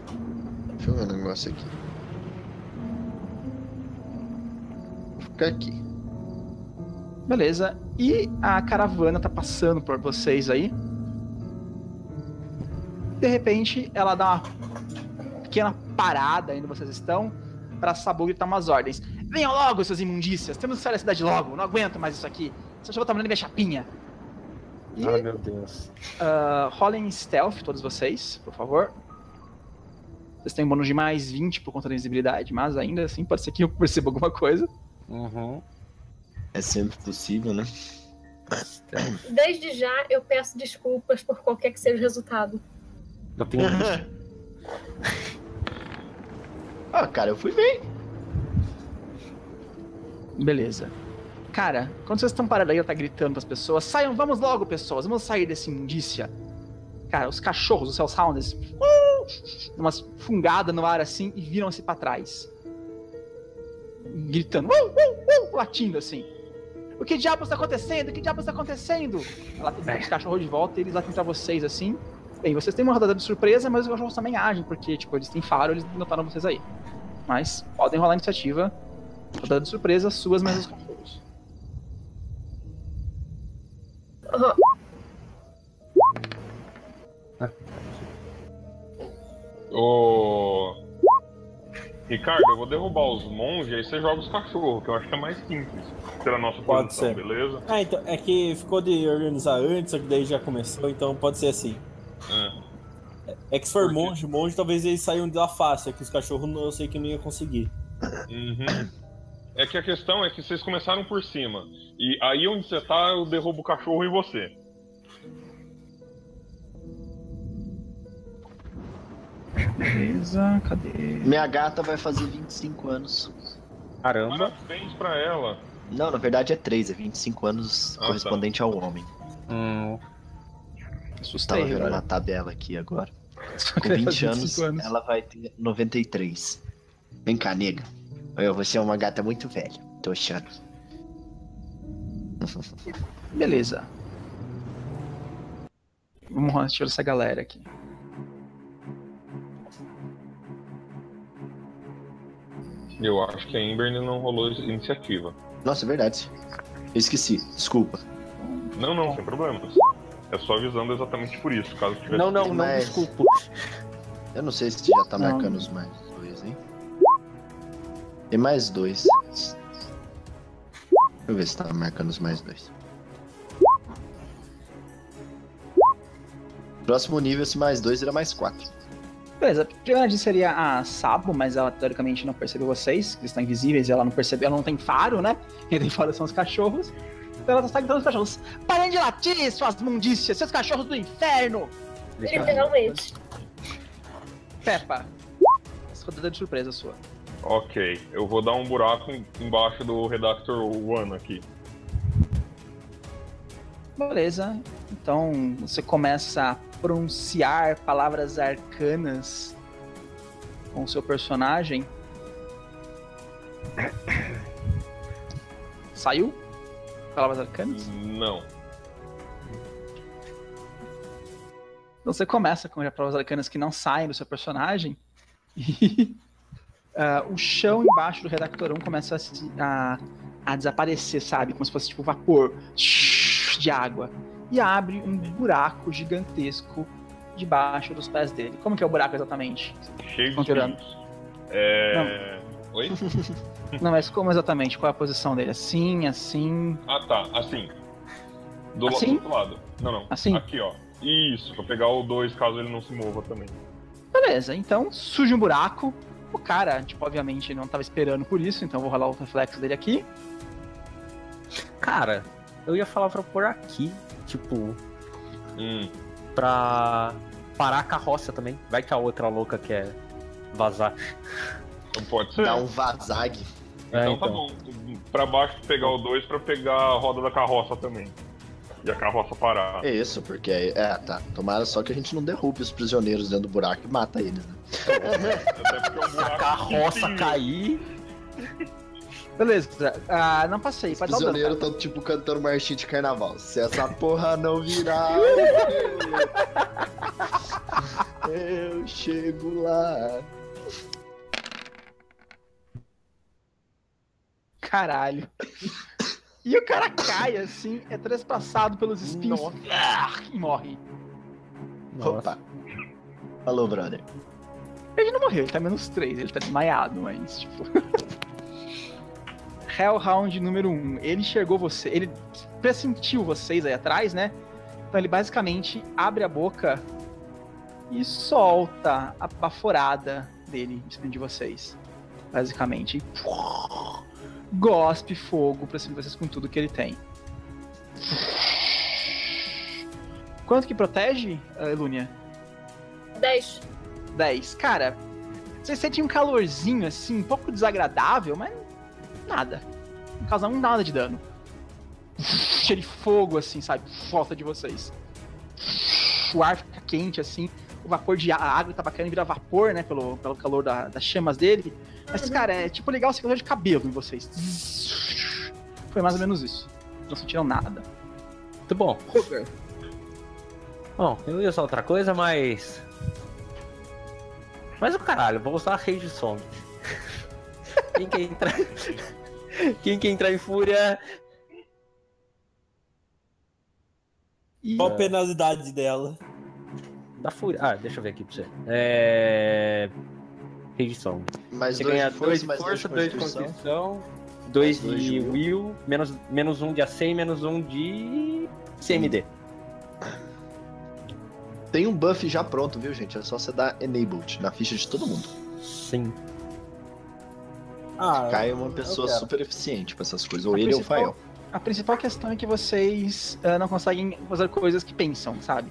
Deixa eu ver um negócio aqui. Vou ficar aqui. Beleza. E a caravana tá passando por vocês aí. De repente, ela dá uma pequena parada onde vocês estão pra Sabu gritar umas ordens. Venham logo, seus imundícias. Temos que sair da cidade logo. Não aguento mais isso aqui. Essa chuva tá molhando minha chapinha. E, meu Deus. Rolem stealth, todos vocês, por favor. Vocês têm um bônus de mais 20 por conta da invisibilidade, mas ainda assim pode ser que eu perceba alguma coisa. Uhum. É sempre possível, né? Desde já eu peço desculpas por qualquer que seja o resultado. Eu tenho 20. Ah, cara, eu fui bem. Beleza. Cara, quando vocês estão parados aí, ela tá gritando pras pessoas, saiam, vamos logo, pessoas, vamos sair dessa imundícia. Cara, os cachorros, os Hellhounds, dão umas fungadas no ar assim e viram-se pra trás. Gritando, latindo assim. O que diabos tá acontecendo? O que diabos tá acontecendo? Ela tem os cachorros de volta e eles latem pra vocês assim. Bem, vocês têm uma rodada de surpresa, mas os cachorros também agem, porque, tipo, eles têm faro, eles notaram vocês aí. Mas podem rolar a iniciativa. Rodada de surpresa, suas mais os cachorros. Ô... Ricardo, eu vou derrubar os monges e aí você joga os cachorros, que eu acho que é mais simples pela nossa posição, beleza? Ah, então, é que ficou de organizar antes, só que daí já começou, então pode ser assim. É que se for monge, talvez eles saiam de lá fácil, é que os cachorros eu sei que eu não ia conseguir. É que a questão é que vocês começaram por cima, e aí onde você tá, eu derrubo o cachorro e você. Beleza, cadê? Minha gata vai fazer 25 anos. Caramba. Parabéns pra ela. Não, na verdade é 3, é 25 anos correspondente ao homem. Assustei, tava vendo na tabela aqui agora. Com 20 anos, ela vai ter 93. Vem cá, nega. Eu vou ser uma gata muito velha. Tô achando. Beleza. Vamos tirar essa galera aqui. Eu acho que a Amber ainda não rolou iniciativa. Nossa, é verdade. Eu esqueci, desculpa. Não, não, sem problemas. É só avisando exatamente por isso, caso tivesse... Não, desculpa. Eu não sei se já tá marcando os mais dois, hein? Tem mais dois. Deixa eu ver se tá marcando os mais dois. Próximo nível, se mais dois, era mais 4. Beleza, a primeira disso seria a Sabo, mas ela teoricamente não percebeu vocês, eles estão invisíveis e ela não percebeu, ela não tem faro, né? Quem tem faro são os cachorros. Então ela só está gritando os cachorros. Parem de latir, suas mundícias, seus cachorros do inferno! Literalmente. Pepa, essa rodada de surpresa sua. Ok, eu vou dar um buraco embaixo do Redactor One aqui. Beleza, então você começa a pronunciar palavras arcanas com o seu personagem. Saiu? Palavras arcanas? Não. Então você começa com palavras arcanas que não saem do seu personagem e o chão embaixo do Redactor 1 começa a desaparecer, sabe? Como se fosse tipo vapor de água, e abre um buraco gigantesco debaixo dos pés dele. Como que é o buraco exatamente? Cheio de espinhos. Não. Oi? Não, mas como exatamente? Qual é a posição dele? Assim, assim... Ah, tá. Assim. Do assim? Outro lado. Não. Assim? Aqui, ó. Isso, pra pegar o 2, caso ele não se mova também. Beleza, então surge um buraco. O cara, tipo, obviamente, não tava esperando por isso, então vou rolar o reflexo dele aqui. Cara... Eu ia falar pra pôr aqui, tipo, pra parar a carroça também. Vai que a outra louca quer vazar. Não pode ser. Dá um vazague. Então tá bom. Pra baixo pegar o 2 pra pegar a roda da carroça também. E a carroça parar. É isso, porque aí... tá. Tomara só que a gente não derrube os prisioneiros dentro do buraco e mata eles, né? Até porque é um buraco. A carroça cair... Beleza, não passei. Os prisioneiros estão tipo cantando marchinha de carnaval. Se essa porra não virar, eu chego lá. Caralho. E o cara cai assim, é trespassado pelos espinhos e morre. Opa. Falou, brother. Ele não morreu, ele tá menos 3, ele tá desmaiado, mas tipo... Hellhound número 1, ele enxergou você, ele pressentiu vocês aí atrás, né? Então ele basicamente abre a boca e solta a baforada dele em cima de vocês. Basicamente. E... gospe fogo pra cima de vocês com tudo que ele tem. Quanto que protege, Elúnia? 10. 10. Cara, você sente um calorzinho assim, um pouco desagradável, mas... nada. Não causa nada de dano. Cheiro de fogo, assim, sabe? Volta de vocês. O ar fica quente, assim. O vapor de água tá bacana e vira vapor, né? Pelo calor das chamas dele. Mas, cara, é tipo legal esse calor de cabelo em vocês. Foi mais ou menos isso. Não sentiram nada. Muito bom. Rogar. Bom, eu ia só outra coisa, mas... Mas o caralho, vou usar a Rage Song. Quem quer entrar em fúria... Qual a penalidade dela? Da fúria. Ah, deixa eu ver aqui pra você. Rage Song. Mais você ganha 2 de força, 2 de constituição, 2 de will, menos 1 de AC e menos 1 de CMD. Tem um buff já pronto, viu, gente? É só você dar enabled na ficha de todo mundo. Sim. Ah, Caio é uma pessoa super eficiente pra essas coisas. Ou ele ou o Fael. A principal questão é que vocês não conseguem fazer coisas que pensam, sabe?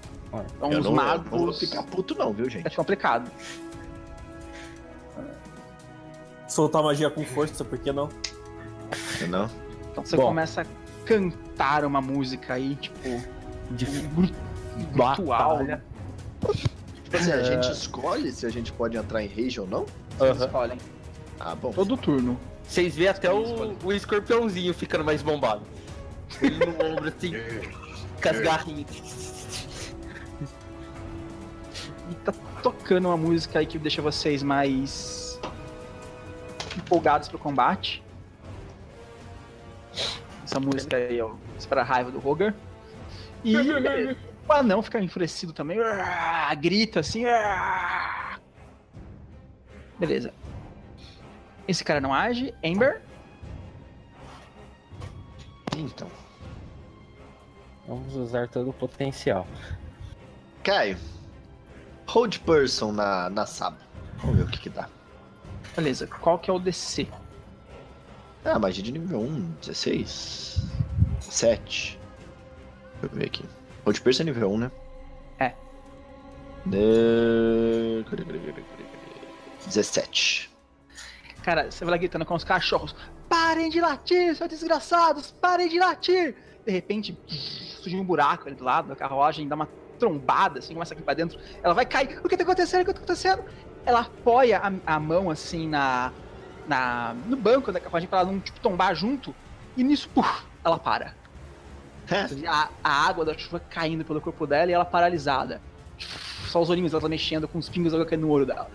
Então, os magos... Não vou ficar puto não, viu, gente? É complicado. Soltar magia com força, por que não? Não. Então você começa a cantar uma música aí, tipo... Ritual, né? Tipo assim, a gente escolhe se a gente pode entrar em rage ou não? Vocês escolhem. Ah, bom. Todo turno. Vocês veem até o escorpiãozinho ficando mais bombado. Ele no ombro, assim, com as garrinhas. E tá tocando uma música aí que deixa vocês mais empolgados pro combate. Essa música aí é para a raiva do Rogar. E o anão fica enfurecido também. Grita assim. Beleza. Esse cara não age. Amber? Então. Vamos usar todo o potencial. Caio. Hold person na Saba. Vamos ver o que dá. Beleza. Qual que é o DC? Ah, magia de nível 1. 16. 7. Deixa eu ver aqui. Hold person é nível 1, né? É. 17. Cara, você vai lá gritando com os cachorros. Parem de latir, seus desgraçados! Parem de latir! De repente, surge um buraco ali do lado da carruagem, dá uma trombada, assim, começa aqui pra dentro. Ela vai cair. O que tá acontecendo? O que tá acontecendo? Ela apoia a mão, assim, no banco da carruagem pra ela não, tipo, tombar junto. E nisso, puf, ela para. A água da chuva caindo pelo corpo dela e ela paralisada. Só os olhinhos dela tá mexendo com os pingos caindo no olho dela.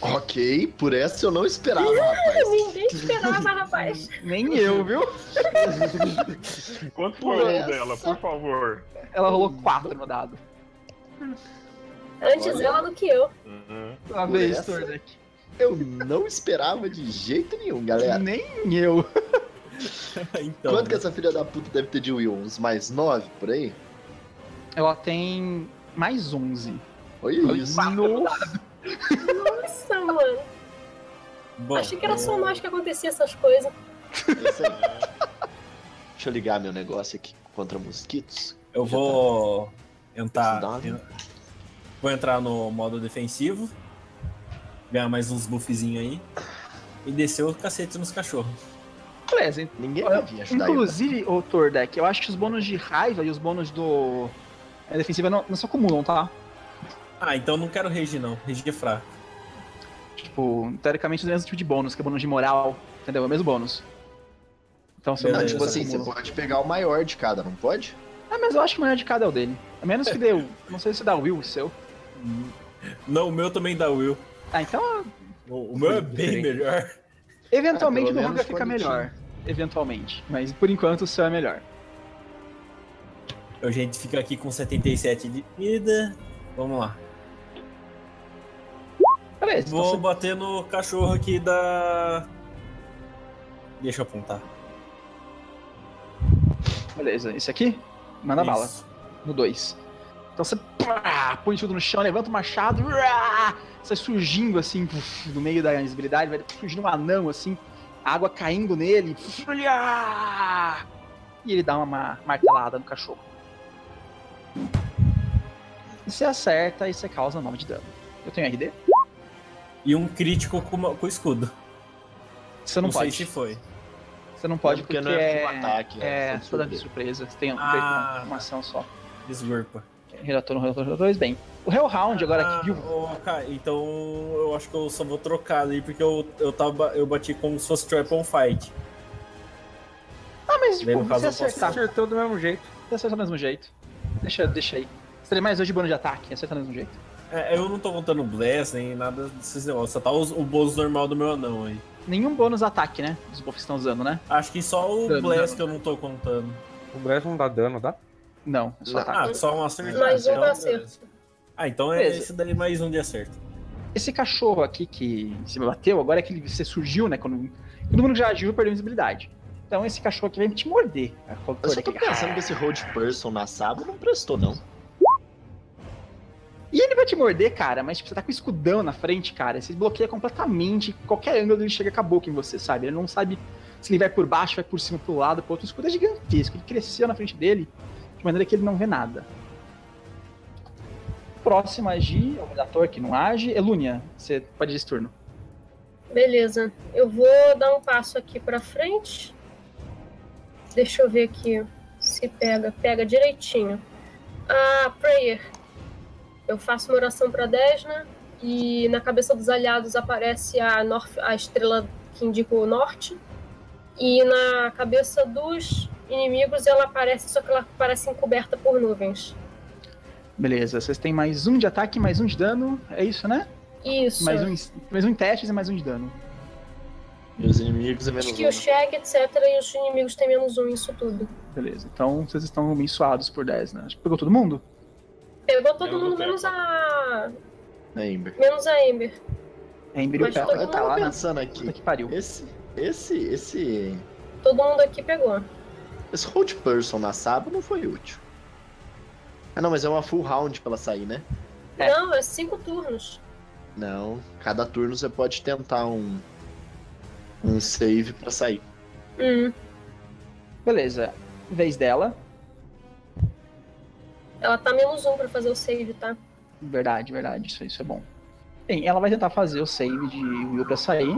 Ok, por essa eu não esperava, rapaz. Ninguém esperava, rapaz. Nem eu, viu? Quanto foi o dela, por favor? Ela rolou 4 no dado. Antes dela do que eu. Uma vez, Tordek. Eu não esperava de jeito nenhum, galera. Nem eu. Então, quanto que essa filha da puta deve ter de will? Uns mais 9, por aí? Ela tem mais 11. Olha isso. Nossa, mano. Bom, achei que era só nós que acontecia essas coisas. Deixa eu ligar meu negócio aqui contra mosquitos. Eu vou entrar no modo defensivo. Ganhar mais uns buffzinhos aí. E descer o cacete nos cachorros. Beleza, ninguém vai ajudar. Inclusive, o Tordek, eu acho que os bônus de raiva e os bônus do defensiva não se acumulam, tá? Ah, então não quero rage não, rage é fraco. Tipo, teoricamente é o mesmo tipo de bônus, que é bônus de moral, entendeu? É o mesmo bônus. Então, se não, tipo assim, acumula. Você pode pegar o maior de cada, não pode? Ah, mas eu acho que o maior de cada é o dele. A menos que dê o... Não sei se dá will o seu. Não, o meu também dá will. Ah, então... O meu é bem melhor. Eventualmente o meu vai ficar melhor. Eventualmente, mas por enquanto o seu é melhor. A gente fica aqui com 77 de vida. Vamos lá. Peraí, vou bater no cachorro aqui da... Deixa eu apontar. Beleza, esse aqui? Manda bala. No 2. Então você põe tudo no chão, levanta o machado, sai surgindo assim, no meio da invisibilidade, vai surgindo um anão assim, a água caindo nele, e ele dá uma martelada no cachorro. E você acerta e você causa 9 de dano. Eu tenho RD? E um crítico com escudo. Você não pode. Sei se foi. Você não pode porque não é um ataque. É toda surpresa. Você tem uma ação só. Desculpa. Relator 2, bem. O Hellhound agora que viu. Então eu acho que eu só vou trocar ali porque eu bati como se fosse Trap on Fight. Ah, mas tipo, você acertou do mesmo jeito. Deixa aí. Você tem mais 2 de bônus de ataque, acerta no mesmo jeito. É, eu não tô contando bless nem nada desses negócios, só tá o bônus normal do meu anão aí. Nenhum bônus ataque, né? Os buffs estão usando, né? Acho que só o dano, bless dano, que eu não tô contando. O bless não dá dano, dá? Não, é só ataque. Ah, só um acerto. Mais um de acerto. Ah, então é esse daí mais um de acerto. Esse cachorro aqui que se bateu, agora é que você surgiu, né? Quando todo mundo já agiu, perdeu visibilidade. Então esse cachorro aqui vai te morder. Eu só tô pensando que esse Road Person na Sabo não prestou, não. E ele vai te morder, cara, mas tipo, você tá com o escudão na frente, cara. Você bloqueia completamente. Qualquer ângulo ele chega com a boca em você, sabe? Ele não sabe se ele vai por baixo, vai por cima, pro lado, pro outro. O escudo é gigantesco. Ele cresceu na frente dele, de maneira que ele não vê nada. Próximo a agir, é o redator que não age. Elúnia, você pode ir esse turno. Beleza. Eu vou dar um passo aqui pra frente. Deixa eu ver aqui se pega. Pega direitinho. Ah, prayer. Eu faço uma oração para Desna e na cabeça dos aliados aparece a estrela que indica o norte. E na cabeça dos inimigos ela aparece, só que ela parece encoberta por nuvens. Beleza, vocês têm mais um de ataque, mais um de dano, é isso, né? Isso. Mais um em testes e mais um de dano. E os inimigos é menos um. Skill check, etc. E os inimigos têm menos um, isso tudo. Beleza, então vocês estão abençoados por 10, né? Acho que pegou todo mundo? Pegou todo mundo, menos a Amber. Menos a Amber. A Amber e o Pepa. Eu tava pensando aqui. Que pariu. Esse... Todo mundo aqui pegou. Esse Hold Person na Sabo não foi útil. Ah não, mas é uma full round pra ela sair, né? É. Não, é 5 turnos. Não, cada turno você pode tentar um save pra sair. Beleza, vez dela. Ela tá menos um pra fazer o save, tá? Verdade, isso é bom. Bem, ela vai tentar fazer o save de Will pra sair.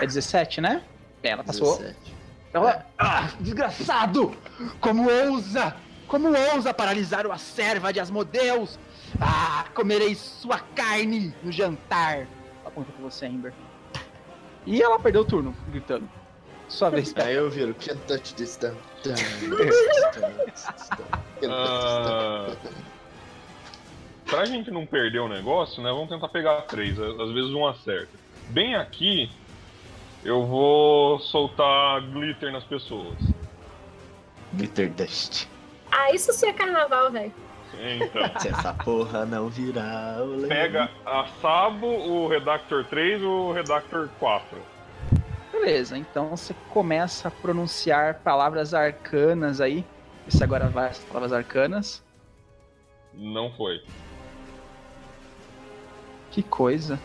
É 17, né? Bem, ela passou. 17. Ela... Ah, desgraçado! Como ousa paralisar a serva de Asmodeus? Ah, comerei sua carne no jantar. Aponta pra você, Amber. E ela perdeu o turno, gritando. Sua vez. Aí eu viro, can't touch this down. Pra gente não perder o negócio, né? Vamos tentar pegar 3, às vezes um acerta. Bem aqui, eu vou soltar glitter nas pessoas. Glitter dust. Ah, isso sim é carnaval, velho. Então. Se essa porra não virar... Pega a Sabo, o Redactor 3 e o Redactor 4. Beleza, então você começa a pronunciar palavras arcanas aí. Esse agora vai as palavras arcanas. Não foi. Que coisa.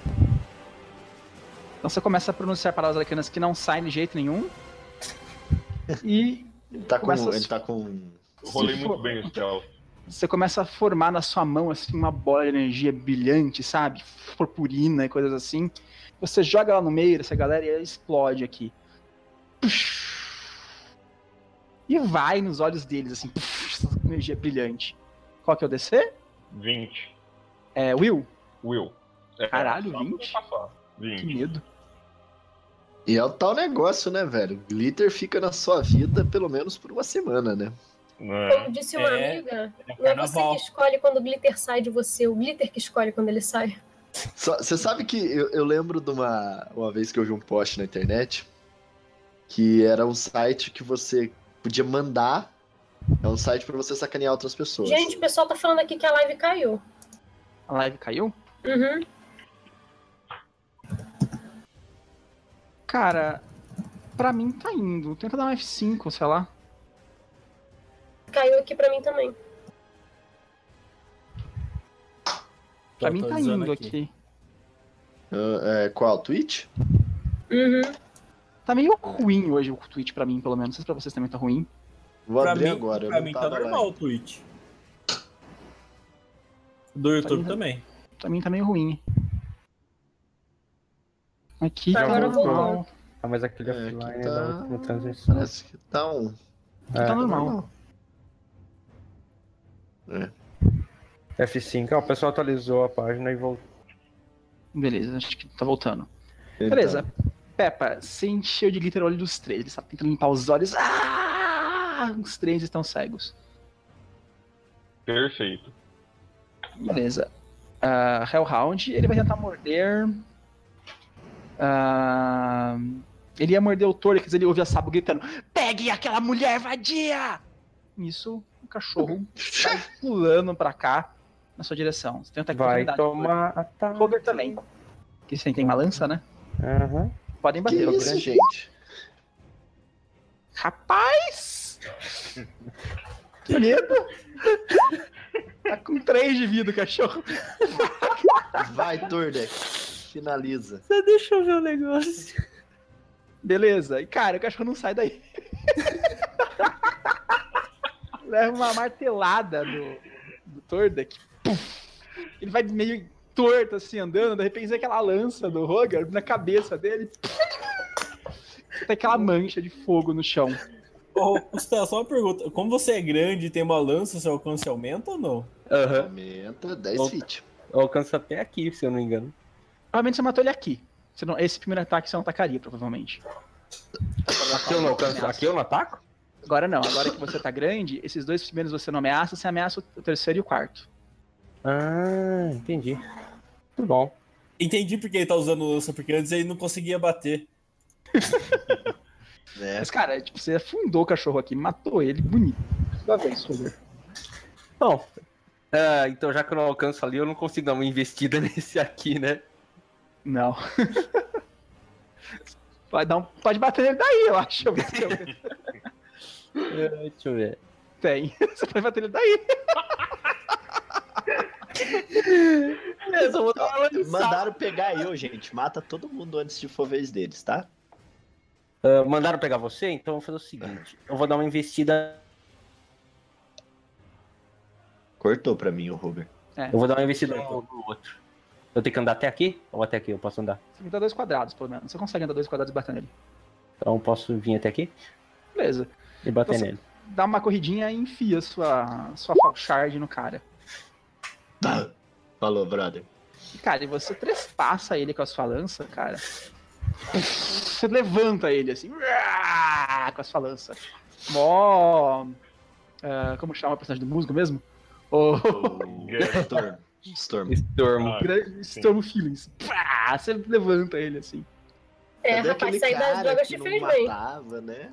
Então você começa a pronunciar palavras arcanas que não saem de jeito nenhum. E... Ele tá com... Eu rolei muito bem o spell. Você começa a formar na sua mão assim uma bola de energia brilhante, sabe? Purpurina e coisas assim. Você joga lá no meio dessa galera e ela explode aqui. E vai nos olhos deles, assim. Energia brilhante. Qual que é o DC? 20. É, Will. É, caralho, 20? 20. Que medo. E é o tal negócio, né, velho? Glitter fica na sua vida pelo menos por uma semana, né? Como disse uma amiga, não é você que escolhe quando o glitter sai de você, o glitter que escolhe quando ele sai. Você sabe que eu lembro de uma vez que eu vi um post na internet que era um site que você podia mandar. É um site pra você sacanear outras pessoas. Gente, o pessoal tá falando aqui que a live caiu. A live caiu? Uhum. Cara, pra mim tá indo. Tenta dar um F5, sei lá. Caiu aqui pra mim também. Pra mim tá indo aqui. Qual? Twitch? Uhum. Tá meio ruim hoje o Twitch pra mim, pelo menos. Não sei se pra vocês também tá ruim. Vou pra abrir mim, agora. Pra mim tá normal o Twitch. Do YouTube pra também. Pra mim tá meio ruim. Aqui tá normal. Ah, mas aquele offline tá... da transmissão. Parece que tá um. Tá normal. F5, o pessoal atualizou a página e voltou. Beleza, acho que tá voltando. Então. Beleza, Pepa, se encheu de glitter o olho dos três. Ele tá tentando limpar os olhos. Os três estão cegos. Perfeito. Beleza. Hellhound, ele vai tentar morder... ele ia morder o Tordek, mas ele ouve a Sabo gritando: "Pegue aquela mulher vadia!" Nisso, o cachorro sai pulando pra cá, na sua direção. Você tenta vai tomar ataque. Rogar também. Que você tem uma lança, né? Uhum. Podem bater, Rogar, gente. Rapaz! Que medo! Tá com 3 de vida o cachorro. Vai, Tordek. Finaliza. Só deixa eu ver o negócio. Beleza. E, cara, o cachorro não sai daí. Leva uma martelada do Tordek. Ele vai meio torto, assim, andando. De repente, vem aquela lança do Rogar na cabeça dele. Tem aquela mancha de fogo no chão. Oh, só uma pergunta. Como você é grande e tem uma lança, seu alcance aumenta ou não? Uhum. Aumenta 10 feet. Alcança até aqui, se eu não me engano. Provavelmente você matou ele aqui. Não, esse primeiro ataque você não atacaria, provavelmente. Aqui eu não alcanço. Aqui eu não ataco? Agora não. Agora que você tá grande, esses 2 primeiros você não ameaça, você ameaça o 3º e o 4º. Ah, entendi. Muito bom. Entendi porque ele tá usando lança, porque antes ele não conseguia bater. É. Mas, cara, tipo, você afundou o cachorro aqui, matou ele, bonito. Sua vez, Rogar. Bom, então já que eu não alcanço ali, eu não consigo dar uma investida nesse aqui, né? Não. Pode bater nele daí, eu acho. Deixa eu ver. Tem. Você pode bater nele daí. Eu só vou dar uma mandaram pegar eu, gente. Mata todo mundo antes de for vez deles, tá? Mandaram pegar você? Então eu vou fazer o seguinte. Eu vou dar uma investida... Cortou pra mim o Rogar. É. Eu vou dar uma investida no outro. Eu tenho que andar até aqui? Ou até aqui eu posso andar? Você tem que andar 2 quadrados, pelo menos. Você consegue andar 2 quadrados e bater nele. Então eu posso vir até aqui? Beleza. E bater então, nele. Dá uma corridinha e enfia sua fall charge no cara. Tá. Falou, brother. Cara, e você trespassa ele com a sua lança, cara. Você levanta ele assim, com a sua lança. Mó... como chama o personagem do músico mesmo? Storm. Storm Feelings. Pá, você levanta ele assim. É, rapaz, sair das drogas te fez bem. Né?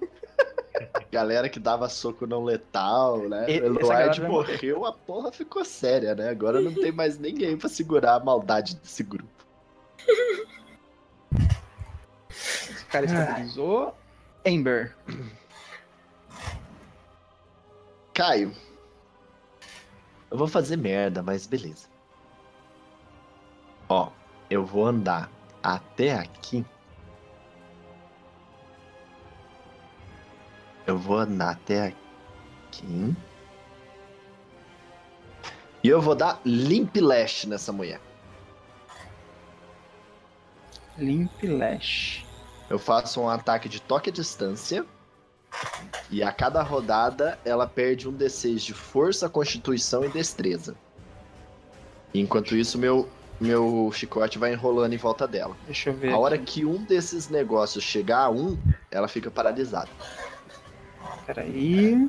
Galera que dava soco não letal, né? Eluard morreu, a porra ficou séria, né? Agora não tem mais ninguém pra segurar a maldade desse grupo. Esse cara estabilizou. Amber. Caio. Eu vou fazer merda, mas beleza. Ó, eu vou andar até aqui. Eu vou andar até aqui. E eu vou dar Limp Lash nessa mulher. Limp Lash. Eu faço um ataque de toque à distância. E a cada rodada ela perde um D6 de força, constituição e destreza. Enquanto isso, meu chicote vai enrolando em volta dela. Deixa eu ver. A hora que um desses negócios chegar a 1, ela fica paralisada. Peraí.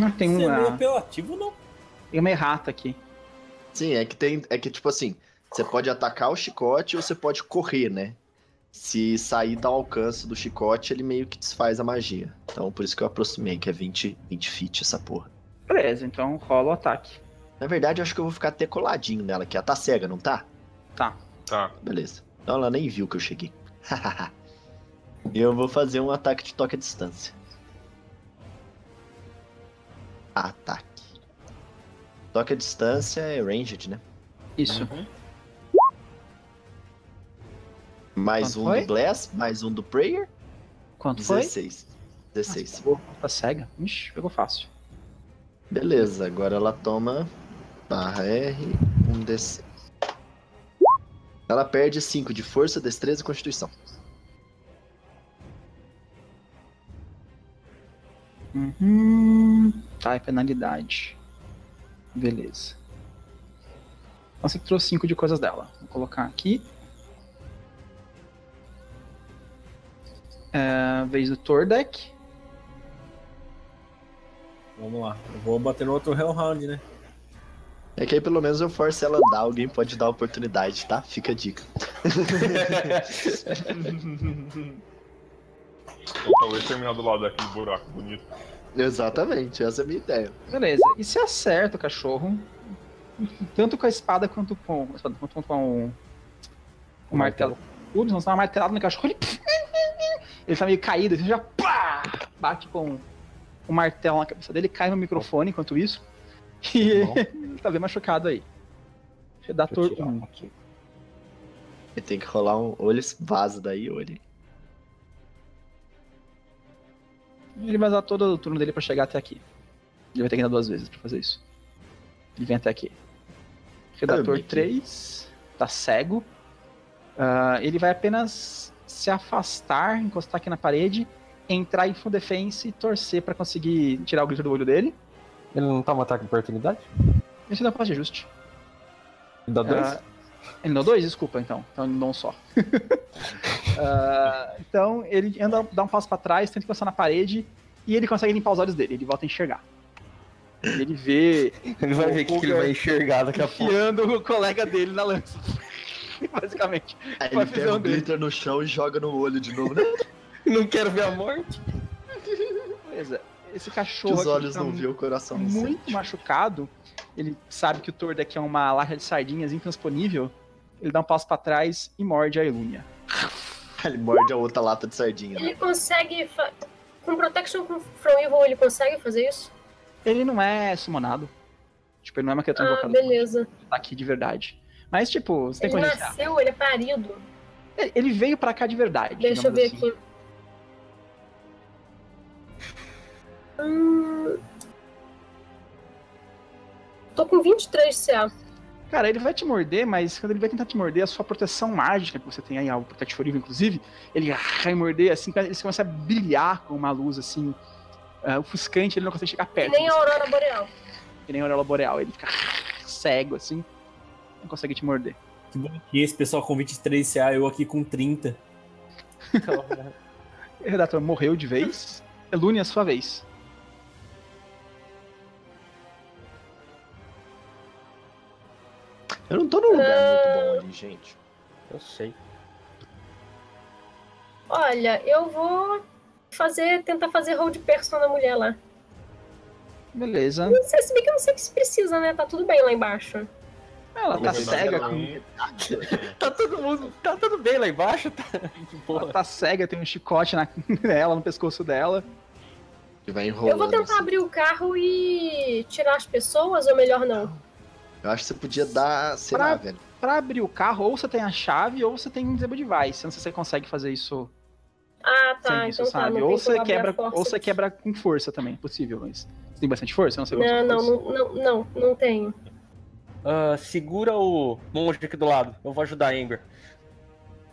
Não tem uma... Você é meio apelativo, não? Tem uma errata aqui. Sim, é que tem. É que tipo assim, você pode atacar o chicote ou você pode correr, né? Se sair do alcance do chicote, ele meio que desfaz a magia. Então por isso que eu aproximei, que é 20 feet essa porra. Beleza, então rola o ataque. Na verdade, eu acho que eu vou ficar até coladinho nela, que ela tá cega, não tá? Tá. Tá. Beleza. Então ela nem viu que eu cheguei. Eu vou fazer um ataque de toque à distância. Ataque. Toque à distância é ranged, né? Isso. Uhum. Mais quanto um foi? Do Bless, mais um do Prayer. Quanto 16. Foi? 16. Nossa, pegou. Tá cega. Ixi, pegou fácil. Beleza, agora ela toma /R, um D6. Ela perde 5 de força, destreza e constituição. Uhum. Tá, é penalidade. Beleza. Então você trouxe 5 de coisas dela. Vou colocar aqui. É a vez do Tordek. Vamos lá. Eu vou bater no outro Hellhound, né? É que aí pelo menos eu forço ela a dar. Alguém pode dar a oportunidade, tá? Fica a dica. Ou talvez terminar do lado daquele buraco bonito. Exatamente, essa é a minha ideia. Beleza, e se acerta o cachorro, tanto com a espada quanto com o martelo. Você dá uma martelada no cachorro, ele tá meio caído, você já pá, bate com o martelo na cabeça dele, cai no microfone enquanto isso. E ele tá bem machucado aí. Deixa eu dar torto. Ele tem que rolar um olho, vaza daí, olho. Ele vai usar todo o turno dele pra chegar até aqui. Ele vai ter que andar duas vezes pra fazer isso. Ele vem até aqui. Redator 3. Tá cego. Ele vai apenas se afastar, encostar aqui na parede, entrar em full defense e torcer pra conseguir tirar o grito do olho dele. Ele não tá um ataque de oportunidade? Esse dá um passo de ajuste. Ele dá 2? Ele dá 2? Desculpa, então. Então ele não dá um só. Então ele anda, dá um passo pra trás, tenta encostar na parede e ele consegue limpar os olhos dele, ele volta a enxergar. Ele vê. Ele vai ver o que ele vai enxergar daqui a pouco. Enfiando o colega dele na lança. Basicamente. Aí ele pega o glitter no chão e joga no olho de novo, né? Não quero ver a morte. Pois é. Esse cachorro. Os olhos tá não viu, o coração não sente. Muito machucado. Ele sabe que o Tordek é uma larga de sardinhas intransponível. Ele dá um passo pra trás e morde a Elúnia. Ele morde a outra lata de sardinha. Ele consegue... Com Protection from Evil, ele consegue fazer isso? Ele não é summonado. Tipo, ele não é uma criatura invocada. Ah, beleza. Ele tá aqui de verdade. Mas, tipo, você tem que conhecer. Ele nasceu, ele é parido. Ele veio pra cá de verdade. Deixa eu ver assim. Aqui. Tô com 23 de CA. Cara, ele vai te morder, mas quando ele vai tentar te morder, a sua proteção mágica, que você tem aí, o Protect Evil, inclusive, ele vai morder, assim, ele começa a brilhar com uma luz, assim, ofuscante, ele não consegue chegar perto. Que nem a Aurora Boreal. Que nem a Aurora Boreal, ele fica cego, assim, não consegue te morder. Que bom que esse pessoal com 23 CA, eu aqui com 30. Redator, morreu de vez. Elúnia, sua vez. Eu não tô num lugar muito bom ali, gente. Eu sei. Olha, eu vou tentar fazer hold person na mulher lá. Beleza. Não sei, se bem que eu não sei o que se precisa, né? Tá tudo bem lá embaixo. Ela tá cega. Tá tudo bem lá embaixo? Ela tá cega, tem um chicote nela, no pescoço dela. Que vai enrolando. Eu vou tentar abrir o carro e tirar as pessoas, ou melhor não? Eu acho que você podia dar, sei lá, velho. Pra abrir o carro, ou você tem a chave, ou você tem um disable device. Não sei se você consegue fazer isso. Ah, tá. Isso, então sabe? Tá, ou você quebra com força também, é possível, mas... Você tem bastante força? Não tenho. Segura o monge aqui do lado. Eu vou ajudar a Amber.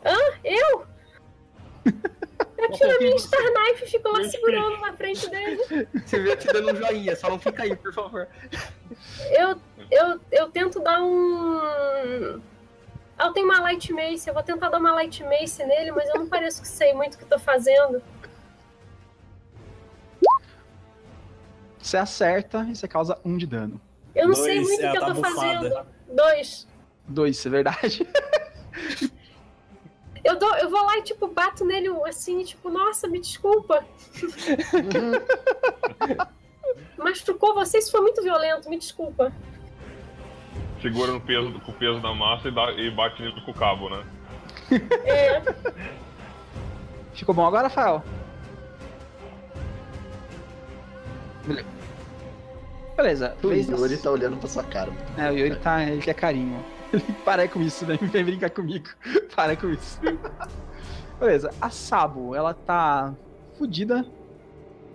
Hã? Eu? Aqui na minha Star Knife ficou lá segurando na frente dele. Você vê te dando um joinha, só não fica aí, por favor. Eu tento dar um... Eu tenho uma Light Mace, eu vou tentar dar uma Light Mace nele, mas eu não pareço que sei muito o que eu tô fazendo. Você acerta e você causa 1 de dano. Eu não sei muito o que eu tô fazendo. 2, é verdade. Eu vou lá e, tipo, bato nele assim, tipo, nossa, me desculpa. Machucou você, isso foi muito violento, me desculpa. Segura no peso, com o peso da massa e bate nele com o cabo, né? É. Ficou bom agora, Fael? Beleza. O Yuri tá olhando pra sua cara. É, o Yuri tá, ele quer carinho. Para com isso, né? Vem brincar comigo. Para com isso. Beleza, a Sabo, ela tá fodida.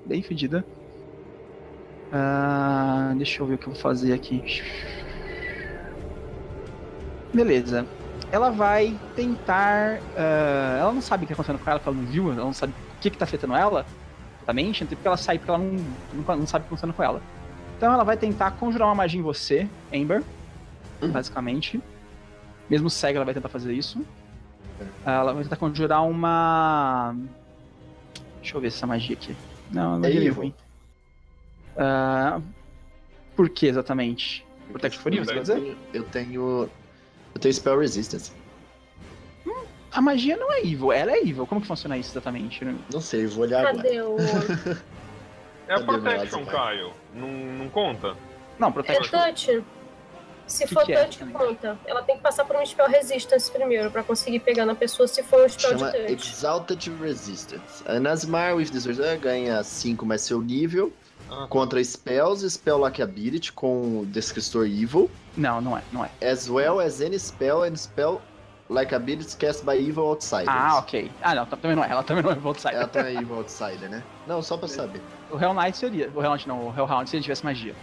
Bem fodida. Deixa eu ver o que eu vou fazer aqui. Beleza. Ela vai tentar... ela não sabe o que tá acontecendo com ela, porque ela não viu. Ela não sabe o que tá afetando ela. Exatamente, porque ela sai, porque ela não sabe o que tá acontecendo com ela. Então ela vai tentar conjurar uma magia em você, Amber. Basicamente. Mesmo cega, ela vai tentar fazer isso. Ela vai tentar conjurar uma... Deixa eu ver essa magia aqui. Não, não é evil. Por que exatamente? Protect for Evil, você quer dizer? Eu tenho Spell Resistance. A magia não é evil, ela é evil. Como que funciona isso exatamente? Não sei, eu vou olhar agora. É a Protection, Caio. Não conta? Não, Protection. É touch. Se for touch, conta. Ela tem que passar por um Spell Resistance primeiro, pra conseguir pegar na pessoa se for um Spell de touch. Exalted Resistance. Aasimar with this ganha 5 mais seu nível. Contra Spells, Spell Lock Ability com Descriptor Evil. Não é. As well as any Spell and Spell Like Abilities cast by Evil Outsiders. Ah, ok. Ah, não, também não é. Ela também não é Evil Outsider. Ela também é Evil Outsider, né? Não, só pra saber. O Hell Knight seria... O Hell Hound se ele tivesse magia.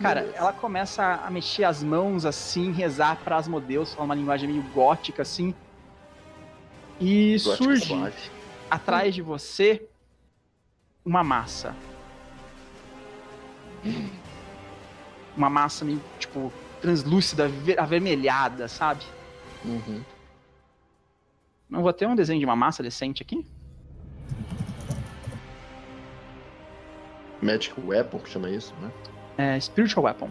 Cara, ela começa a mexer as mãos assim, rezar pra Asmodeus, falar uma linguagem meio gótica assim. E gótica surge suave. Atrás de você uma massa. Uma massa meio, tipo, translúcida, avermelhada, sabe? Uhum. Não vou ter um desenho de uma massa decente aqui? Magic Weapon, que chama isso, né? É, Spiritual Weapon.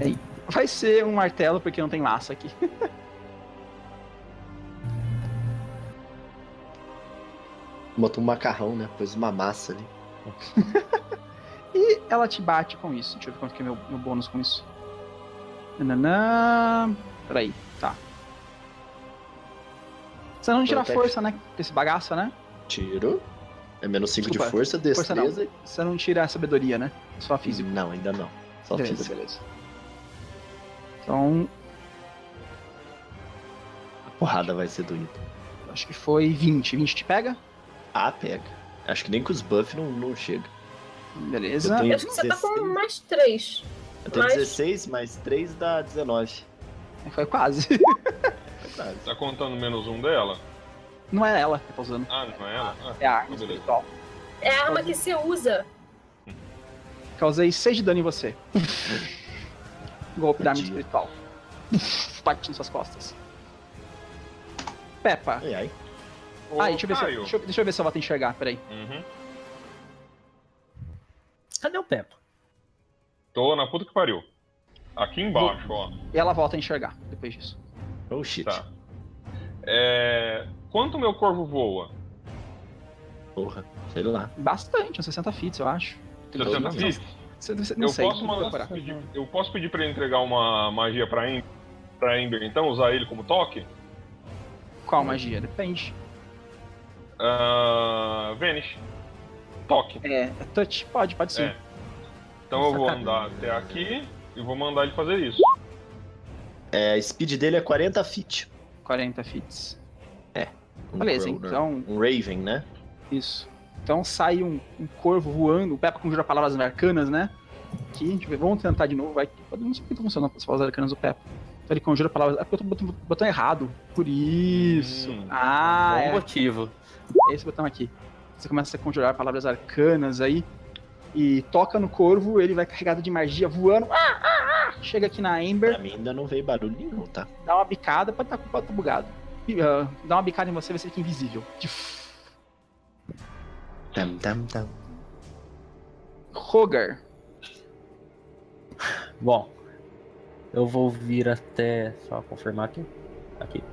Aí, vai ser um martelo, porque não tem laço aqui. Botou um macarrão, né? Pôs uma massa ali. E ela te bate com isso. Deixa eu ver quanto que é meu bônus com isso. Nananã. Peraí, tá. Você não tira força, né? Desse bagaço, né? Tiro. É menos 5 de força, destreza. Você não tira a sabedoria, né? Só físico. Não, ainda não. Só físico. Beleza. Então. A porrada vai ser doída. Acho que foi 20. 20 te pega? Ah, pega. Acho que nem com os buffs não chega. Beleza. Eu acho que você tá com mais 3. Eu tenho 16, mais 3 dá 19. Foi quase. Tá contando menos um dela? Não é ela que tá usando. Ah, não é ela? É a arma espiritual. É a arma que você usa. Causei 6 de dano em você. Golpe da arma espiritual. Bate em suas costas. Pepa. E aí? Aí, deixa eu ver se eu volto a enxergar, peraí. Uhum. Cadê o Pepa? Tô na puta que pariu. Aqui embaixo, ó. E ela volta a enxergar depois disso. Oh, shit. Tá. Quanto meu corvo voa? Porra, sei lá. Bastante, uns 60 feet, eu acho. 60 feet? Eu posso pedir pra ele entregar uma magia pra Amber, então? Usar ele como toque? Qual magia? Depende. Vanish. Toque. Touch. Pode sim. Então eu vou andar até aqui e vou mandar ele fazer isso. A speed dele é 40 feet. 40 feet. Beleza, então... Um Raven, né? Isso. Então sai um corvo voando. O Pepa conjura palavras arcanas, né? Aqui, deixa eu ver. Vamos tentar de novo. Não sei como funciona as palavras arcanas do Pepa. Então ele conjura palavras... É porque eu tô botando errado. Por isso. Bom motivo. Esse botão aqui. Você começa a conjurar palavras arcanas aí. E toca no corvo, ele vai carregado de magia, voando. Chega aqui na Amber. Pra mim ainda não veio barulho nenhum, tá? Dá uma bicada, pode tá bugado. Dá uma bicada em você, você fica invisível. Tam. Rogar. Bom, eu vou vir até... Só confirmar aqui. Aqui.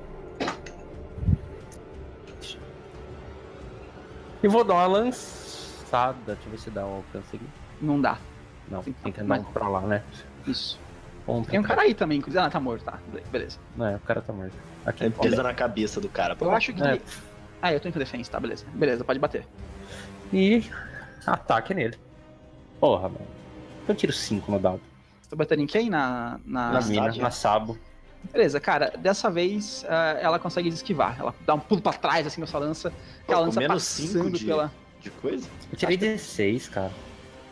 E vou dar uma lançada. Deixa eu ver se dá um alcance aqui. Não dá. Não, tem que andar pra lá, né? Isso. Tem um cara aí também, inclusive. Ah, tá morto, tá. Beleza. O cara tá morto. Aqui, pisa na cabeça do cara. Eu acho que... eu tô em defense, tá, beleza. Beleza, pode bater. E... ataque nele. Porra, mano. Eu tiro 5 no dado. Você tá batendo em quem? Na mina, na Sabo. Beleza, cara, dessa vez ela consegue esquivar. Ela dá um pulo pra trás, assim, na sua lança. Pô, ela lança passando de coisa? Eu tirei 16, cara.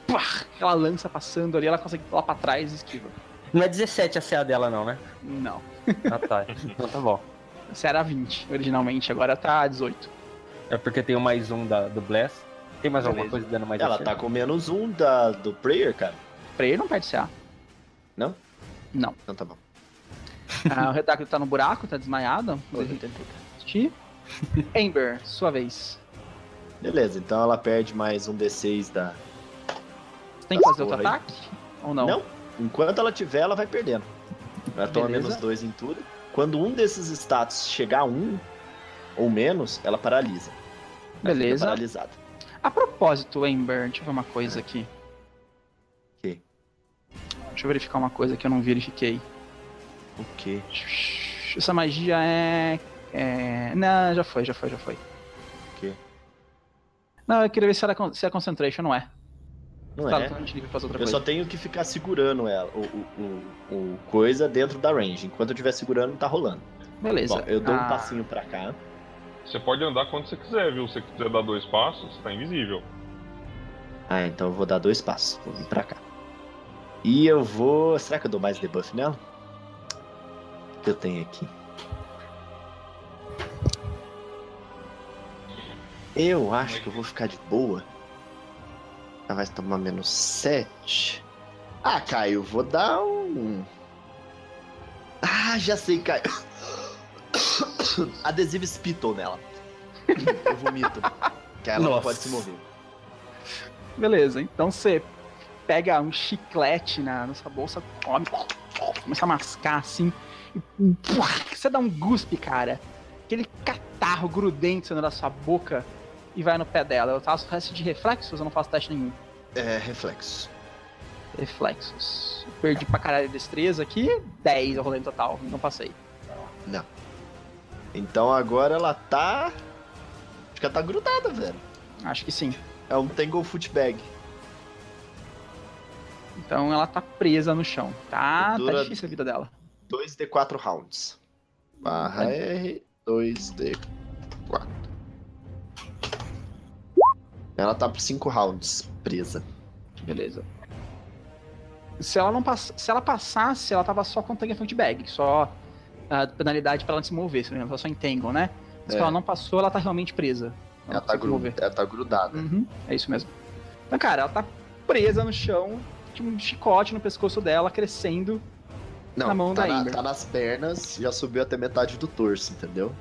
Pá, ela lança passando ali, ela consegue pular pra trás e esquiva. Não é 17 a CA dela, não, né? Não. Ah, tá. Então tá bom. Essa era 20, originalmente. Agora tá 18. É porque tem o mais um do Bless. Tem mais alguma coisa dando mais ela tá com menos um do Prayer, cara. Prayer não perde CA. Não? Não. Então tá bom. O Retáculo tá no buraco, tá desmaiado. Amber, sua vez. Beleza, então ela perde mais um D6 da... Você tem que fazer outro ataque? Ou não? Não. Enquanto ela tiver, ela vai perdendo. Ela toma menos 2 em tudo. Quando um desses status chegar a 1 ou menos, ela paralisa. Ela fica paralisada. A propósito, Amber, deixa eu ver uma coisa aqui. Ok. Deixa eu verificar uma coisa que eu não verifiquei. O quê? Essa magia é... Não, já foi. O quê? Não, eu queria ver se é concentration, não é. Não é. Eu só tenho que ficar segurando ela, o coisa dentro da range. Enquanto eu estiver segurando, tá rolando. Beleza. Bom, eu dou um passinho pra cá. Você pode andar quando você quiser, viu? Se você quiser dar 2 passos, tá invisível. Ah, então eu vou dar 2 passos. Vou vir pra cá. E eu vou... Será que eu dou mais debuff nela? O que eu tenho aqui? Eu acho que eu vou ficar de boa. Ela vai tomar menos 7. Ah, Caio, vou dar um... Ah, já sei, Caio. Adesivo Spittle nela. Eu vomito. Que ela não pode se mover. Beleza, então você pega um chiclete na sua bolsa, começa a mascar assim, e você dá um guspe, cara. Aquele catarro grudento saindo da sua boca. E vai no pé dela. Eu faço teste de reflexos ou não faço teste nenhum? É, reflexos. Reflexos. Eu perdi pra caralho de destreza aqui. 10 eu rolei no total. Não passei. Não. Então agora ela tá... Acho que ela tá grudada, velho. Acho que sim. É um tangle footbag. Então ela tá presa no chão. Tá difícil a vida dela. 2d4 rounds. Barra R, 2d4. Ela tá por 5 rounds presa. Beleza. Se ela passasse, ela tava só com tangle footbag, só a penalidade pra ela se mover, se não me engano, ela só em tangle, né? Se ela não passou, ela tá realmente presa. Ela tá grudada. Uhum, é isso mesmo. Então, cara, ela tá presa no chão, tipo um chicote no pescoço dela, crescendo na mão da Amber. Tá nas pernas, já subiu até metade do torso, entendeu?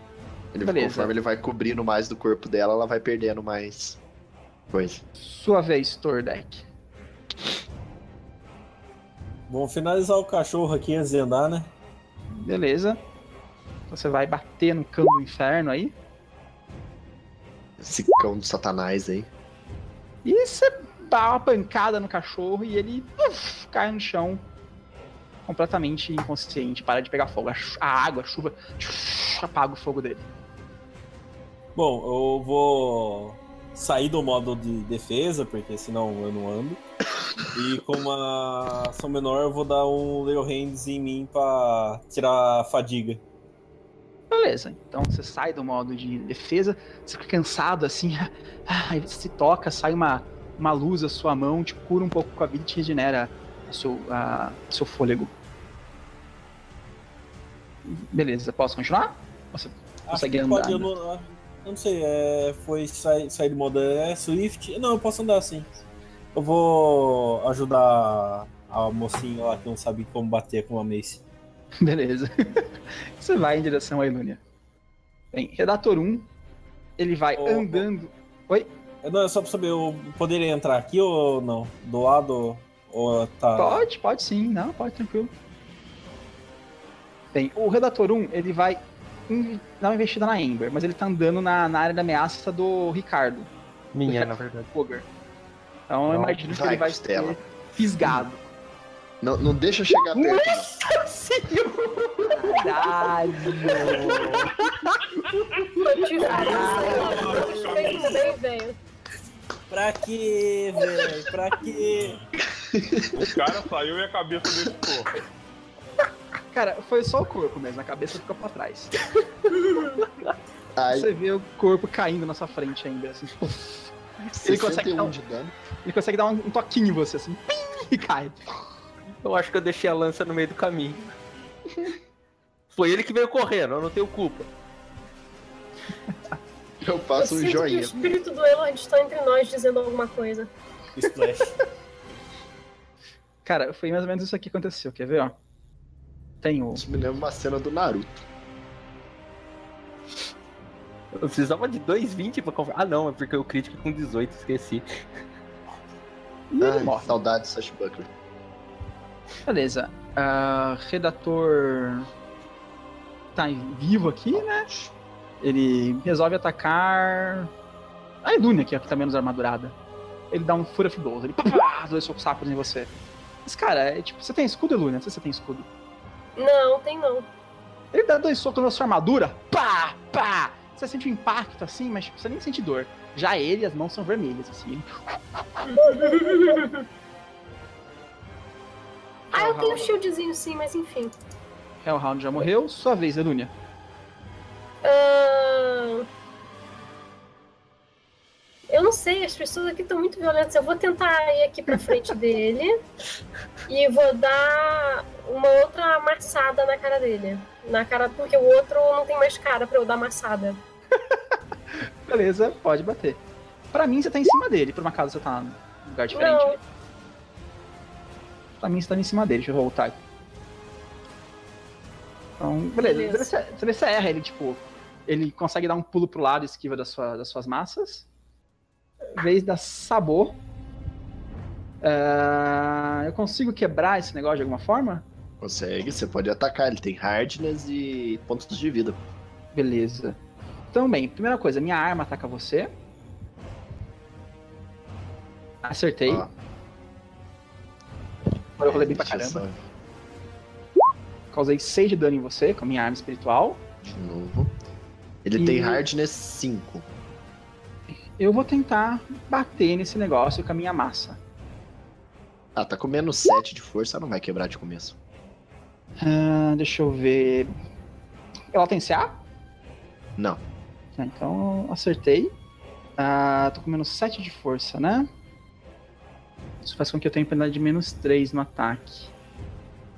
Conforme ele vai cobrindo mais do corpo dela, ela vai perdendo mais... Pois. Sua vez, Tordek. Vamos finalizar o cachorro aqui antes de andar, né? Beleza. Você vai bater no cão do inferno aí. Esse cão do satanás aí. E você dá uma pancada no cachorro e ele cai no chão. Completamente inconsciente. Para de pegar fogo. A água, a chuva apaga o fogo dele. Bom, eu vou... sair do modo de defesa, porque senão eu não ando. E como a ação menor, eu vou dar um Leo Hands em mim pra tirar a fadiga. Beleza, então você sai do modo de defesa, você fica cansado assim, aí você se toca, sai uma luz da sua mão, te cura um pouco com a vida e te regenera seu fôlego. Beleza, posso continuar? Você consegue andar? Pode, né? Eu não sei, foi sair do modo Swift. Não, eu posso andar assim. Eu vou ajudar a mocinha lá que não sabe como bater com a Mace. Beleza. Você vai em direção à Elúnia. Bem, Redator 1, ele vai andando... Oi? Não, é só pra saber, eu poderia entrar aqui ou não? Do lado ou tá... Pode sim, não, pode, tranquilo. Bem, o Redator 1, ele vai... Dá uma investida na Amber, mas ele tá andando na área da ameaça do Ricardo. Minha, na verdade. Rogar. Então eu imagino que ele vai ser fisgado. Não deixa eu chegar perto. Nossa senhora! Caralho! Pra que, velho? Pra que? O cara saiu e a cabeça dele ficou. Cara, foi só o corpo mesmo, a cabeça ficou pra trás. Ai. Você vê o corpo caindo na sua frente ainda, assim. Ele consegue dar um toquinho em você, assim, pim, e cai. Eu acho que eu deixei a lança no meio do caminho. Foi ele que veio correndo, eu não tenho culpa. Eu faço um joinha. Que o espírito do Eluard está entre nós dizendo alguma coisa. Splash. Cara, foi mais ou menos isso aqui que aconteceu, quer ver, ó? Isso me lembra uma cena do Naruto. Eu precisava de 2,20 pra comprar. Ah não, é porque eu crítico com 18, esqueci. Ai, saudade de Sash Buckler. Beleza. Redator tá vivo aqui, né? Ele resolve atacar a Elúnia aqui, ó, que tá menos armadurada. Ele dá um Fury of Blows, ele pá, dois socos sapos em você. Mas cara, é tipo, você tem escudo, Elúnia? Não sei se você tem escudo. Não, tem não. Ele dá dois socos na sua armadura, pá, pá. Você sente um impacto assim, mas tipo, você nem sente dor. Já ele, as mãos são vermelhas, assim. Ah, eu tenho um shieldzinho sim, mas enfim. Hellhound já morreu, sua vez, Elúnia. Eu não sei, as pessoas aqui estão muito violentas. Eu vou tentar ir aqui pra frente dele e vou dar uma outra amassada na cara dele. Na cara, porque o outro não tem mais cara pra eu dar amassada. Beleza, pode bater. Pra mim você tá em cima dele, por um acaso você tá num lugar diferente. Não. Pra mim você tá em cima dele, deixa eu voltar aqui. Então, beleza. Você vê se erra, ele tipo, ele consegue dar um pulo pro lado e esquiva das suas massas. Vez da Sabor. Eu consigo quebrar esse negócio de alguma forma? Consegue, você pode atacar, ele tem hardness e pontos de vida. Beleza. Então bem, primeira coisa, minha arma ataca você. Acertei. Ah. Agora eu rolei bem pra caramba. Causei 6 de dano em você com a minha arma espiritual. De novo. Ele tem hardness 5. Eu vou tentar bater nesse negócio com a minha massa. Ah, tá com menos 7 de força, não vai quebrar de começo. Deixa eu ver. Ela tem CA? Não. Então, acertei. Tô com menos 7 de força, né? Isso faz com que eu tenha penalidade de menos 3 no ataque.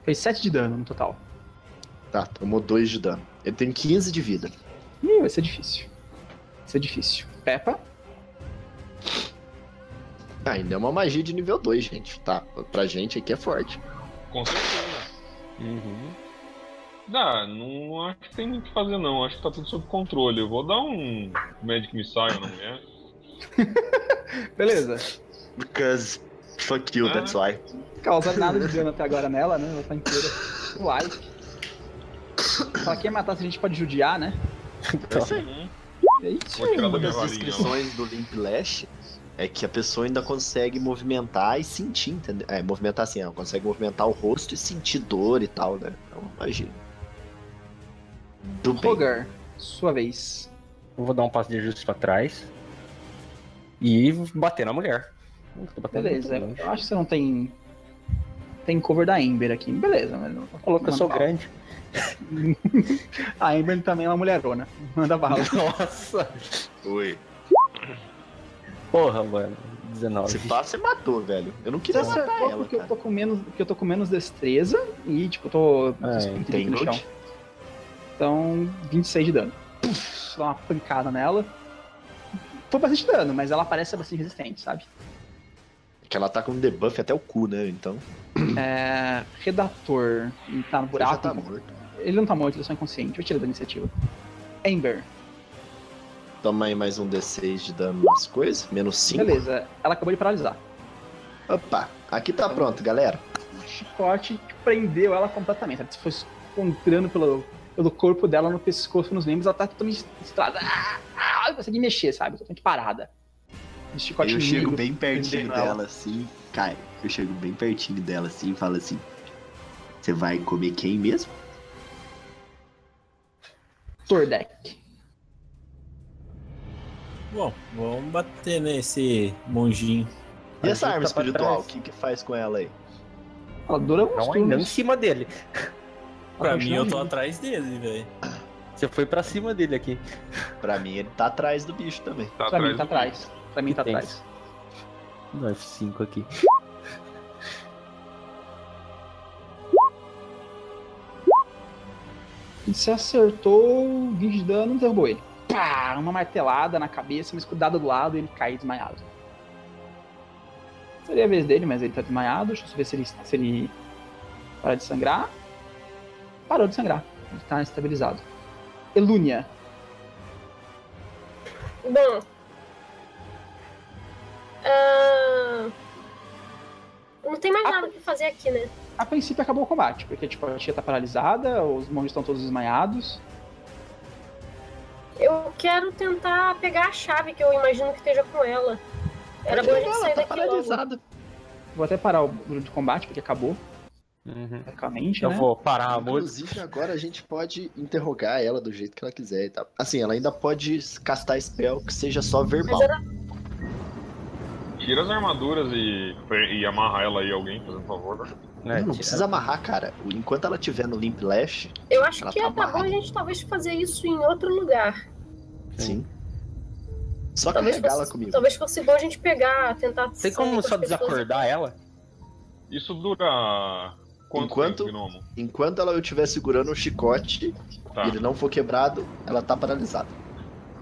Fez 7 de dano no total. Tá, tomou 2 de dano. Ele tem 15 de vida. Ih, vai ser difícil. Vai ser difícil. Pepa? Ah, ainda é uma magia de nível 2, gente. Tá, pra gente aqui é forte. Com certeza. Uhum. Dá, não acho que tem muito o que fazer não. Acho que tá tudo sob controle. Eu vou dar um Magic Missile na mulher. Beleza. Because fuck you, that's why. Causando nada de dano até agora nela, né? Ela tá inteira. Uai. Só quem matar se a gente pode judiar, né? Então. É isso. Uma das descrições do Limp Lash é que a pessoa ainda consegue movimentar e sentir, entendeu? É, movimentar assim, ela consegue movimentar o rosto e sentir dor e tal, né? Então, imagina. Do Rogar, sua vez. Eu vou dar um passo de ajuste pra trás e bater na mulher. Beleza, eu acho que você não tem... Tem cover da Amber aqui. Beleza, mas não falou que eu sou grande. A Amber também é uma mulherona. Manda bala. Nossa. Oi. Porra, mano. 19. Se passa, você matou, velho. Eu não queria matar ela, porque eu tô com menos, porque eu tô com menos destreza e, tipo, eu tô... Tem no chão. Então, 26 de dano. Puf, dá uma pancada nela. Foi bastante dano, mas ela parece bastante resistente, sabe? Que ela tá com um debuff até o cu, né? Então. Redator. Ele tá no buraco. Ele tá morto. Ele não tá morto, ele é só inconsciente. Eu tirei da iniciativa. Amber. Toma aí mais um D6 de dano nas coisas. Menos 5. Beleza, ela acabou de paralisar. Opa, aqui tá pronto, galera. O chicote prendeu ela completamente. Ela foi entrando pelo corpo dela, no pescoço, nos membros. Ela tá totalmente estrada. Não consegui mexer, sabe? Totalmente parada. Eu chego bem pertinho dela assim, Caio. Eu chego bem pertinho dela assim e falo assim: você vai comer quem mesmo? Tordek. Bom, vamos bater nesse monjinho. E essa arma espiritual, o que faz com ela aí? Ela dura uns turnos em cima dele. Pra mim eu tô atrás dele, velho. Você foi pra cima dele aqui. Pra mim ele tá atrás do bicho também. Pra mim tá atrás. Pra mim tá atrás. Dá F5 aqui. E se acertou 20 de dano, derrubou ele. Pá! Uma martelada na cabeça, uma escudada do lado e ele cai desmaiado. Seria a vez dele, mas ele tá desmaiado. Deixa eu ver se ele para de sangrar. Parou de sangrar. Ele tá estabilizado. Elúnia. Bom. Não tem mais nada pra fazer aqui, né? A princípio acabou o combate, porque tipo, a tia tá paralisada, os monges estão todos desmaiados. Eu quero tentar pegar a chave que eu imagino que esteja com ela. Era bom a gente sair daqui logo. Vou até parar o grupo de combate, porque acabou. Praticamente, né? Eu vou parar a música. Inclusive, agora a gente pode interrogar ela do jeito que ela quiser e tal. Assim, ela ainda pode castar spell que seja só verbal. Era... Tira as armaduras e amarra ela aí, alguém, fazendo favor. Não precisa amarrar, cara. Enquanto ela estiver no Limp Lash... Eu acho que tá bom a gente talvez fazer isso em outro lugar. Sim. Só carregar ela comigo. Talvez fosse bom a gente pegar, tentar... Tem como só desacordar ela? Isso dura... Enquanto ela estiver segurando o chicote e ele não for quebrado, ela tá paralisada.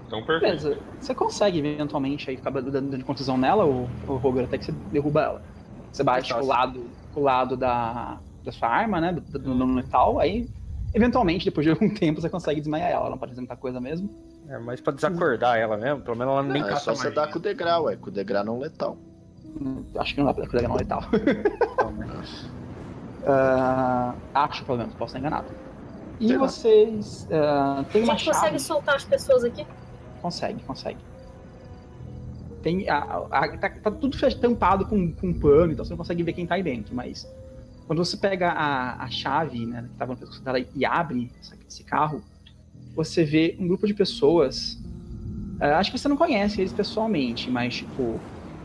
Então, perfeito. Beleza. Você consegue, eventualmente, aí acaba dando de contusão nela, ou Roger, até que você derruba ela. Você bate o lado da sua arma, né, do dano letal, aí, eventualmente, depois de algum tempo, você consegue desmaiar ela, não pode fazer muita coisa mesmo. É, mas pra desacordar ela mesmo, pelo menos ela nem tá. É só você dar com o degrau, com o degrau não letal. Acho que não dá pra dar com o degrau não letal. Acho, pelo menos, posso estar enganado. E sei vocês... tem uma chave... A gente consegue soltar as pessoas aqui? Consegue. Tem tá tudo tampado com pano, então você não consegue ver quem tá aí dentro, mas... Quando você pega a chave, né, que tava no pescoço dela e abre esse carro, você vê um grupo de pessoas... acho que você não conhece eles pessoalmente, mas, tipo...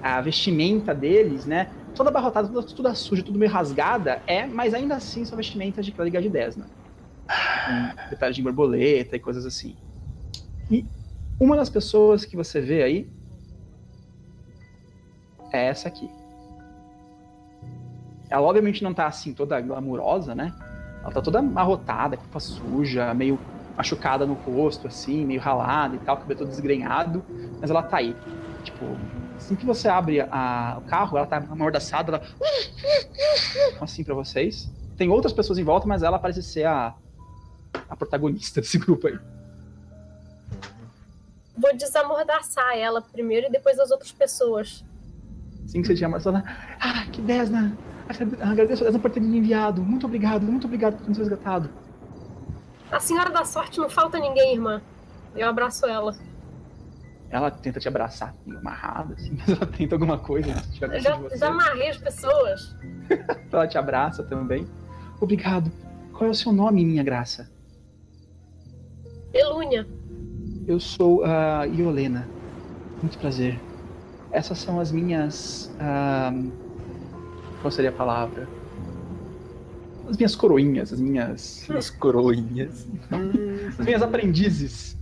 A vestimenta deles, né? Toda abarrotada, toda suja, tudo meio rasgada, mas ainda assim são vestimentas de clériga de Desna. Com detalhes de borboleta e coisas assim. E uma das pessoas que você vê aí é essa aqui. Ela obviamente não tá assim toda glamurosa, né? Ela tá toda amarrotada, com roupa suja, meio machucada no rosto, assim, meio ralada e tal, cabelo todo desgrenhado, mas ela tá aí. Tipo, assim que você abre o carro, ela tá amordaçada, ela... assim pra vocês. Tem outras pessoas em volta, mas ela parece ser a protagonista desse grupo aí. Vou desamordaçar ela primeiro e depois as outras pessoas. Assim que você chama, ela... que Desna! Agradeço a Desna por ter me enviado. Muito obrigado por ter nos resgatado. A senhora da sorte não falta ninguém, irmã. Eu abraço ela. Ela tenta te abraçar, amarrada, assim, mas ela tenta alguma coisa. Já amarrei as pessoas. Ela te abraça também. Obrigado. Qual é o seu nome, minha graça? Elúnia. Eu sou a Yolena. Muito prazer. Essas são as minhas... qual seria a palavra? As minhas coroinhas, as minhas... As coroinhas. As minhas aprendizes.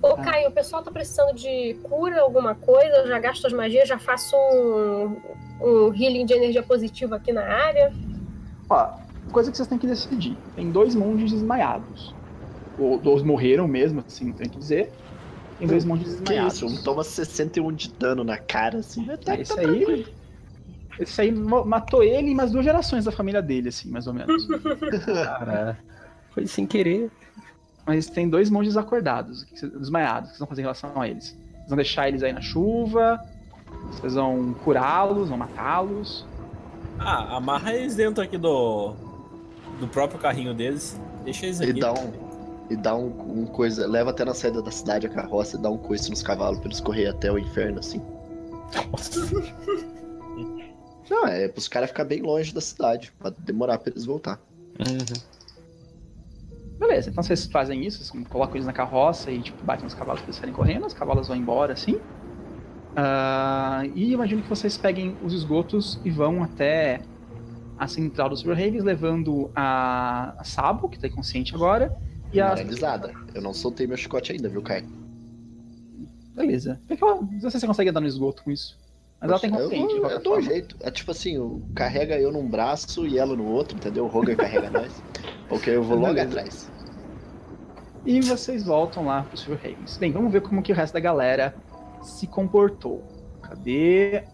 Ô, Caio, o pessoal tá precisando de cura, alguma coisa? Eu já gasto as magias, já faço um healing de energia positiva aqui na área. Ó, coisa que vocês têm que decidir. Tem dois monges desmaiados. Ou morreram mesmo, assim, não tem que dizer. Tem dois monges desmaiados. Que isso? Um toma 61 de dano na cara, assim. Esse aí matou ele e mais duas gerações da família dele, assim, mais ou menos. Cara, foi sem querer. Mas tem dois monges acordados, desmaiados, o que vocês vão fazer em relação a eles? Vocês vão deixar eles aí na chuva? Vocês vão curá-los, vão matá-los? Amarra eles dentro aqui do próprio carrinho deles. Deixa eles aqui. E dá um coisa, leva até na saída da cidade a carroça e dá um coice nos cavalos pra eles correr até o inferno, assim. Não, é pros caras ficarem bem longe da cidade, pra demorar pra eles voltar. Beleza, então vocês fazem isso, assim, colocam eles na carroça e tipo, batem nos cavalos pra eles saírem correndo, os cavalos vão embora, assim. E imagino que vocês peguem os esgotos e vão até a central dos Silver Ravens, levando a Sabo, que tá inconsciente agora, e a... Eu não soltei meu chicote ainda, viu, Kai? Beleza. Não sei se você consegue andar no esgoto com isso. Mas ela tem consciente, eu dou um jeito. É tipo assim, carrega eu num braço e ela no outro, entendeu? O Rogar carrega nós. Ok, eu vou logo atrás. E vocês voltam lá pro Silver Ravens. Bem, vamos ver como que o resto da galera se comportou. Cadê?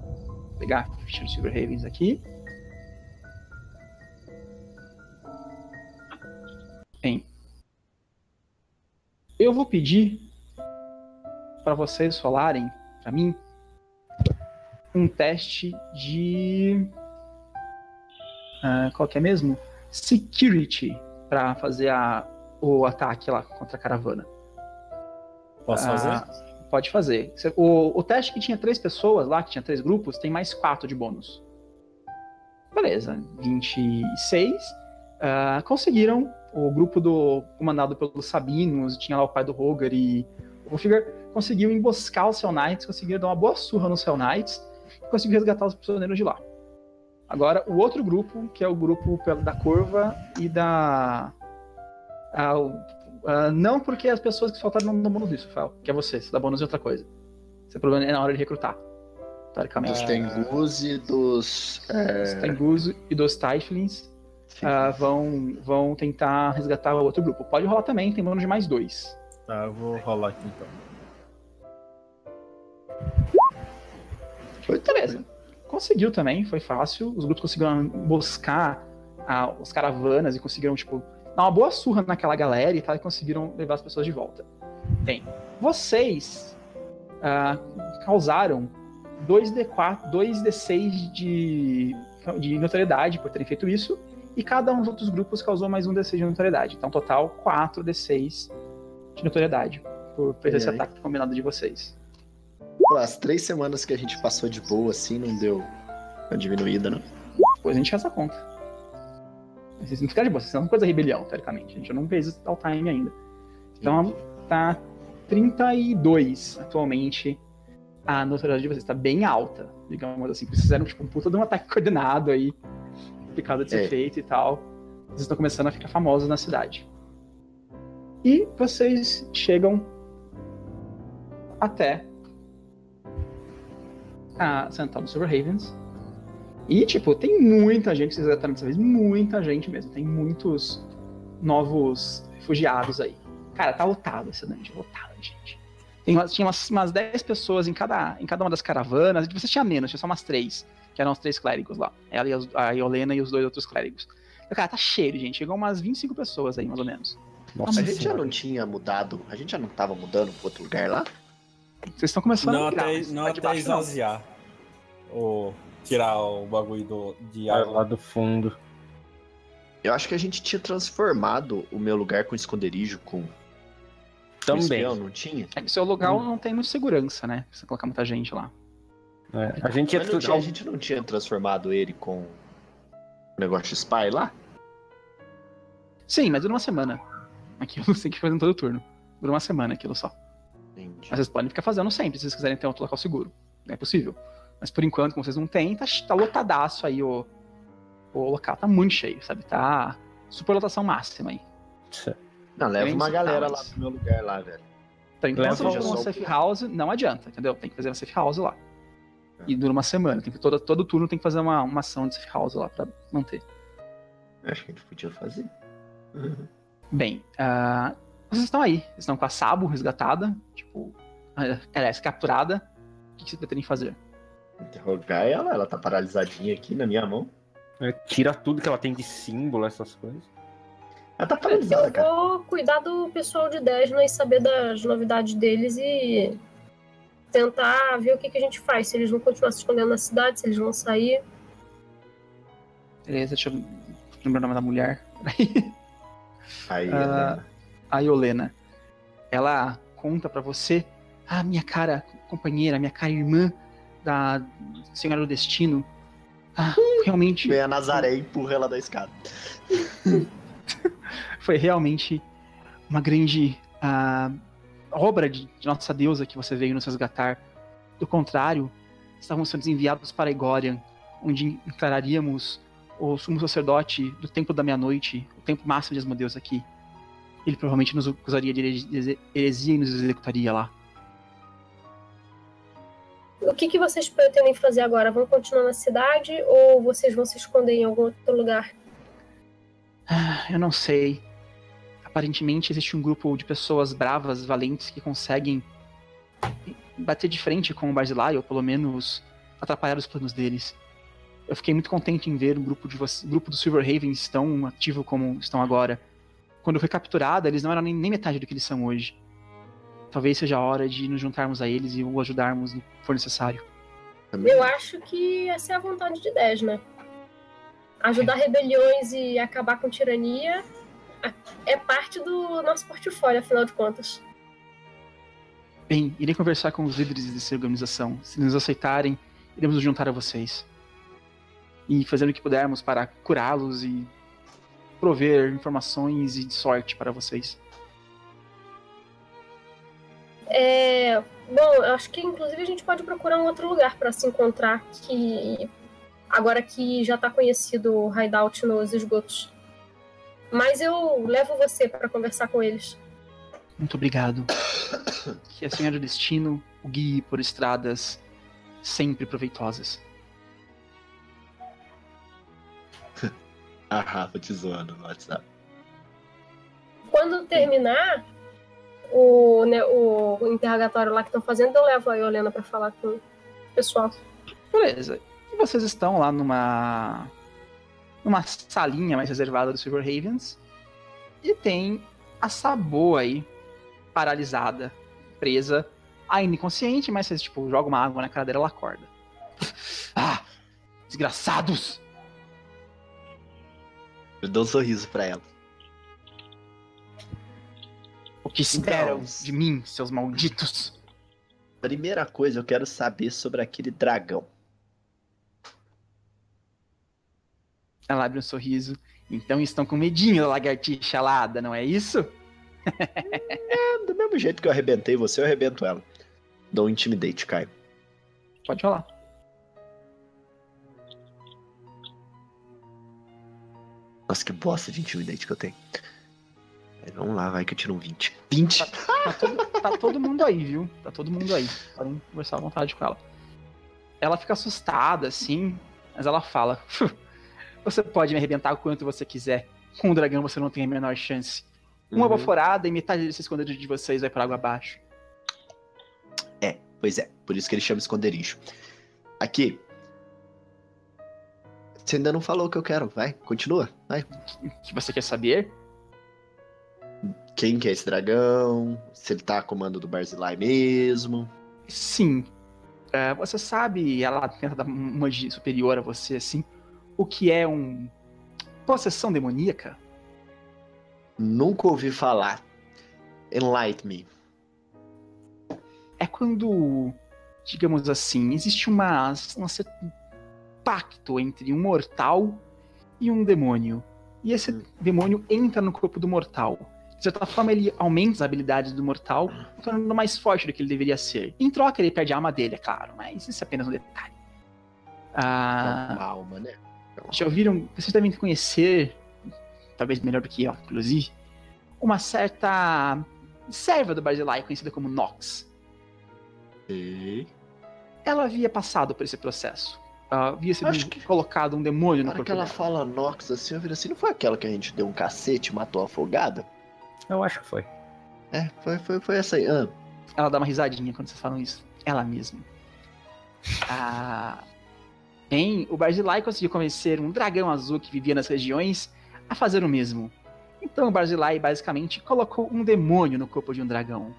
Vou pegar a ficha do Silver Ravens aqui. Bem. Eu vou pedir para vocês falarem, para mim, um teste de... qual que é mesmo? Security, para fazer o ataque lá contra a caravana. Posso fazer? Pode fazer. O teste que tinha 3 pessoas lá, que tinha 3 grupos, tem mais 4 de bônus. Beleza, 26. Conseguiram. O grupo comandado pelo Sabinos, tinha lá o pai do Rogar e o Hofgar, conseguiu emboscar os Hell Knights, conseguiram dar uma boa surra nos Hell Knights e conseguiu resgatar os prisioneiros de lá. Agora, o outro grupo, que é o grupo da Corva e da... não porque as pessoas que faltaram não dão bônus nisso, Fael, que é você dá bônus em outra coisa. Seu problema é na hora de recrutar, teoricamente. Dos Tengus e dos... Os Tengus e dos Tieflings vão tentar resgatar o outro grupo. Pode rolar também, tem bônus de mais 2. Tá, eu vou rolar aqui então. Foi, beleza. Conseguiu também, foi fácil. Os grupos conseguiram emboscar as caravanas e conseguiram, tipo... Dá uma boa surra naquela galera e tal, e conseguiram levar as pessoas de volta. Bem, vocês causaram 2d6 de notoriedade por terem feito isso, e cada um dos outros grupos causou mais 1d6 de notoriedade. Então, total, 4d6 de notoriedade por esse ataque combinado de vocês. As 3 semanas que a gente passou de boa, assim, não deu uma diminuída, não? Depois a gente faz a conta. Vocês não ficaram de boa, vocês são uma coisa de rebelião, teoricamente. A gente não fez o time ainda. Então tá 32 atualmente a notoriedade de vocês. Tá bem alta, digamos assim. Vocês fizeram tipo um puta de um ataque coordenado aí, complicado de ser feito e tal. Vocês estão começando a ficar famosos na cidade. E vocês chegam até a Central do Silver Ravens. E, tipo, tem muita gente que vocês resgataram dessa vez. Muita gente mesmo. Tem muitos novos refugiados aí. Cara, tá lotado esse dungeon. Lotado, gente. Tinha umas 10 pessoas em cada uma das caravanas. Você tinha menos, tinha só umas 3. Que eram os 3 clérigos lá. Ela e a Yolena e os 2 outros clérigos. Então, cara, tá cheio, gente. Chegou umas 25 pessoas aí, mais ou menos. Nossa, a gente já não tinha mudado. A gente já não tava mudando pra outro lugar lá? Vocês estão começando a migrar. Não até esvaziar. Ô... Tirar o bagulho de água lá do fundo. Eu acho que a gente tinha transformado o meu lugar com esconderijo com... Também. Espião, não tinha? É que seu lugar não tem muita segurança, né? Você colocar muita gente lá. É. A gente não tinha transformado ele com... O negócio de spy lá? Sim, mas durou uma semana. Aquilo você tem que fazer em todo turno. Durou uma semana aquilo só. Entendi. Mas vocês podem ficar fazendo sempre, se vocês quiserem ter outro local seguro. É possível. Mas por enquanto, como vocês não têm, tá lotadaço aí o local. Tá muito cheio, sabe? Tá superlotação máxima aí. Não, leva uma galera lá pro meu lugar lá, velho. Então, enquanto você for uma safe house, não adianta, entendeu? Tem que fazer uma safe house lá. É. E dura uma semana. Todo turno tem que fazer uma ação de safe house lá pra manter. Acho que a gente podia fazer. Uhum. Bem, vocês estão aí. Vocês estão com a Sabo resgatada. Tipo, aliás, capturada. O que vocês pretendem fazer? Interrogar ela tá paralisadinha aqui na minha mão. Tira tudo que ela tem de símbolo, essas coisas. Ela tá paralisada, cara. Eu vou cuidar do pessoal de Desna e saber das novidades deles e tentar ver o que a gente faz. Se eles vão continuar se escondendo na cidade, se eles vão sair. Beleza, deixa eu lembrar o nome da mulher. Aí, a Yolena. Ela conta pra você, minha cara companheira, minha cara irmã, da Senhora do Destino, realmente... Vem a Nazaré e empurra ela da escada. Foi realmente uma grande obra de nossa deusa que você veio nos resgatar. Do contrário, estávamos sendo enviados para Egorian, onde encararíamos o sumo sacerdote do Templo da Meia-Noite, o Templo Máximo de Asmodeus aqui. Ele provavelmente nos acusaria de heresia e nos executaria lá. O que vocês pretendem fazer agora? Vão continuar na cidade ou vocês vão se esconder em algum outro lugar? Eu não sei. Aparentemente existe um grupo de pessoas bravas, valentes, que conseguem bater de frente com o Barzilai, ou pelo menos atrapalhar os planos deles. Eu fiquei muito contente em ver o grupo do Silver Ravens tão ativo como estão agora. Quando eu fui capturada, eles não eram nem metade do que eles são hoje. talvez seja a hora de nos juntarmos a eles e o ajudarmos se for necessário. Eu acho que essa é a vontade de Desna. Ajudar rebeliões e acabar com tirania é parte do nosso portfólio, afinal de contas. Bem, irei conversar com os líderes dessa organização. Se nos aceitarem, iremos nos juntar a vocês. E fazendo o que pudermos para curá-los e prover informações e sorte para vocês. Bom, eu acho que inclusive a gente pode procurar um outro lugar para se encontrar, que agora que já está conhecido o hideout nos esgotos. Mas eu levo você para conversar com eles. Muito obrigado. Que a Senhora do Destino o guie por estradas sempre proveitosas. A Rafa te zoando no WhatsApp. Quando terminar o interrogatório lá que estão fazendo, eu levo a Yolena pra falar com o pessoal. Beleza. E vocês estão lá numa salinha mais reservada do Silver Ravens. E tem a Saboa aí, paralisada, presa, ainda inconsciente, mas vocês, tipo, jogam uma água na cara dela, ela acorda. Ah! Desgraçados! Eu dou um sorriso pra ela. O que esperam de mim, seus malditos? Primeira coisa, eu quero saber sobre aquele dragão. Ela abre um sorriso. Então estão com medinho da lagartixa alada, não é isso? Do mesmo jeito que eu arrebentei você, eu arrebento ela. Dou um intimidate, Caio. Pode rolar. Nossa, que bosta de intimidate que eu tenho. Vamos lá, vai que eu tiro um 20. 20! Tá todo mundo aí, viu? Tá todo mundo aí. Podem conversar à vontade com ela. Ela fica assustada, assim, mas ela fala: você pode me arrebentar o quanto você quiser. Com o dragão você não tem a menor chance. Uma baforada e metade desse esconderijo de vocês vai pra água abaixo. Pois é. Por isso que ele chama esconderijo. Aqui. Você ainda não falou o que eu quero. Vai, continua. Vai. O que você quer saber? Quem que é esse dragão? Se ele tá a comando do Barzilai mesmo? Sim. Você sabe, ela tenta dar uma magia superior a você, assim, o que é um... possessão demoníaca? Nunca ouvi falar. Enlighten me. É quando, digamos assim, existe um pacto entre um mortal e um demônio. E esse demônio entra no corpo do mortal. De certa forma, ele aumenta as habilidades do mortal, tornando mais forte do que ele deveria ser. Em troca, ele perde a alma dele, é claro, mas isso é apenas um detalhe. É uma alma, né? Já ouviram? Vocês devem conhecer, talvez melhor do que eu, inclusive, uma certa serva do Barzilai, conhecida como Nox. E? Ela havia passado por esse processo. Havia sido colocado um demônio no corpo dela. Quando ela fala Nox assim, eu viro assim, não foi aquela que a gente deu um cacete e matou afogada? Eu acho que foi. Foi essa aí. Ela dá uma risadinha quando vocês falam isso. Ela mesma. Bem, o Barzilai conseguiu convencer um dragão azul que vivia nas regiões a fazer o mesmo. Então o Barzilai basicamente colocou um demônio no corpo de um dragão.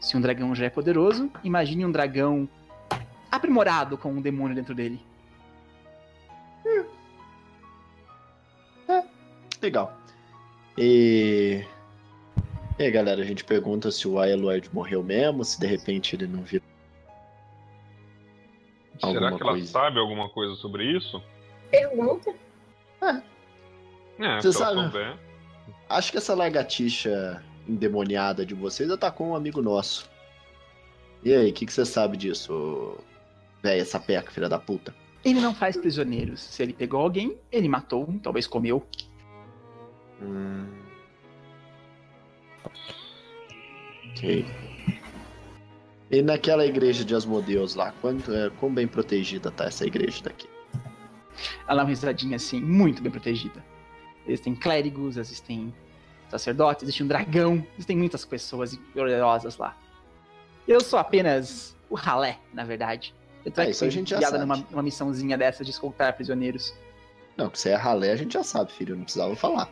Se um dragão já é poderoso, imagine um dragão aprimorado com um demônio dentro dele. Legal. E aí, galera, a gente pergunta se o Eluard morreu mesmo, se de repente ele não viu. Será que ela sabe alguma coisa sobre isso? Pergunta? Você sabe? Acho que essa lagartixa endemoniada de vocês atacou um amigo nosso. E aí, o que você sabe disso, véia sapeca, filha da puta? Ele não faz prisioneiros. Se ele pegou alguém, ele matou, talvez comeu. Ok. E naquela igreja de Asmodeus lá, quão bem protegida tá essa igreja daqui? Ela é uma risadinha assim, muito bem protegida. Existem clérigos, existem sacerdotes, existe um dragão, existem muitas pessoas gloriosas lá. Eu sou apenas o ralé, na verdade. Eu tô aqui enviada numa missãozinha dessa de escoltar prisioneiros. Não, que você é ralé a gente já sabe, filho, eu não precisava falar.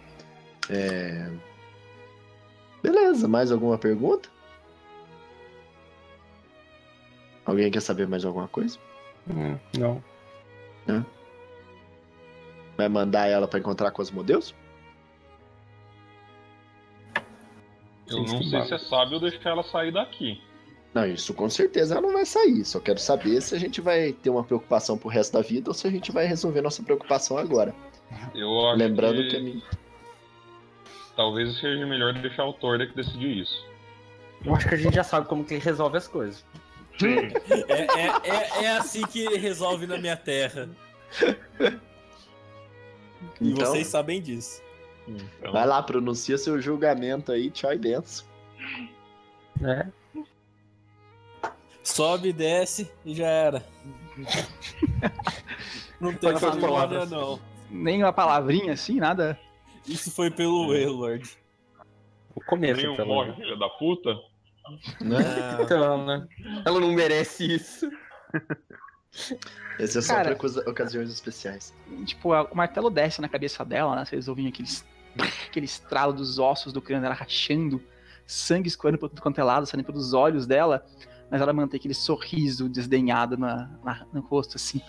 Beleza, mais alguma pergunta? Alguém quer saber mais alguma coisa? Não. Não. Vai mandar ela pra encontrar com os modelos? Eu não sei se é sábio deixar ela sair daqui. Não, isso com certeza ela não vai sair. Só quero saber se a gente vai ter uma preocupação pro resto da vida ou se a gente vai resolver nossa preocupação agora. Eu acho que a mim... talvez seja melhor deixar o Tordek decidir isso. Eu acho que a gente já sabe como que ele resolve as coisas. É assim que ele resolve na minha terra. E então, vocês sabem disso. Então... vai lá, pronuncia seu julgamento aí, tchau e benção. É. Sobe, desce e já era. Não tem palavra, não. Nem uma palavrinha assim, nada. Isso foi pelo Eluard. O começo, nem um morre, filha da puta? Não. Então, né? Ela não merece isso. Esse é só para ocasiões especiais. Tipo, o martelo desce na cabeça dela, né? Vocês ouviam aquele estralo dos ossos do crânio dela rachando, sangue escoando por tudo quanto é lado, saindo pelos olhos dela, mas ela mantém aquele sorriso desdenhado no rosto, assim.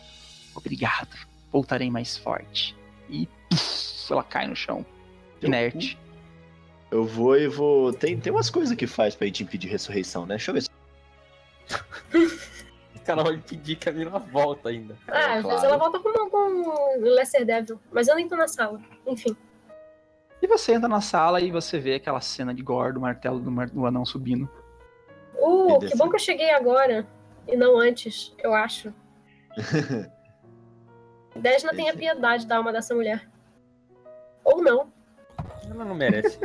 Obrigado, voltarei mais forte. E puf, ela cai no chão, inerte. Eu vou e vou... Tem umas coisas que faz pra gente impedir ressurreição, né? Deixa eu ver se... Ela vai impedir que a mina volta ainda. Às vezes ela volta com Lesser Devil, mas eu nem tô na sala, enfim. E você entra na sala e você vê aquela cena de gore do martelo do anão subindo. Que bom que eu cheguei agora, e não antes, eu acho. Desna tem a piedade da alma dessa mulher. Ou não. Ela não merece.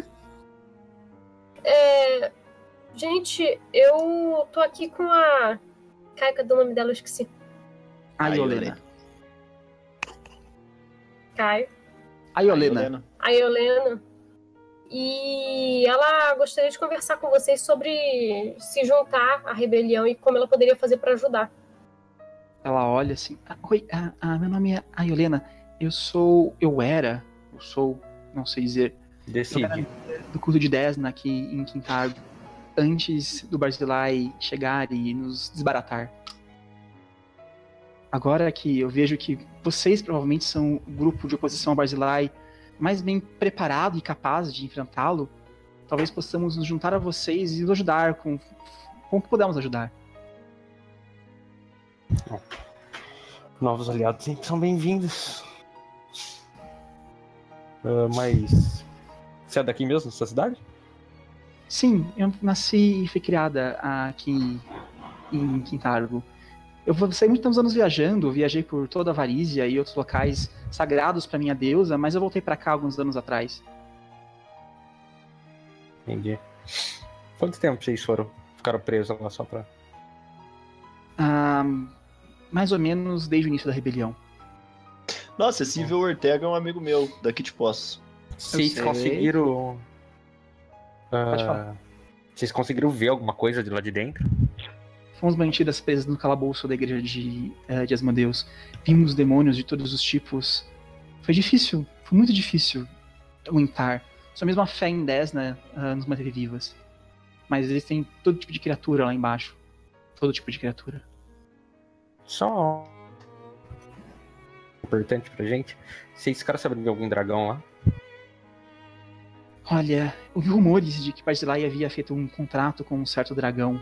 Gente, eu tô aqui com a... Caraca, do nome dela eu esqueci. A Yolena. Caio. A Yolena. E ela gostaria de conversar com vocês sobre se juntar à rebelião e como ela poderia fazer pra ajudar. Ela olha assim... Oi, meu nome é a Yolena. Eu sou... Não sei dizer... do culto de Desna aqui em Kintargo, antes do Barzilai chegar e nos desbaratar. Agora que eu vejo que vocês provavelmente são o grupo de oposição ao Barzilai mais bem preparado e capaz de enfrentá-lo, talvez possamos nos juntar a vocês e nos ajudar com o que pudermos ajudar. Novos aliados sempre são bem-vindos. Mas... você é daqui mesmo, dessa cidade? Sim, eu nasci e fui criada aqui em Kintargo. Eu passei muitos anos viajando, viajei por toda a Varisia e outros locais sagrados para minha deusa, mas eu voltei para cá alguns anos atrás. Entendi. Quanto tempo vocês ficaram presos lá só pra... mais ou menos desde o início da rebelião. Nossa, esse Silvio Ortega é um amigo meu, daqui de Poços. Vocês conseguiram ver alguma coisa de lá de dentro? Fomos mantidas presas no calabouço da igreja de Asmodeus. Vimos demônios de todos os tipos. Foi muito difícil aguentar. Só mesmo a fé em Desna nos manteve vivas. Mas eles têm todo tipo de criatura lá embaixo. Todo tipo de criatura. Só... importante pra gente. Vocês querem saber de algum dragão lá? Olha, ouvi rumores de que Barzilai havia feito um contrato com um certo dragão,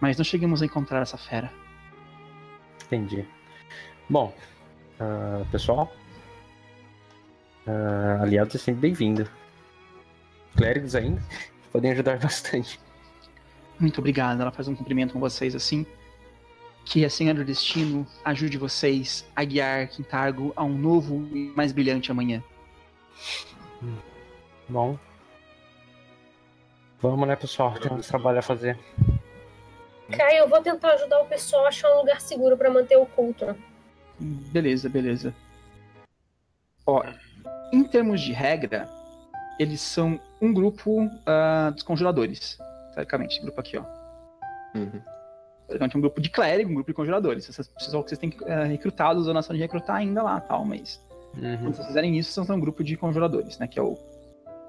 mas não chegamos a encontrar essa fera. Entendi. Bom, pessoal, aliados é sempre bem-vindo. Clérigos ainda podem ajudar bastante. Muito obrigado. Ela faz um cumprimento com vocês assim. Que a Senhora do Destino ajude vocês a guiar Kintargo a um novo e mais brilhante amanhã. Bom. Vamos, né, pessoal? Temos trabalho a fazer. Caio, eu vou tentar ajudar o pessoal a achar um lugar seguro pra manter o culto. Beleza. Ó, em termos de regra, eles são um grupo dos conjuradores. Teoricamente, esse grupo aqui, ó. Teoricamente, um grupo de clérigo, um grupo de conjuradores. Essas pessoas que vocês têm recrutado, usando a ação de recrutar ainda lá, tal, mas... quando vocês fizerem isso, são um grupo de conjuradores, né? Que é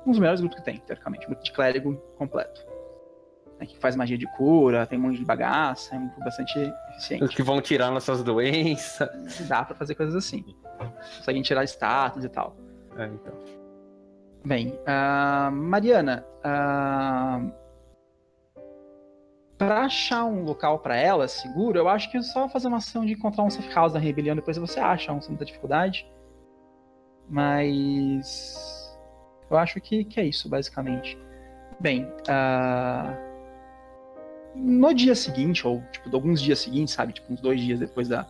um dos melhores grupos que tem, teoricamente. Um grupo de clérigo completo. né, que faz magia de cura, tem um monte de bagaça, é bastante eficiente. Os que vão tirar nossas doenças. Dá pra fazer coisas assim. Conseguem tirar status e tal. É, então. Bem, Mariana, pra achar um local pra ela seguro, eu acho que é só fazer uma ação de encontrar um safe house da rebelião, depois você acha, sem muita dificuldade. Mas eu acho que é isso, basicamente. Bem, no dia seguinte, ou tipo, alguns dias seguintes, sabe? Tipo, uns 2 dias depois da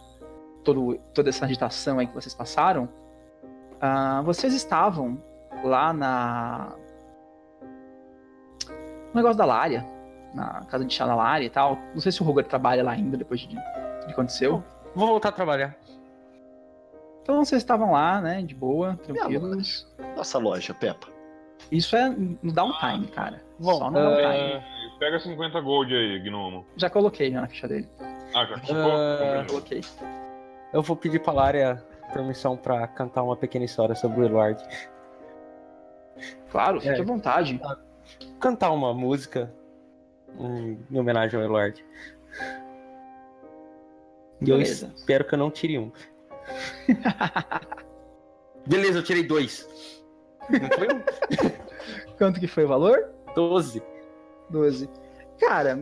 toda essa agitação aí que vocês passaram, vocês estavam lá no negócio da Lária, na casa de chá da Lária e tal. Não sei se o Rogar trabalha lá ainda depois de que aconteceu. Vou voltar a trabalhar. Então vocês estavam lá, né, de boa, tranquilos. Nossa loja, Pepa. Isso é no downtime, cara. Bom, só no downtime. Pega 50 gold aí, Gnomo. Já coloquei já na ficha dele. Ah, já colocou? Coloquei. Eu vou pedir pra Lária permissão pra cantar uma pequena história sobre o Eluard. Claro, fique à vontade. Cantar uma música em homenagem ao Eluard. E eu espero que eu não tire um. Beleza, eu tirei 2. Não foi um? Quanto que foi o valor? 12. Cara,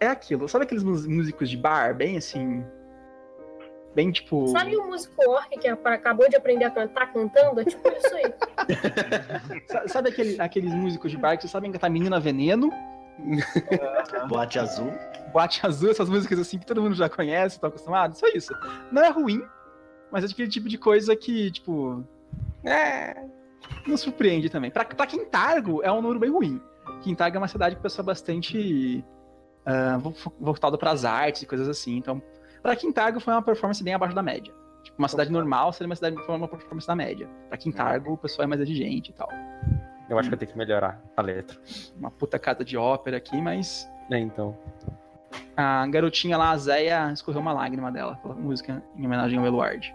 é aquilo. Sabe aqueles músicos de bar, bem assim... Bem tipo... Sabe o músico orc que acabou de aprender a cantar cantando? É tipo isso aí. Sabe aqueles músicos de bar que vocês sabem cantar Menina Veneno? Boate Azul. Boate Azul, essas músicas assim que todo mundo já conhece, tá acostumado? Só isso. Não é ruim, mas é aquele tipo de coisa que, tipo... Não surpreende também. Pra Kintargo, é um número bem ruim. Kintargo é uma cidade que pessoa bastante voltada pras artes e coisas assim. Então, pra Kintargo foi uma performance bem abaixo da média. Tipo, uma cidade normal seria uma performance da média. Pra Kintargo, o pessoal é mais exigente e tal. Eu acho que eu tenho que melhorar a letra. Uma puta casa de ópera aqui, mas... É, então. A garotinha lá, a Zéia, escorreu uma lágrima dela pela música em homenagem ao Eluard.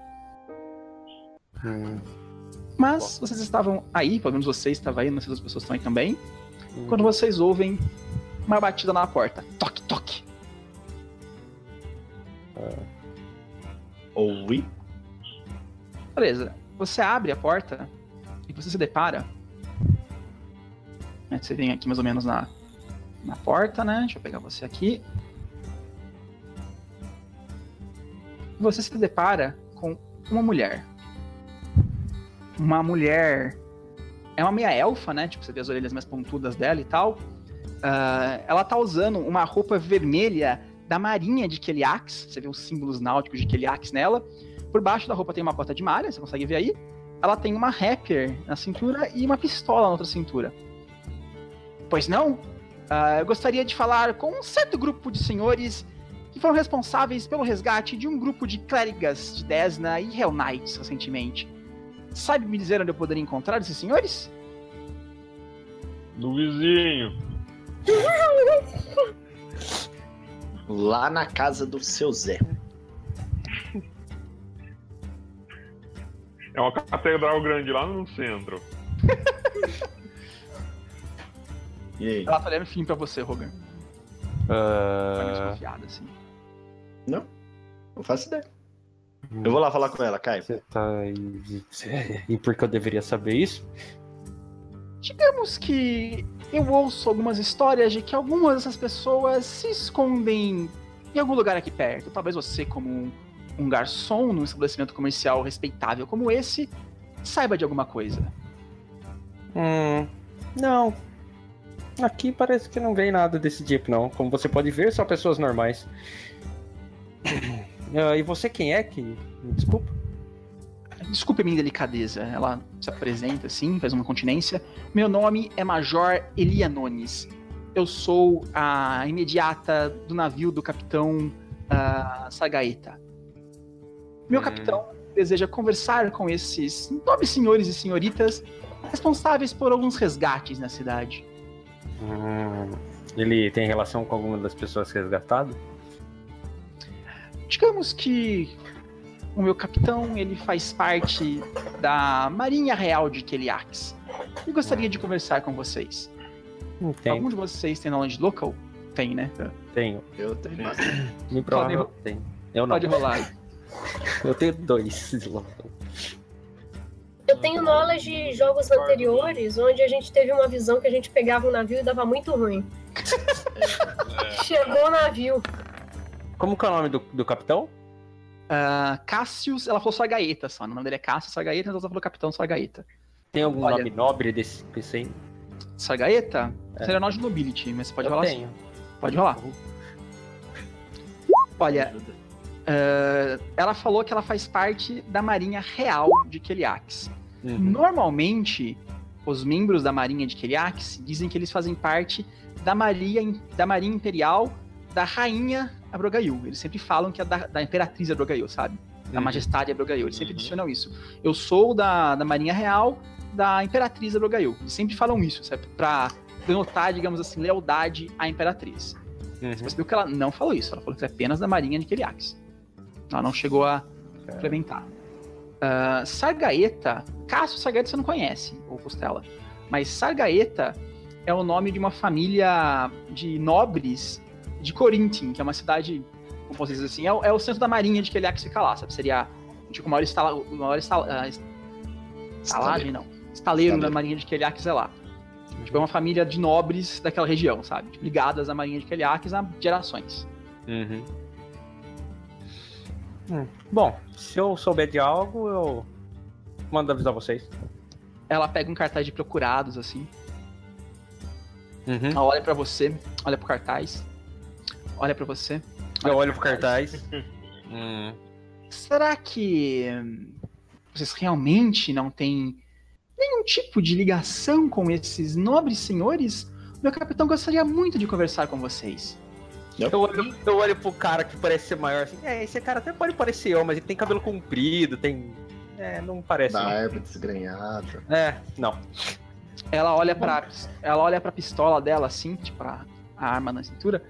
Mas vocês estavam aí, pelo menos você estava aí, não sei se as pessoas estão aí também. Quando vocês ouvem uma batida na porta. Toque, toque. Ouvi. Beleza. Você abre a porta e você se depara. Você vem aqui mais ou menos na porta, né? Deixa eu pegar você aqui. Você se depara com uma mulher. Uma mulher... É uma meia elfa, né? Tipo, você vê as orelhas mais pontudas dela e tal. Ela tá usando uma roupa vermelha da Marinha de Queliax. Você vê os símbolos náuticos de Queliax nela. Por baixo da roupa tem uma bota de malha, você consegue ver aí. Ela tem uma rapier na cintura e uma pistola na outra cintura. Pois não? Eu gostaria de falar com um certo grupo de senhores que foram responsáveis pelo resgate de um grupo de clérigas de Desna e Hell Knights recentemente. Sabe me dizer onde eu poderia encontrar esses senhores? No vizinho. Lá na casa do seu Zé. É uma catedral grande lá no centro. E aí? Ela tá olhando fim pra você, Rogar. Tá meio desconfiada, assim. Não faço ideia. Eu vou lá falar com ela, Caio. Você tá aí... E por que eu deveria saber isso? Digamos que eu ouço algumas histórias de que algumas dessas pessoas se escondem em algum lugar aqui perto. Talvez você, como um garçom num estabelecimento comercial respeitável como esse, saiba de alguma coisa. Não. Aqui parece que não vem nada desse tipo, não. Como você pode ver, são pessoas normais. E você quem é que... Me desculpa. Desculpe a minha delicadeza. Ela se apresenta assim, faz uma continência. Meu nome é Major Elianones. Eu sou a imediata do navio do Capitão Sargaeta. Meu capitão deseja conversar com esses 9 senhores e senhoritas responsáveis por alguns resgates na cidade. Ele tem relação com alguma das pessoas resgatadas? Digamos que o meu capitão, ele faz parte da Marinha Real de Queliax. E gostaria de conversar com vocês. Entendo. Algum de vocês tem knowledge local? tem, né? Tenho. Eu tenho. Improvável tem. Eu não. Pode rolar. Eu tenho 2. Eu tenho knowledge de jogos anteriores, onde a gente teve uma visão que a gente pegava um navio e dava muito ruim. Chegou o navio. Como que é o nome do capitão? Cassius, ela falou Sargaeta só. O nome dele é Cassius Sargaeta, mas ela falou Capitão Sargaeta. Tem algum nome nobre desse PC? Sargaeta? É. Seria nome de nobility, mas pode rolar sim. Pode rolar. Olha, ela falou que ela faz parte da Marinha Real de Queliax. Uhum. Normalmente, os membros da Marinha de Queliax dizem que eles fazem parte da Marinha Imperial da Rainha Abrogaiu. Eles sempre falam que é da Imperatriz Abrogaiu, sabe? Da Majestade Abrogaiu. Eles sempre adicionam isso. Eu sou da Marinha Real da Imperatriz Abrogaiu. Eles sempre falam isso, sabe? Pra denotar, digamos assim, lealdade à Imperatriz. Uhum. Você percebeu que ela não falou isso. Ela falou que é apenas da Marinha de Queliax. Ela não chegou a complementar. Sargaeta... Cassius Sargaeta você não conhece, ou Costela. Mas Sargaeta é o nome de uma família de nobres de Corintim, que é uma cidade, como vocês dizem assim, é o centro da Marinha de Queliax fica lá, sabe? Seria, tipo, estaleiro da Marinha de Queliax é lá. Tipo, é uma família de nobres daquela região, sabe? Tipo, ligadas à Marinha de Queliax há gerações. Uhum. Bom, se eu souber de algo, eu mando avisar vocês. Ela pega um cartaz de procurados, assim. Uhum. Ela olha pra você, olha pro cartaz. Olha pra você. Eu olho pro cartaz. Será que vocês realmente não têm nenhum tipo de ligação com esses nobres senhores? Meu capitão gostaria muito de conversar com vocês. Eu olho pro cara que parece ser maior assim. Esse cara até pode parecer eu, mas ele tem cabelo comprido, tem... não parece. Barba desgrenhada. Não. Ela olha pra pistola dela assim, tipo a arma na cintura.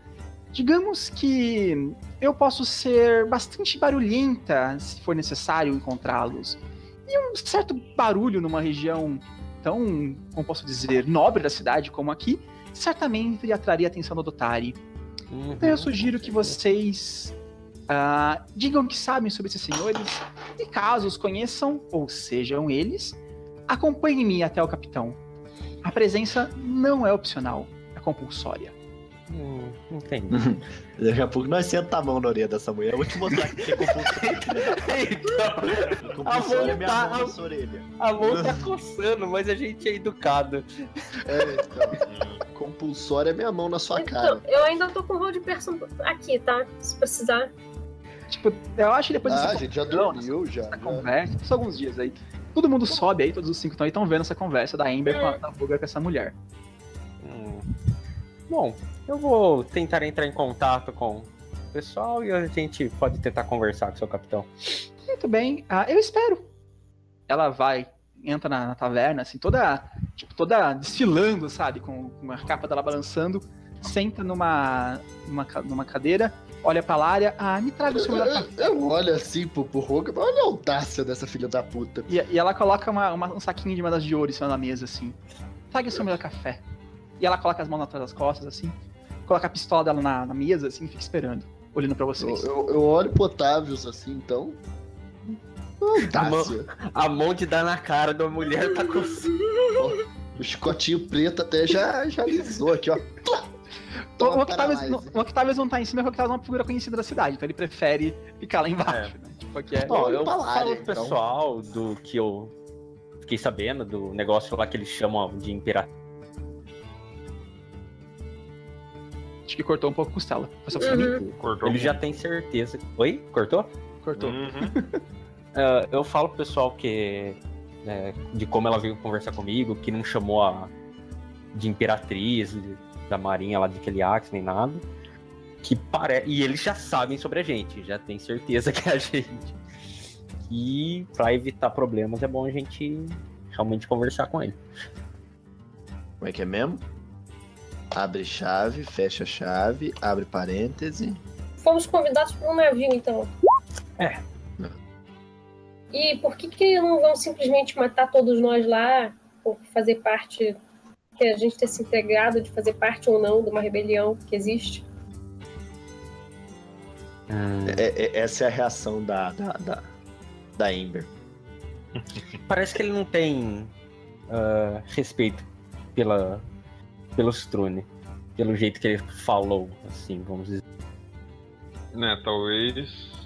Digamos que eu posso ser bastante barulhenta se for necessário encontrá-los. E um certo barulho numa região tão, como posso dizer, nobre da cidade como aqui, certamente atraria a atenção do dottari. Então eu sugiro que vocês digam que sabem sobre esses senhores e caso os conheçam, ou sejam eles, acompanhem-me até o capitão. A presença não é opcional, é compulsória. Entendi. Daqui a pouco nós sentamos a mão na orelha dessa mulher. Eu vou te mostrar que tem compulsório. Então, compulsório é minha mão nessa orelha. A mão tá coçando, mas a gente é educado. Então, compulsório é minha mão na sua cara. Eu ainda tô com o rol de person aqui, tá? Se precisar. Tipo, eu acho que depois dessa a gente já dormiu, essa conversa, só alguns dias aí. Todo mundo sobe aí, todos os 5 estão vendo essa conversa da Amber com a Rogar, com essa mulher. Bom, eu vou tentar entrar em contato com o pessoal e a gente pode tentar conversar com o seu capitão. Muito bem, eu espero. Ela entra na taverna, assim, toda desfilando, sabe? Com a capa dela balançando, senta numa cadeira, olha pra Lária, me traga o seu melhor café. Eu olho assim pro Rogar, olha a audácia dessa filha da puta. E ela coloca um saquinho de moedas de ouro em cima da mesa, assim. Traga o seu melhor café. E ela coloca as mãos atrás das costas, assim, coloca a pistola dela na mesa, assim, e fica esperando, olhando pra vocês. Eu olho pro Otávio, assim, então. A mão de dar na cara da mulher tá com. O chicotinho preto até já alisou aqui, ó. O Octavio não tá em cima, porque o Octavio é uma figura conhecida da cidade, então ele prefere ficar lá embaixo, né? Tipo, aqui eu falo pro pessoal do que eu fiquei sabendo, do negócio lá que eles chamam de imperatriz. Acho que cortou um pouco a costela. Ele já tem certeza. Oi? Cortou? Cortou. Eu falo pro pessoal que... de como ela veio conversar comigo, que não chamou de imperatriz, da marinha lá de Queliax, nem nada. E eles já sabem sobre a gente, já tem certeza que é a gente. E pra evitar problemas é bom a gente realmente conversar com ele. Como é que é mesmo? Abre chave, fecha chave, abre parêntese. Fomos convidados por um navio, então. E por que não vão simplesmente matar todos nós lá? Ou fazer parte que a gente ter se integrado, de fazer parte ou não de uma rebelião que existe. Essa é a reação da Amber. Parece que ele não tem respeito pelos Truni, pelo jeito que ele falou, assim, vamos dizer. Né, talvez...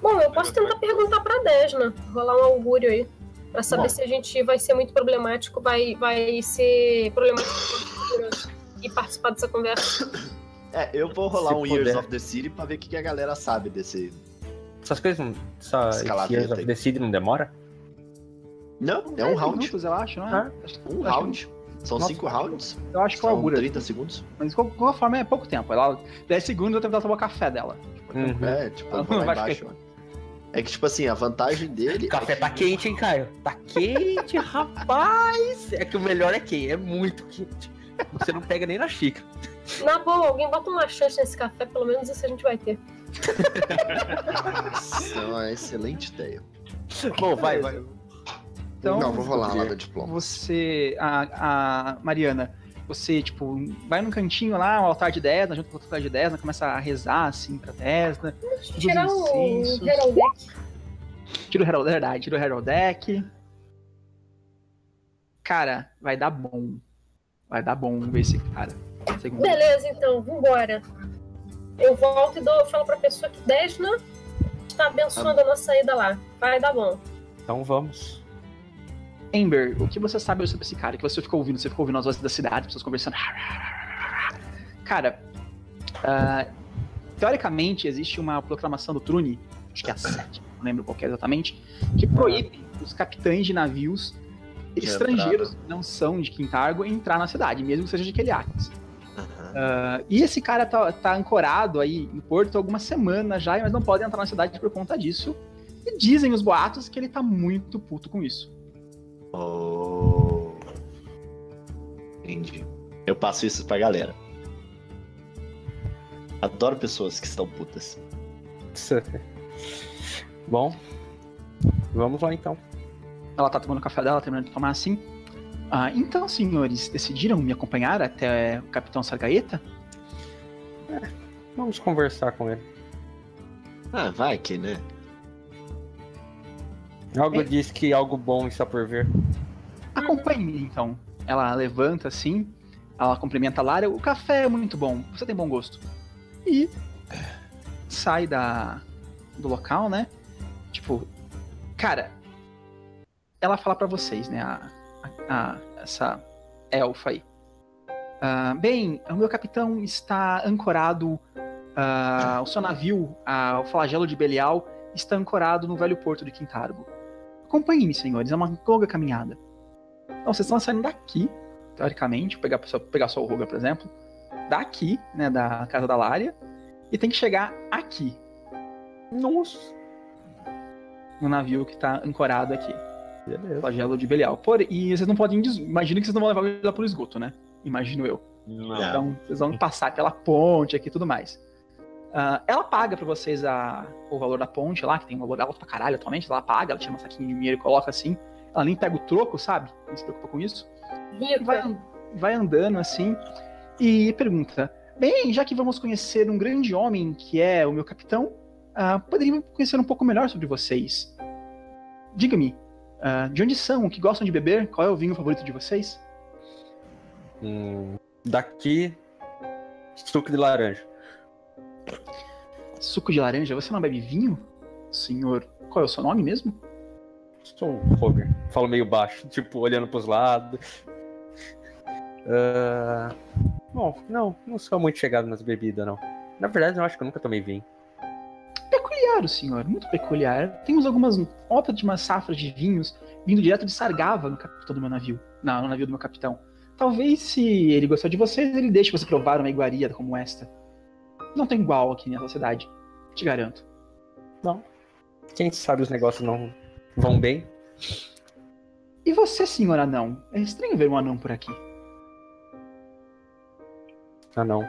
Bom, eu posso tentar perguntar pra Desna, rolar um augúrio aí, pra saber se a gente vai ser muito problemático, vai ser problemático e participar dessa conversa. Eu vou rolar um Years of the City pra ver o que a galera sabe desse... Essas coisas não... Years of the City não demora? Não, é um round. Minutos, eu acho, não é? Um round. São 5 rounds? Eu acho que é augura. 30 segundos. Mas de qualquer forma é pouco tempo. Ela, 10 segundos eu tenho que tomar café dela. Eu vou lá embaixo. É que, tipo assim, a vantagem dele... O café tá quente, hein, Caio? Tá quente, rapaz! É que o melhor é quente, é muito quente. Você não pega nem na xícara. Na boa, alguém bota uma chance nesse café, pelo menos isso a gente vai ter. Isso é uma excelente ideia. Bom, vai. Então, não, vou rolar lá do diploma. Você, a Mariana, você, tipo, vai num cantinho lá, um altar de Desna, junto com o altar de Desna, começa a rezar, assim, pra Desna. Tirar o Heraldec. Tira o Heraldec. Cara, vai dar bom. Vai dar bom ver esse cara. Segundo. Beleza, então, vambora. Eu volto e falo pra pessoa que Desna está abençoando a nossa saída lá. Vai dar bom. Então vamos. Amber, o que você sabe sobre esse cara? Que você ficou ouvindo as vozes da cidade, pessoas conversando. Cara, teoricamente existe uma proclamação do Truni, acho que é a 7, não lembro qual que é exatamente, que proíbe os capitães de navios estrangeiros que não são de Kintargo entrar na cidade, mesmo que seja de Queliax. E esse cara tá ancorado aí em Porto há algumas semanas já, mas não pode entrar na cidade por conta disso. E dizem os boatos que ele tá muito puto com isso. Oh. Entendi. Eu passo isso pra galera. Adoro pessoas que estão putas. Bom, vamos lá então. Ela tá tomando o café dela, terminando de tomar assim. Então, senhores, decidiram me acompanhar até o Capitão Sargaeta? Vamos conversar com ele. Vai que, né? Algo diz que algo bom está por vir. Acompanhe-me, então. Ela levanta, assim, ela cumprimenta a Lara. O café é muito bom, você tem bom gosto. E sai do local, né? Tipo, cara, ela fala pra vocês, né? Essa elfa aí. Bem, o meu capitão está ancorado, o seu navio, o Flagelo de Belial, está ancorado no velho porto de Kintargo. Acompanhem-me, senhores, é uma longa caminhada. Então, vocês estão saindo daqui, teoricamente, pegar só o Rogar, por exemplo, daqui, né, da casa da Lária, e tem que chegar aqui. Nossa! No navio que tá ancorado aqui. Beleza. Flagelo de Belial. E vocês não podem... Imagino que vocês não vão levar ele lá pro esgoto, né? Imagino eu. Não. Então, vocês vão passar pela ponte aqui e tudo mais. Ela paga pra vocês o valor da ponte lá, que tem um valor alto pra caralho atualmente. Ela paga, ela tira uma saquinha de dinheiro e coloca assim. Ela nem pega o troco, sabe? Não se preocupa com isso. E vai andando assim e pergunta: bem, já que vamos conhecer um grande homem que é o meu capitão, poderíamos conhecer um pouco melhor sobre vocês. Diga-me, de onde são? O que gostam de beber? Qual é o vinho favorito de vocês? Daqui, suco de laranja. Suco de laranja? Você não bebe vinho? Senhor, qual é o seu nome mesmo? Sou o Rogar. Falo meio baixo, tipo, olhando pros lados. Bom, não sou muito chegado nas bebidas, não. Na verdade, eu acho que eu nunca tomei vinho. Peculiar o senhor, muito peculiar. Temos algumas notas de uma safra de vinhos vindo direto de Sargava no navio do meu capitão. Talvez, se ele gostar de vocês, ele deixe você provar uma iguaria como esta. Não tem igual aqui nessa cidade, te garanto. Não. Quem sabe os negócios não vão bem. E você, senhor anão? É estranho ver um anão por aqui. Anão.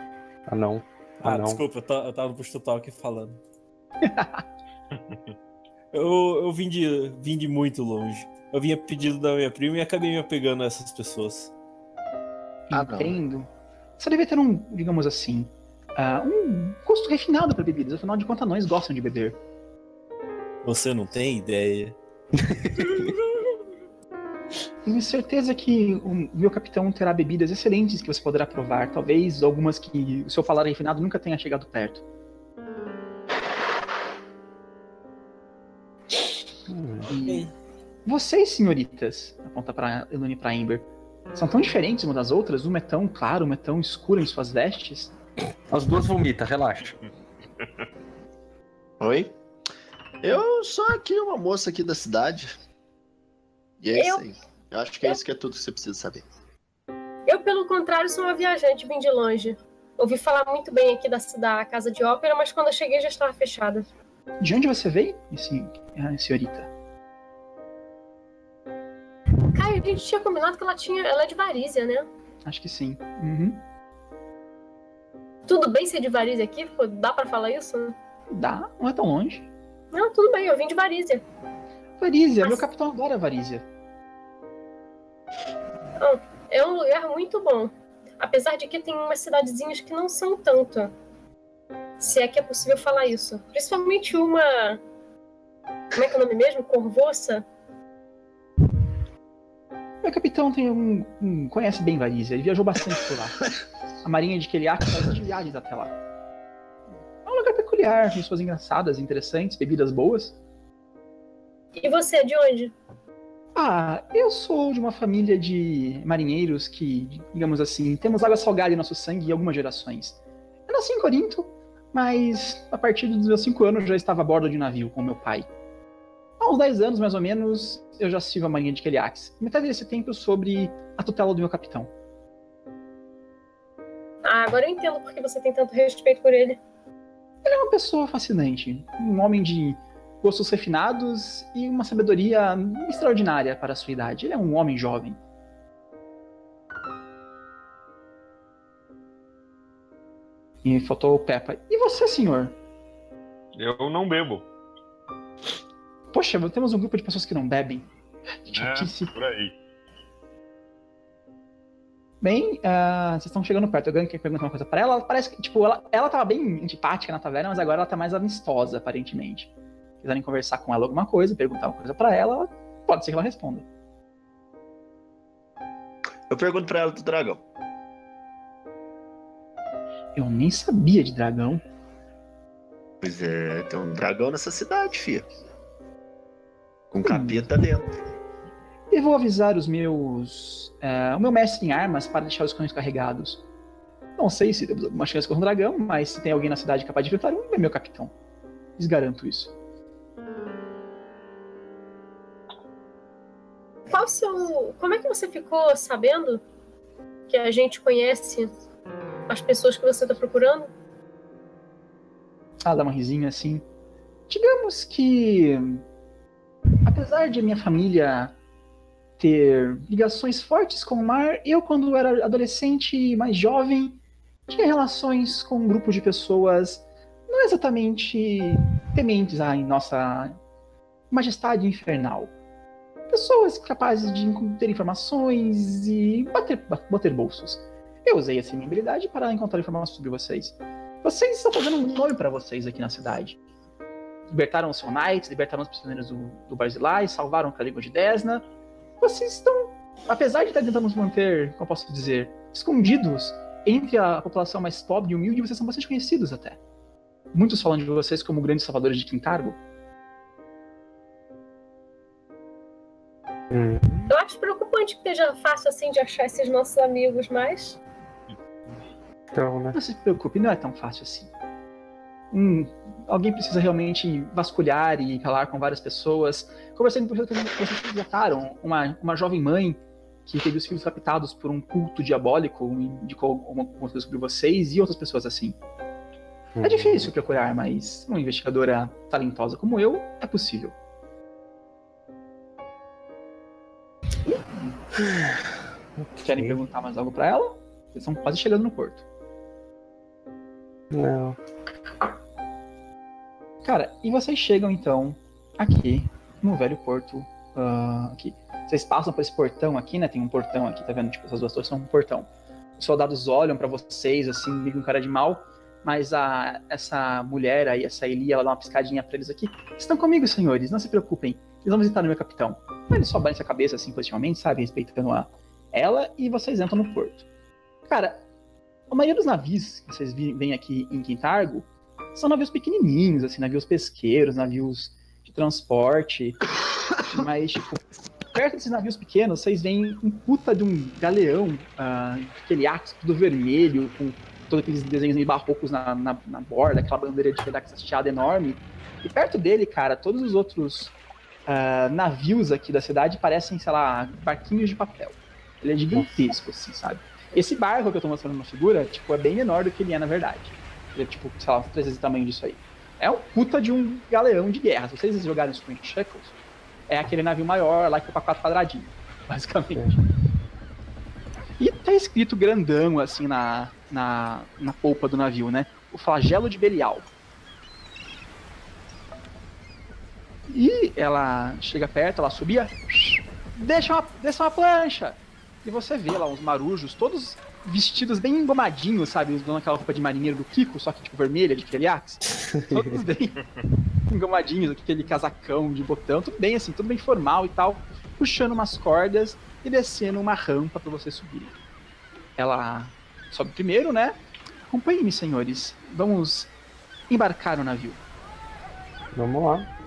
Desculpa, eu tava pro total aqui falando. Eu vim de muito longe. Eu vim a pedido da minha prima e acabei me apegando a essas pessoas. entendo, você deve ter um, digamos assim, um gosto refinado para bebidas. Afinal de contas, anões gostam de beber. Você não tem ideia. Tenho certeza que o meu capitão terá bebidas excelentes que você poderá provar. Talvez algumas que o seu falar refinado nunca tenha chegado perto. E vocês, senhoritas, aponta para Elúnia e para Amber, são tão diferentes uma das outras. Uma é tão clara, uma é tão escura em suas vestes. As duas vomitam, relaxa. Oi? Eu sou aqui uma moça aqui da cidade. E é isso aí. Eu acho que é isso que é tudo que você precisa saber. Eu, pelo contrário, sou uma viajante, vim de longe. Ouvi falar muito bem aqui da casa de ópera, mas quando eu cheguei já estava fechada. De onde você veio, senhorita? Caio, a gente tinha combinado que ela é de Varisia, né? Acho que sim. Uhum. Tudo bem ser de Varisia aqui? Pô, dá pra falar isso? Dá, não é tão longe. Não, tudo bem, eu vim de Varisia. Varisia, meu capitão adora Varisia. É um lugar muito bom. Apesar de que tem umas cidadezinhas que não são tanto. Se é que é possível falar isso. Principalmente uma... Como é que é o nome mesmo? Corvoça? Meu capitão tem conhece bem Varisia, ele viajou bastante por lá. A Marinha de Queliax faz viagens até lá. É um lugar peculiar, pessoas engraçadas, interessantes, bebidas boas. E você é de onde? Eu sou de uma família de marinheiros que, digamos assim, temos água salgada em nosso sangue e algumas gerações. Eu nasci em Corinto, mas a partir dos meus 5 anos já estava a bordo de um navio com meu pai. Há uns 10 anos, mais ou menos, eu já sigo a Marinha de Queliax. Metade desse tempo sobre a tutela do meu capitão. Agora eu entendo por que você tem tanto respeito por ele. Ele é uma pessoa fascinante. Um homem de gostos refinados e uma sabedoria extraordinária para a sua idade. Ele é um homem jovem. E faltou o Pepa. E você, senhor? Eu não bebo. Poxa, temos um grupo de pessoas que não bebem. Por aí. Bem, vocês estão chegando perto. Alguém quer perguntar uma coisa pra ela? Parece que, tipo, ela tava bem antipática na taverna, mas agora ela tá mais amistosa, aparentemente. Se quiserem conversar com ela alguma coisa, perguntar uma coisa pra ela, pode ser que ela responda. Eu pergunto pra ela do dragão. Eu nem sabia de dragão. Pois é, tem um dragão nessa cidade, filha. Com capeta dentro. Eu vou avisar o meu mestre em armas para deixar os canhões carregados. Não sei se temos alguma chance com um dragão, mas se tem alguém na cidade capaz de enfrentar um, é meu capitão. Lhes garanto isso. Como é que você ficou sabendo que a gente conhece as pessoas que você está procurando? Dá uma risinha assim. Digamos que... Apesar de minha família ter ligações fortes com o mar, eu, quando era adolescente e mais jovem, tinha relações com um grupo de pessoas não exatamente tementes à nossa majestade infernal. Pessoas capazes de ter informações e bater bolsos. Eu usei essa minha habilidade para encontrar informações sobre vocês. Vocês estão fazendo um nome para vocês aqui na cidade. Libertaram os Hell Knights, libertaram os prisioneiros do Barzilai, salvaram o Caligo de Desna. Vocês estão, apesar de estar tentando nos manter, como posso dizer, escondidos entre a população mais pobre e humilde, vocês são bastante conhecidos até. Muitos falam de vocês como grandes salvadores de Kintargo. Eu acho preocupante que seja fácil assim de achar esses nossos amigos, mas... Então, né? Não se preocupe, não é tão fácil assim. Alguém precisa realmente vasculhar e falar com várias pessoas. Conversando com pessoas que resgataram uma jovem mãe que teve os filhos raptados por um culto diabólico, indicou alguma coisa sobre vocês e outras pessoas assim. É difícil procurar, mas uma investigadora talentosa como eu é possível. Querem perguntar mais algo pra ela? Vocês estão quase chegando no porto. Não. Cara, e vocês chegam então aqui no velho porto aqui. Vocês passam por esse portão aqui, né? Tem um portão aqui, tá vendo? Tipo, essas duas torres são um portão. os soldados olham pra vocês, assim, ligam cara de mal, mas essa mulher aí, essa Elia, ela dá uma piscadinha pra eles aqui. Estão comigo, senhores, não se preocupem, eles vão visitar o meu capitão. Eles só batem a cabeça, assim, positivamente, sabe, respeitando ela, e vocês entram no porto. Cara, a maioria dos navios que vocês veem aqui em Kintargo são navios pequenininhos, assim, navios pesqueiros, navios de transporte, mas, tipo, perto desses navios pequenos, vocês veem um puta de um galeão, aquele Queliax tudo vermelho, com todos aqueles desenhos meio barrocos na borda, aquela bandeira de Queliax hasteada enorme, e perto dele, cara, todos os outros navios aqui da cidade parecem, sei lá, barquinhos de papel. Ele é gigantesco, assim, sabe? Esse barco que eu tô mostrando na figura, tipo, é bem menor do que ele é, na verdade. Ele é, tipo, sei lá, 3 vezes o tamanho disso aí. É um puta de um galeão de guerra. Se vocês jogarem os Print Shackles, é aquele navio maior lá que é pra 4 quadradinhos, basicamente. E tá escrito grandão, assim, na polpa do navio, né? O Flagelo de Belial. E ela chega perto, ela subia, deixa uma plancha! E você vê lá uns marujos, todos vestidos bem engomadinhos, sabe? Eles dão aquela roupa de marinheiro do Kiko, só que tipo vermelha, de Cheliax. Todos bem engomadinhos, aquele casacão de botão, tudo bem assim, tudo bem formal e tal. Puxando umas cordas e descendo uma rampa pra você subir. Ela sobe primeiro, né? Acompanhe-me, senhores. Vamos embarcar no navio. Vamos lá.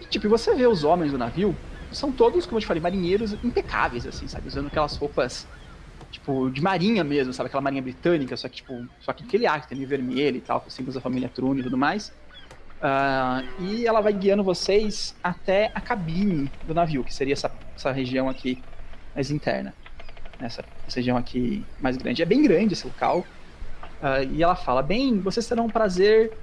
E, tipo, você vê os homens do navio. São todos, como eu te falei, marinheiros impecáveis, assim, sabe? Usando aquelas roupas, tipo, de marinha mesmo, sabe? Aquela marinha britânica, só que, tipo, aquele ar que tem meio vermelho e tal, com símbolos da família Truni e tudo mais. E ela vai guiando vocês até a cabine do navio, que seria essa região aqui mais interna. Essa região aqui mais grande. É bem grande esse local. E ela fala, bem, vocês terão um prazer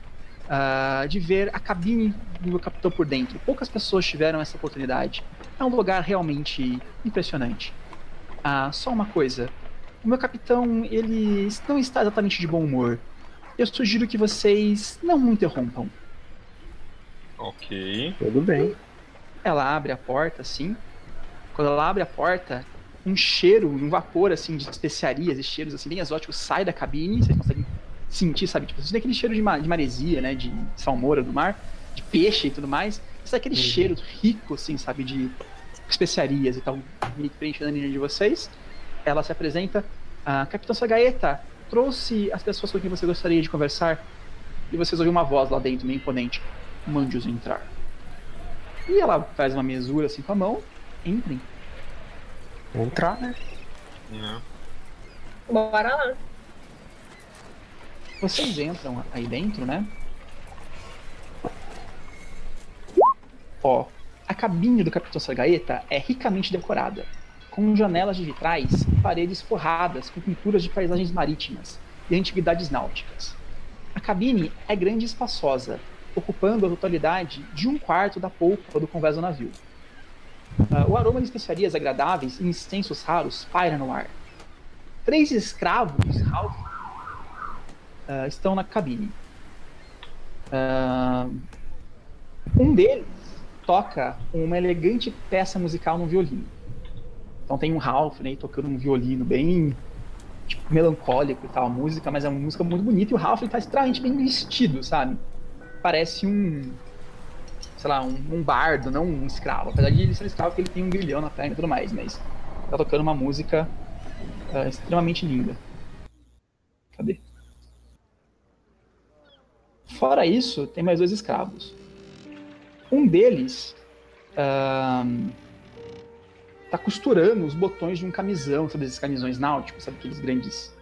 de ver a cabine do capitão por dentro. Poucas pessoas tiveram essa oportunidade. É um lugar realmente impressionante. Só uma coisa. O meu capitão, ele não está exatamente de bom humor. Eu sugiro que vocês não me interrompam. Ok. Tudo bem. Ela abre a porta, assim. Quando ela abre a porta, um cheiro, um vapor, assim, de especiarias e cheiros, assim, bem exóticos, sai da cabine. Vocês conseguem sentir, sabe? Tipo, você tem aquele cheiro de maresia, né? De salmoura do mar, de peixe e tudo mais. Isso é aquele cheiro rico, assim, sabe? De especiarias e tal, preenchendo a linha de vocês. Ela se apresenta. Capitão Sargaeta, trouxe as pessoas com quem você gostaria de conversar. E vocês ouvem uma voz lá dentro, meio imponente. Mande-os entrar. E ela faz uma mesura, assim, com a mão. Entrem. Vou entrar, né? Não. Bora lá. Vocês entram aí dentro, né? Ó, a cabine do Capitão Sargaeta é ricamente decorada, com janelas de vitrais e paredes forradas com pinturas de paisagens marítimas e antiguidades náuticas. A cabine é grande e espaçosa, ocupando a totalidade de 1/4 da polpa do convés do navio. O aroma de especiarias agradáveis e incensos raros paira no ar. 3 escravos ralos estão na cabine. Um deles toca uma elegante peça musical no violino. Então tem um Ralph, né, tocando um violino bem, tipo, melancólico e tal, a música, mas é uma música muito bonita, e o Ralph está extremamente bem vestido, sabe? Parece um, sei lá, um bardo, não um escravo. Apesar de ele ser escravo, porque ele tem um grilhão na perna e tudo mais, mas está tocando uma música extremamente linda. Cadê? Fora isso, tem mais 2 escravos. Um deles tá costurando os botões de um camisão, sabe, esses camisões náuticos, sabe, aqueles grandes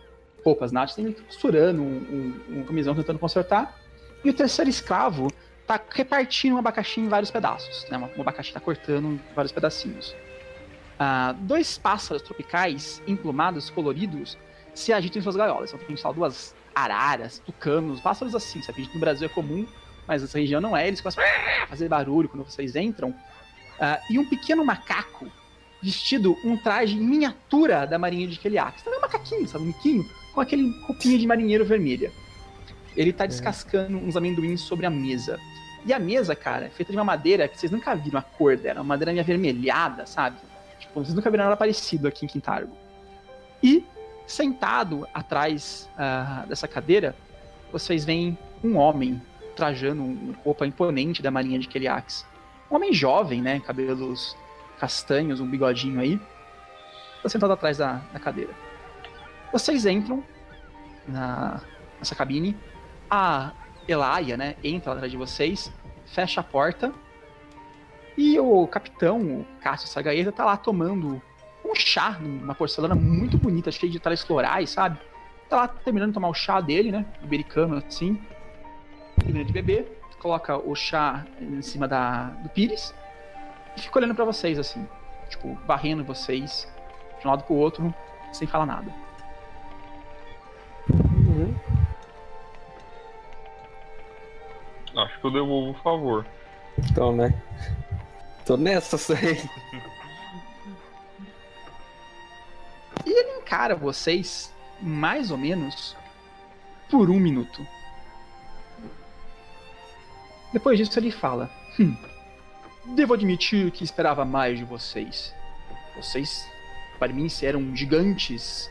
roupas náuticas, tem ele costurando um camisão, tentando consertar. E o terceiro escravo tá repartindo um abacaxi em vários pedaços, né, um abacaxi tá cortando vários pedacinhos. 2 pássaros tropicais, emplumados, coloridos, se agitam em suas gaiolas. Então tem só 2 araras, tucanos, pássaros assim, sabe? No Brasil é comum, mas nessa região não é. Eles começam a fazer barulho quando vocês entram. E um pequeno macaco vestido um traje em miniatura da Marinha de Queliax. Também é um macaquinho, sabe? Um miquinho com aquele roupinha de marinheiro vermelha. Ele tá descascando uns amendoins sobre a mesa. E a mesa, cara, é feita de uma madeira que vocês nunca viram a cor dela. Uma madeira meio avermelhada, sabe? Tipo, vocês nunca viram nada parecido aqui em Kintargo. E Sentado atrás dessa cadeira, vocês veem um homem trajando uma roupa imponente da Marinha de Queliax. Um homem jovem, né? Cabelos castanhos, um bigodinho aí. Está sentado atrás da cadeira. Vocês entram nessa cabine. A Elaia, né? Entra atrás de vocês, fecha a porta. E o capitão, o Cassius Sargaeta, tá lá tomando um chá numa porcelana muito bonita, cheia de detalhes florais, sabe? Tá lá terminando de tomar o chá dele, né? Ibericano, assim. Terminando de beber. Coloca o chá em cima do pires. E fica olhando pra vocês, assim. Tipo, varrendo vocês de um lado pro outro, sem falar nada. Uhum. Acho que eu devolvo o favor. Então, né? Tô nessa, sei. E ele encara vocês, mais ou menos, por um minuto. Depois disso ele fala: devo admitir que esperava mais de vocês. Vocês, para mim, eram gigantes,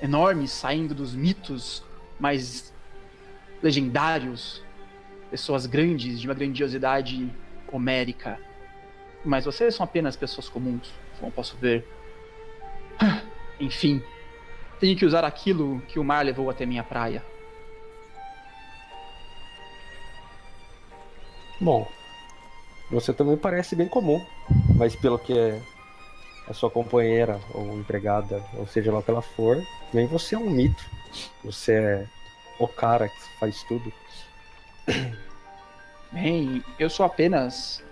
enormes, saindo dos mitos mais legendários. Pessoas grandes, de uma grandiosidade homérica. Mas vocês são apenas pessoas comuns, como posso ver. Enfim, tenho que usar aquilo que o mar levou até minha praia. Bom, você também parece bem comum, mas pelo que a sua companheira ou empregada, ou seja lá o que ela for, nem você é um mito. Você é o cara que faz tudo. Bem, eu sou apenas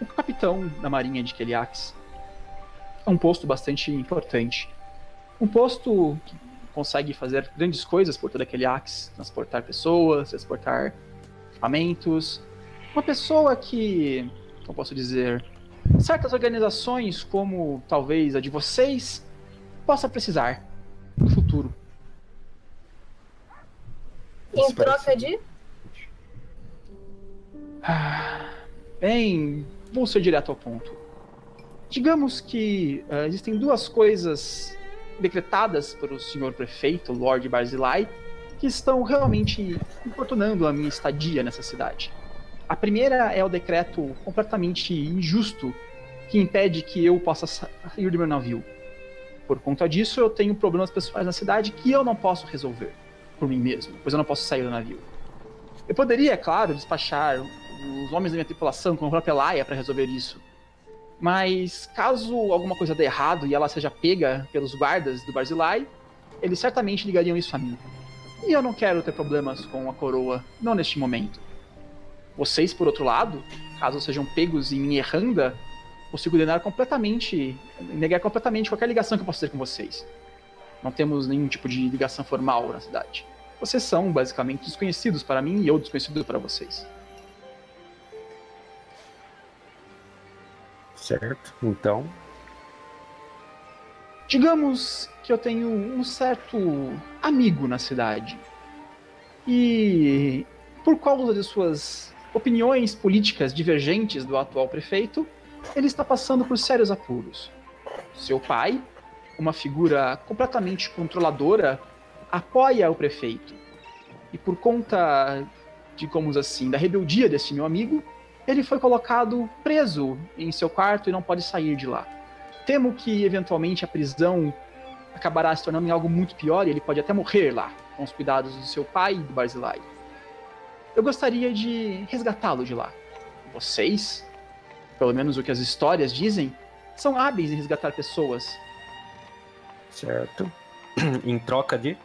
um capitão da Marinha de Queliax. É um posto bastante importante. Um posto que consegue fazer grandes coisas por toda Queliax. Transportar pessoas, transportar equipamentos. Uma pessoa que, como posso dizer, certas organizações como talvez a de vocês possa precisar no futuro. Em troca de? Bem, vou ser direto ao ponto. Digamos que existem duas coisas decretadas pelo senhor prefeito, Lord Barzilai, que estão realmente importunando a minha estadia nessa cidade. A primeira é o decreto completamente injusto que impede que eu possa sair do meu navio. Por conta disso, eu tenho problemas pessoais na cidade que eu não posso resolver por mim mesmo, pois eu não posso sair do navio. Eu poderia, é claro, despachar os homens da minha tripulação com a própria Laia para resolver isso. Mas caso alguma coisa dê errado e ela seja pega pelos guardas do Barzilai, eles certamente ligariam isso a mim. E eu não quero ter problemas com a coroa, não neste momento. Vocês, por outro lado, caso sejam pegos em minha erranda, consigo negar completamente qualquer ligação que eu possa ter com vocês. Não temos nenhum tipo de ligação formal na cidade. Vocês são, basicamente, desconhecidos para mim e eu desconhecido para vocês. Certo, então... Digamos que eu tenho um certo amigo na cidade. E, por causa de suas opiniões políticas divergentes do atual prefeito, ele está passando por sérios apuros. Seu pai, uma figura completamente controladora, apoia o prefeito. E por conta, digamos assim, da rebeldia desse meu amigo, ele foi colocado preso em seu quarto e não pode sair de lá. Temo que, eventualmente, a prisão acabará se tornando em algo muito pior e ele pode até morrer lá, com os cuidados do seu pai e do Barzilai. Eu gostaria de resgatá-lo de lá. Vocês, pelo menos o que as histórias dizem, são hábeis em resgatar pessoas. Certo. Em troca de?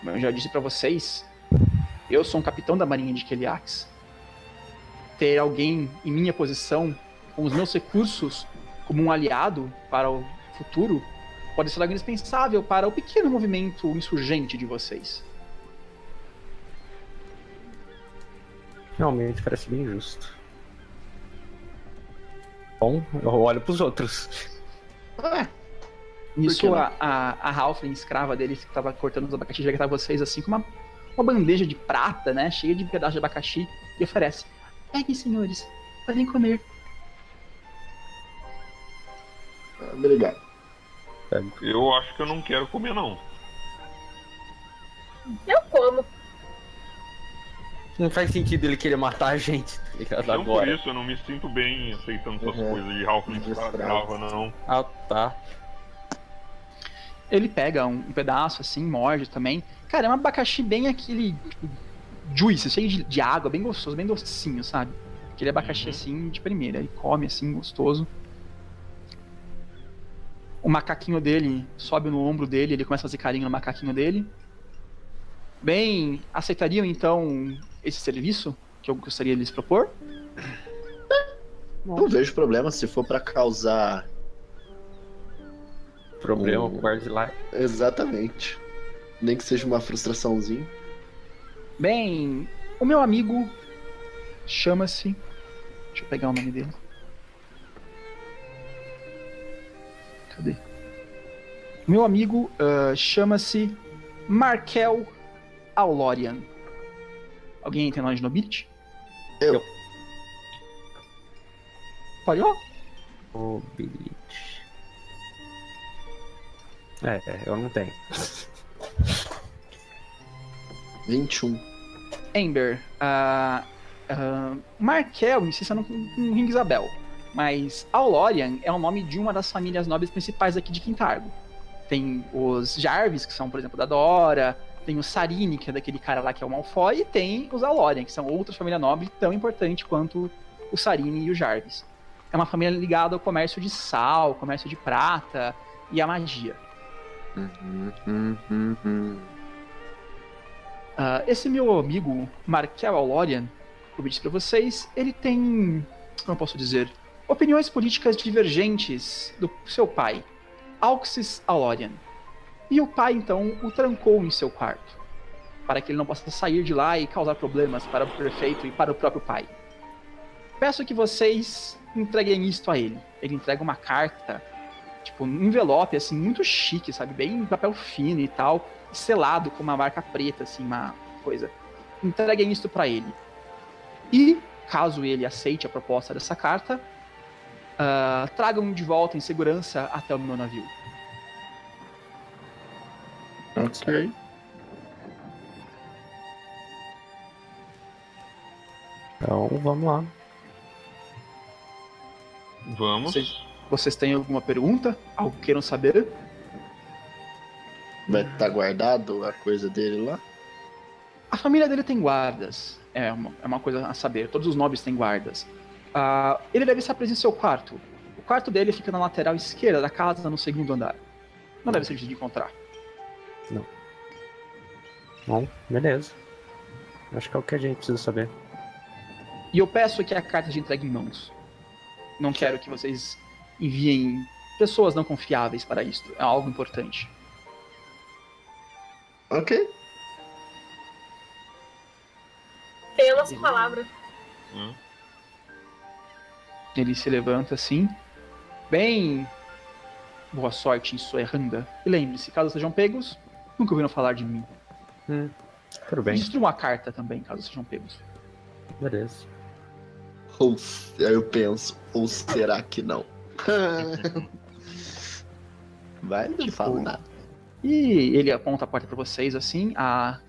Como eu já disse pra vocês, eu sou um capitão da Marinha de Queliax. Ter alguém em minha posição, com os meus recursos, como um aliado para o futuro, pode ser algo indispensável para o pequeno movimento insurgente de vocês. Realmente parece bem justo. Bom, eu olho pros outros. Nisso a Halfling, escrava dele, que estava cortando os abacaxi, já que tava vocês assim, com uma bandeja de prata, né, cheia de pedaços de abacaxi, e oferece: peguem, senhores, podem comer. Obrigado. Eu acho que eu não quero comer, não. Eu como. Não faz sentido ele querer matar a gente, tá ligado? Não agora. Por isso, eu não me sinto bem aceitando essas coisas de Ralph não. Não. Ah, tá. Ele pega um pedaço assim, morde também. Cara, é um abacaxi bem aquele tipo, juice, cheio de água, bem gostoso, bem docinho, sabe? Aquele abacaxi assim, de primeira. Ele come assim, gostoso. O macaquinho dele sobe no ombro dele, ele começa a fazer carinho no macaquinho dele. Bem, aceitariam então esse serviço que eu gostaria de lhes propor? Não vejo problema se for pra causar... problema com o Barzilai. Exatamente. Nem que seja uma frustraçãozinha. Bem, o meu amigo chama-se... deixa eu pegar o nome dele. Cadê? O meu amigo chama-se Markel Aulorian. Alguém entre nós no beat? Eu. Pode ir lá? O beat. É, eu não tenho. 21. Amber, Markel em si está no Ring Isabel. Mas Aulorian é o nome de uma das famílias nobres principais aqui de Kintargo. Tem os Jarvis, que são, por exemplo, da Dora. Tem o Sarini, que é daquele cara lá que é o Malfoy. E tem os Aulorian, que são outra família nobre tão importante quanto o Sarini e o Jarvis. É uma família ligada ao comércio de sal, comércio de prata e à magia. Esse meu amigo, Markel Aulorian, como eu disse pra vocês, ele tem... como eu posso dizer... opiniões políticas divergentes do seu pai, Auxis Aulorian. E o pai, então, o trancou em seu quarto, para que ele não possa sair de lá e causar problemas para o prefeito e para o próprio pai. Peço que vocês entreguem isto a ele. Ele entrega uma carta, tipo, um envelope, assim, muito chique, sabe? Bem papel fino e tal, selado com uma marca preta, assim, uma coisa. Entreguem isto para ele. E, caso ele aceite a proposta dessa carta... tragam de volta em segurança até o meu navio. Ok. Então, vamos lá. Vamos. Vocês têm alguma pergunta? Algo queiram saber? Vai estar guardado a coisa dele lá? A família dele tem guardas. É uma coisa a saber. Todos os nobres têm guardas. Ele deve estar preso em seu quarto. O quarto dele fica na lateral esquerda da casa, no segundo andar. Não deve ser difícil de encontrar. Não. Bom, beleza. Acho que é o que a gente precisa saber. E eu peço que a carta de entregue em mãos. Não quero que vocês enviem pessoas não confiáveis para isto. É algo importante. Ok. Tem a nossa palavra. Ele se levanta assim. Bem, boa sorte em sua erranda. E lembre-se, caso sejam pegos, nunca ouviram falar de mim. Tudo bem. Destrua uma carta também, caso sejam pegos. Beleza. Ou eu penso, ou será que não? Vai, não fala nada. E ele aponta a porta pra vocês assim. A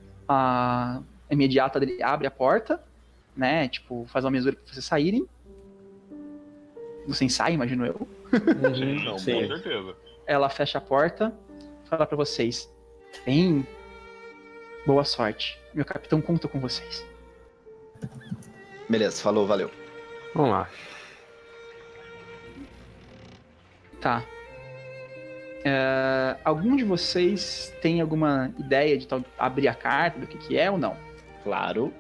imediata dele abre a porta, né? Tipo, faz uma mesura pra vocês saírem. Você ensaio, imagino eu. Não, com certeza. Ela fecha a porta, fala pra vocês. Bem, boa sorte. Meu capitão conta com vocês. Beleza, falou, valeu. Vamos lá. Tá. Algum de vocês tem alguma ideia de abrir a carta, do que é ou não? Claro.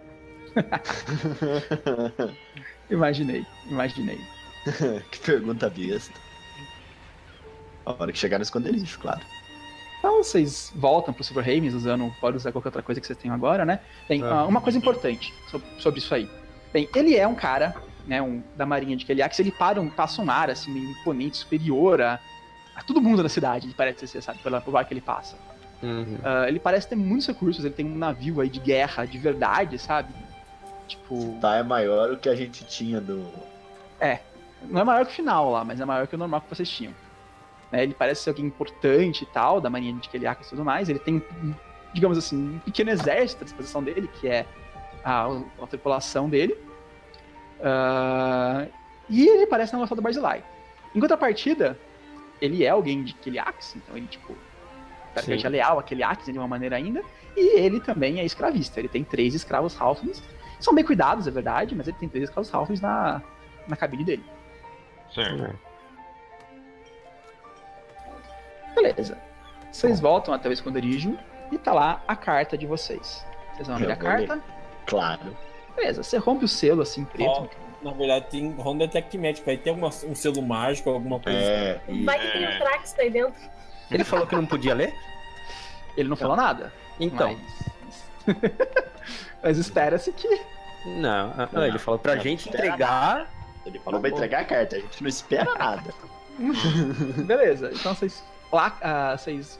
Imaginei. Que pergunta besta. A hora que chegar no esconderijo, claro. Então vocês voltam pro Silver Ravens usando... pode usar qualquer outra coisa que vocês têm agora, né? Tem uma coisa importante sobre isso aí. Bem, ele é um cara, né? Da Marinha de Queliax. Ele passa um ar, assim, meio imponente, superior a todo mundo da cidade. Ele parece ser, sabe? Pelo ar que ele passa. Ele parece ter muitos recursos. Ele tem um navio aí de guerra, de verdade, sabe? Tipo... tá, é maior do que a gente tinha do... Não é maior que o final lá, mas é maior que o normal que vocês tinham. né? Ele parece ser alguém importante e tal, da Marinha de Queliax e tudo mais. Ele tem, digamos assim, um pequeno exército à disposição dele, que é a tripulação dele. E ele parece não gostar do Barzilai. Em contrapartida, ele é alguém de Queliax, então ele, tipo, é leal a Queliax de uma maneira ainda. E ele também é escravista. Ele tem 3 escravos halflings. São bem cuidados, é verdade, mas ele tem 3 escravos halflings na cabine dele. Sim. Beleza. Vocês voltam até o esconderijo e tá lá a carta de vocês. Vocês vão abrir a carta? Ler. Claro. Beleza, você rompe o selo assim, preto. Oh, na verdade, tem Ronda Tech Magic. Vai ter um selo mágico, alguma coisa. Vai que tem um Trax aí dentro. Ele falou que não podia ler? Ele não falou nada. Então. Mas espera-se que... Não, ele falou pra gente entregar... Nada. Ele falou pra entregar a carta, a gente não espera nada. Beleza, então vocês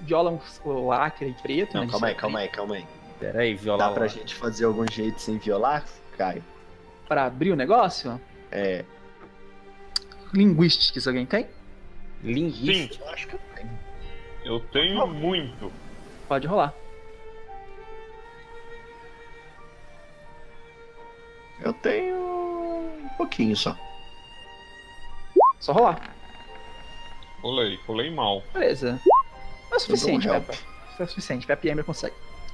violam o lacre em preto. Não, calma aí. Pera aí, violar. Dá pra gente fazer algum jeito sem violar, Caio? Pra abrir o negócio? É. Linguísticas, alguém tem? Linguística? Eu acho que eu tenho. Eu tenho muito. Pode rolar. Eu tenho um pouquinho só. Só rolar. Rolei mal. Beleza. É o suficiente, Pepa. É o suficiente, Pepa e Amber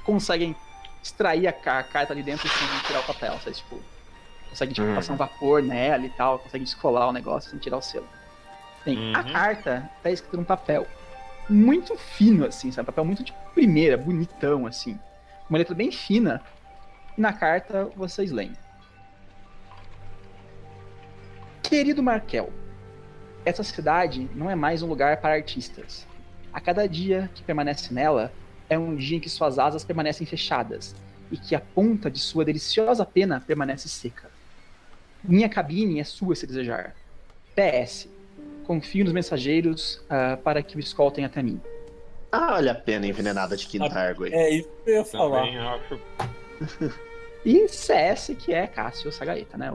conseguem extrair a carta ali dentro e tirar o papel. Vocês, tipo, conseguem passar um vapor nela e tal, conseguem descolar o negócio sem tirar o selo. A carta tá escrita num papel muito fino, assim, sabe? Papel muito de primeira, bonitão, assim. Uma letra bem fina. E na carta vocês leem: Querido Markel, essa cidade não é mais um lugar para artistas. A cada dia que permanece nela, é um dia em que suas asas permanecem fechadas e que a ponta de sua deliciosa pena permanece seca. Minha cabine é sua se desejar. PS. Confio nos mensageiros para que o escoltem até mim. Ah, olha a pena envenenada de Kintargo. É isso que eu ia falar. E CS, que é Cassius Sargaeta, né?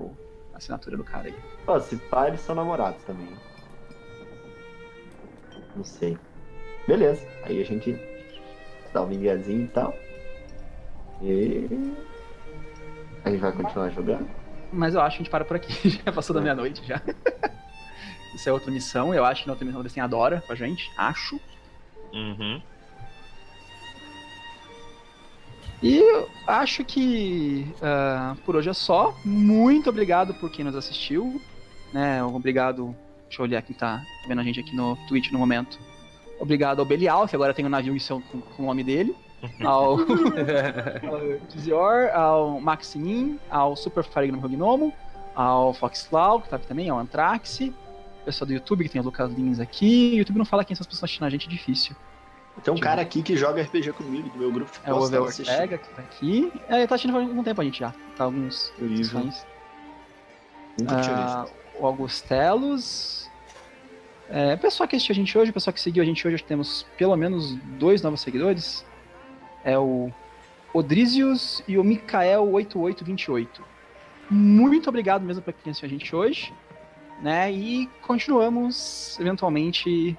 A assinatura do cara aí. Pô, se pá, eles são namorados também. Não sei. Beleza. Aí a gente dá um vingazinho e tal. E... a gente vai continuar jogando. Mas eu acho que a gente para por aqui. Já passou da meia-noite já. Isso é outra missão. Eu acho que na outra missão eles têm a Dora com a gente. Acho. E eu acho que por hoje é só. Muito obrigado por quem nos assistiu. Né? Obrigado. Deixa eu olhar quem tá vendo a gente aqui no Twitch no momento. Obrigado ao Belial, que agora tem um navio com o nome dele. Ao Dizior, ao Maxinin, ao Super Farignomo Gnomo, ao Foxlau, que tá aqui também, ao Antraxi. Pessoal do YouTube, que tem o Lucas Lins aqui. O YouTube não fala quem são as pessoas assistindo a gente, é difícil. Tem um cara aqui que joga RPG comigo, do meu grupo de posta. É o Ortega, que tá aqui. Ele tá assistindo há algum tempo a gente já. Tá alguns... o Augustelos. O pessoal que assistiu a gente hoje, o pessoal que seguiu a gente hoje, temos pelo menos 2 novos seguidores. É o Odrisius e o Mikael8828. Muito obrigado mesmo pra quem assistiu a gente hoje. Né? E continuamos, eventualmente,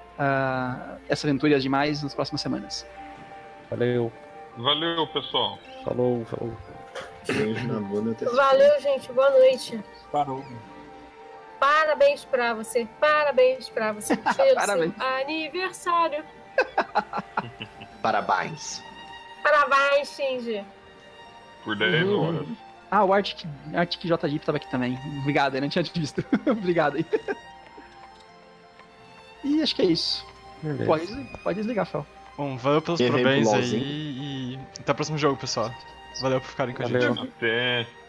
essa aventura e as demais nas próximas semanas. Valeu. Valeu, pessoal. Falou. Valeu, gente. Boa noite. Parou. Parabéns pra você. Parabéns. Aniversário. Parabéns. Parabéns, Shinji. Por 10 horas. O Artic JG estava aqui também. Obrigado, eu não tinha te visto. Obrigado aí. E acho que é isso. Pode desligar, Fel. Bom, valeu pelos parabéns aí. E até o próximo jogo, pessoal. Valeu por ficarem com a gente. Até.